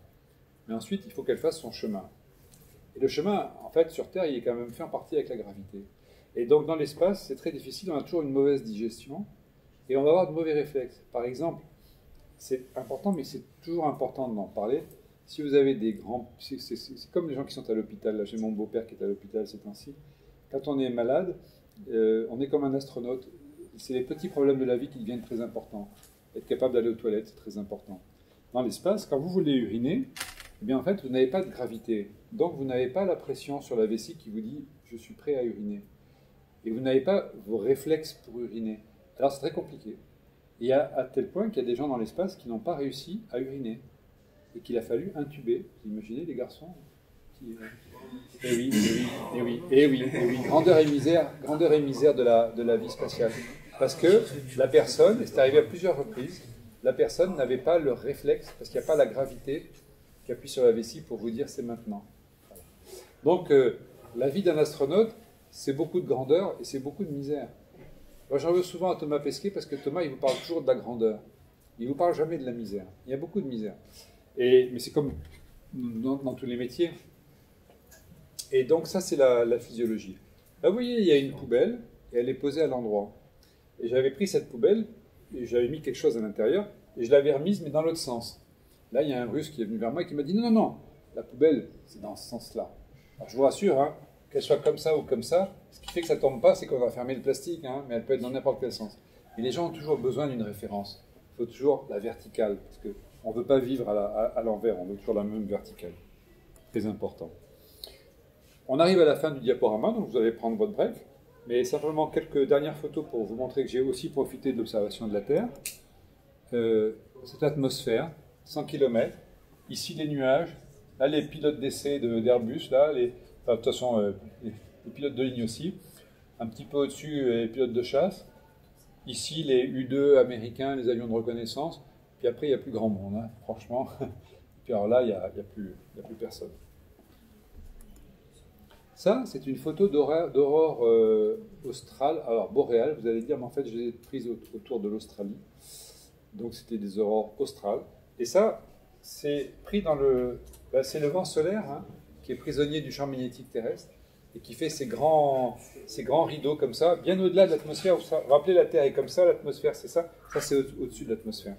Mais ensuite, il faut qu'elle fasse son chemin. Et le chemin, en fait, sur Terre, il est quand même fait en partie avec la gravité. Et donc dans l'espace, c'est très difficile, on a toujours une mauvaise digestion, et on va avoir de mauvais réflexes. Par exemple, c'est important, mais c'est toujours important d'en parler. Si vous avez des grands... C'est comme les gens qui sont à l'hôpital. Là, j'ai mon beau-père qui est à l'hôpital ces temps-ci. Quand on est malade, on est comme un astronaute. C'est les petits problèmes de la vie qui deviennent très importants. Être capable d'aller aux toilettes, c'est très important. Dans l'espace, quand vous voulez uriner, eh bien, en fait, vous n'avez pas de gravité. Donc, vous n'avez pas la pression sur la vessie qui vous dit « je suis prêt à uriner ». Et vous n'avez pas vos réflexes pour uriner. Alors, c'est très compliqué. Et à tel point qu'il y a des gens dans l'espace qui n'ont pas réussi à uriner et qu'il a fallu intuber. Vous imaginez les garçons qui... Eh oui, eh oui, eh oui, eh oui. Grandeur et misère de la vie spatiale. Parce que la personne, et c'est arrivé à plusieurs reprises, la personne n'avait pas le réflexe, parce qu'il n'y a pas la gravité qui appuie sur la vessie pour vous dire c'est maintenant. Voilà. Donc la vie d'un astronaute, c'est beaucoup de grandeur et c'est beaucoup de misère. Moi, j'en veux souvent à Thomas Pesquet parce que Thomas, il vous parle toujours de la grandeur. Il ne vous parle jamais de la misère. Il y a beaucoup de misère. Mais c'est comme dans tous les métiers. Et donc, ça, c'est la physiologie. Là, vous voyez, il y a une poubelle et elle est posée à l'endroit. Et j'avais pris cette poubelle et j'avais mis quelque chose à l'intérieur et je l'avais remise, mais dans l'autre sens. Là, il y a un Russe qui est venu vers moi et qui m'a dit « Non, non, non, la poubelle, c'est dans ce sens-là. » Alors, je vous rassure, hein, qu'elle soit comme ça ou comme ça, ce qui fait que ça ne tombe pas, c'est qu'on va fermer le plastique, hein, mais elle peut être dans n'importe quel sens. Et les gens ont toujours besoin d'une référence. Il faut toujours la verticale, parce qu'on ne veut pas vivre à l'envers, on veut toujours la même verticale. Très important. On arrive à la fin du diaporama, donc vous allez prendre votre break, mais simplement quelques dernières photos pour vous montrer que j'ai aussi profité de l'observation de la Terre. Cette atmosphère, 100 km, ici les nuages, là les pilotes d'essai d'Airbus, là les... Enfin, de toute façon, les pilotes de ligne aussi. Un petit peu au-dessus, les pilotes de chasse. Ici, les U-2 américains, les avions de reconnaissance. Puis après, il n'y a plus grand monde, hein, franchement. Puis alors là, il n'y a plus personne. Ça, c'est une photo d'aurore australe. Alors, boréale, vous allez dire, mais en fait, je l'ai prise autour de l'Australie. Donc, c'était des aurores australes. Et ça, c'est pris dans le... Ben, c'est le vent solaire, hein, qui est prisonnier du champ magnétique terrestre et qui fait ces grands rideaux comme ça, bien au-delà de l'atmosphère. Rappelez, la Terre est comme ça, l'atmosphère c'est ça, ça c'est au-dessus de l'atmosphère.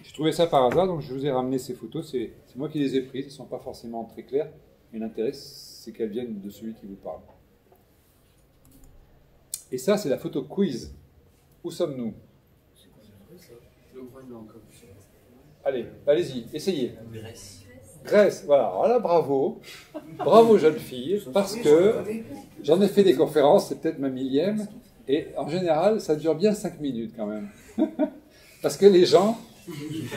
J'ai trouvé ça par hasard, donc je vous ai ramené ces photos, c'est moi qui les ai prises, elles ne sont pas forcément très claires, mais l'intérêt c'est qu'elles viennent de celui qui vous parle. Et ça c'est la photo quiz. Où sommes-nous? Allez, allez-y, essayez. Grèce, voilà, alors là, bravo, bravo jeune fille, parce que j'en ai fait des conférences, c'est peut-être ma 1000e, et en général, ça dure bien 5 minutes quand même. Parce que les gens,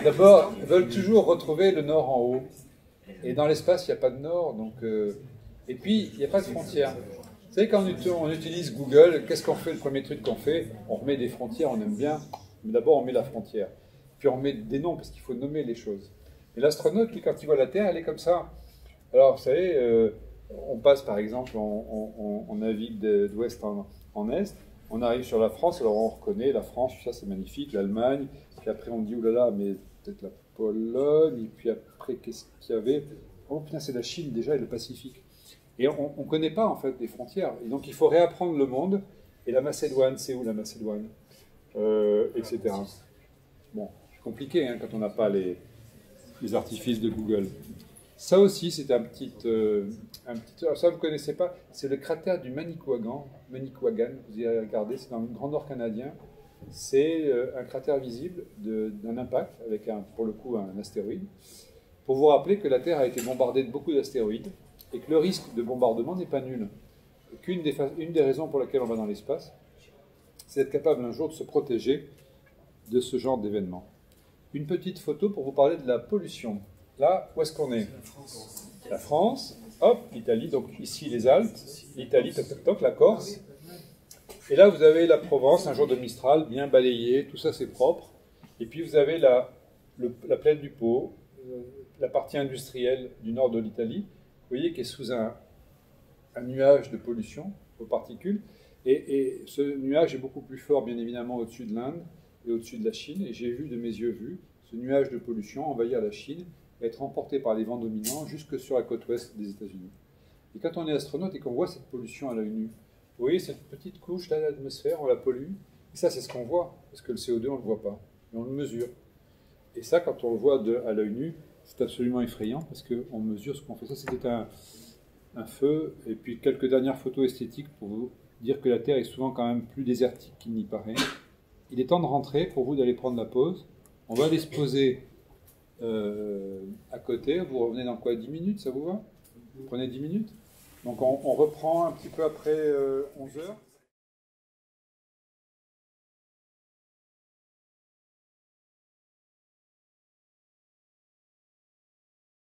d'abord, veulent toujours retrouver le nord en haut. Et dans l'espace, il n'y a pas de nord, donc... Et puis, il n'y a pas de frontières. Vous savez, quand on utilise Google, qu'est-ce qu'on fait? Le premier truc qu'on fait, on remet des frontières, on aime bien, mais d'abord on met la frontière. Puis on met des noms, parce qu'il faut nommer les choses. Mais l'astronaute, lui, quand il voit la Terre, elle est comme ça. Alors, vous savez, on passe par exemple, on navigue d'ouest en est, on arrive sur la France, alors on reconnaît la France, ça c'est magnifique, l'Allemagne, puis après on dit, oulala, mais peut-être la Pologne, et puis après, qu'est-ce qu'il y avait? Oh putain, c'est la Chine déjà et le Pacifique. Et on ne connaît pas en fait les frontières. Et donc il faut réapprendre le monde. Et la Macédoine, c'est où la Macédoine, etc. Bon, c'est compliqué hein, quand on n'a pas les artifices de Google. Ça aussi, c'est un petit... Alors, ça, vous ne connaissez pas. C'est le cratère du Manicouagan. Manicouagan, vous irez regarder, c'est dans le Grand Nord canadien. C'est un cratère visible d'un impact, avec pour le coup un astéroïde. Pour vous rappeler que la Terre a été bombardée de beaucoup d'astéroïdes et que le risque de bombardement n'est pas nul. Une des raisons pour laquelle on va dans l'espace, c'est d'être capable un jour de se protéger de ce genre d'événement. Une petite photo pour vous parler de la pollution. Là, où est-ce qu'on est? La France, hop, l'Italie, donc ici les Alpes, l'Italie, toc toc toc, la Corse. Et là, vous avez la Provence, un jour de Mistral, bien balayé, tout ça c'est propre. Et puis vous avez la plaine du Pô, la partie industrielle du nord de l'Italie, vous voyez, qui est sous un nuage de pollution aux particules. Et ce nuage est beaucoup plus fort, bien évidemment, au-dessus de l'Inde et au-dessus de la Chine. Et j'ai vu, de mes yeux vus, ce nuage de pollution envahir la Chine et être emporté par les vents dominants jusque sur la côte ouest des États-Unis. Et quand on est astronaute et qu'on voit cette pollution à l'œil nu, vous voyez cette petite couche là d'atmosphère, on la pollue. Et ça, c'est ce qu'on voit, parce que le CO2, on ne le voit pas, mais on le mesure. Et ça, quand on le voit à l'œil nu, c'est absolument effrayant, parce qu'on mesure ce qu'on fait. Ça, c'était un feu. Et puis quelques dernières photos esthétiques pour vous dire que la Terre est souvent quand même plus désertique qu'il n'y paraît. Il est temps de rentrer, pour vous d'aller prendre la pause. On va aller se poser à côté. Vous revenez dans quoi, 10 minutes, ça vous va? Vous prenez 10 minutes. Donc on reprend un petit peu après 11 heures.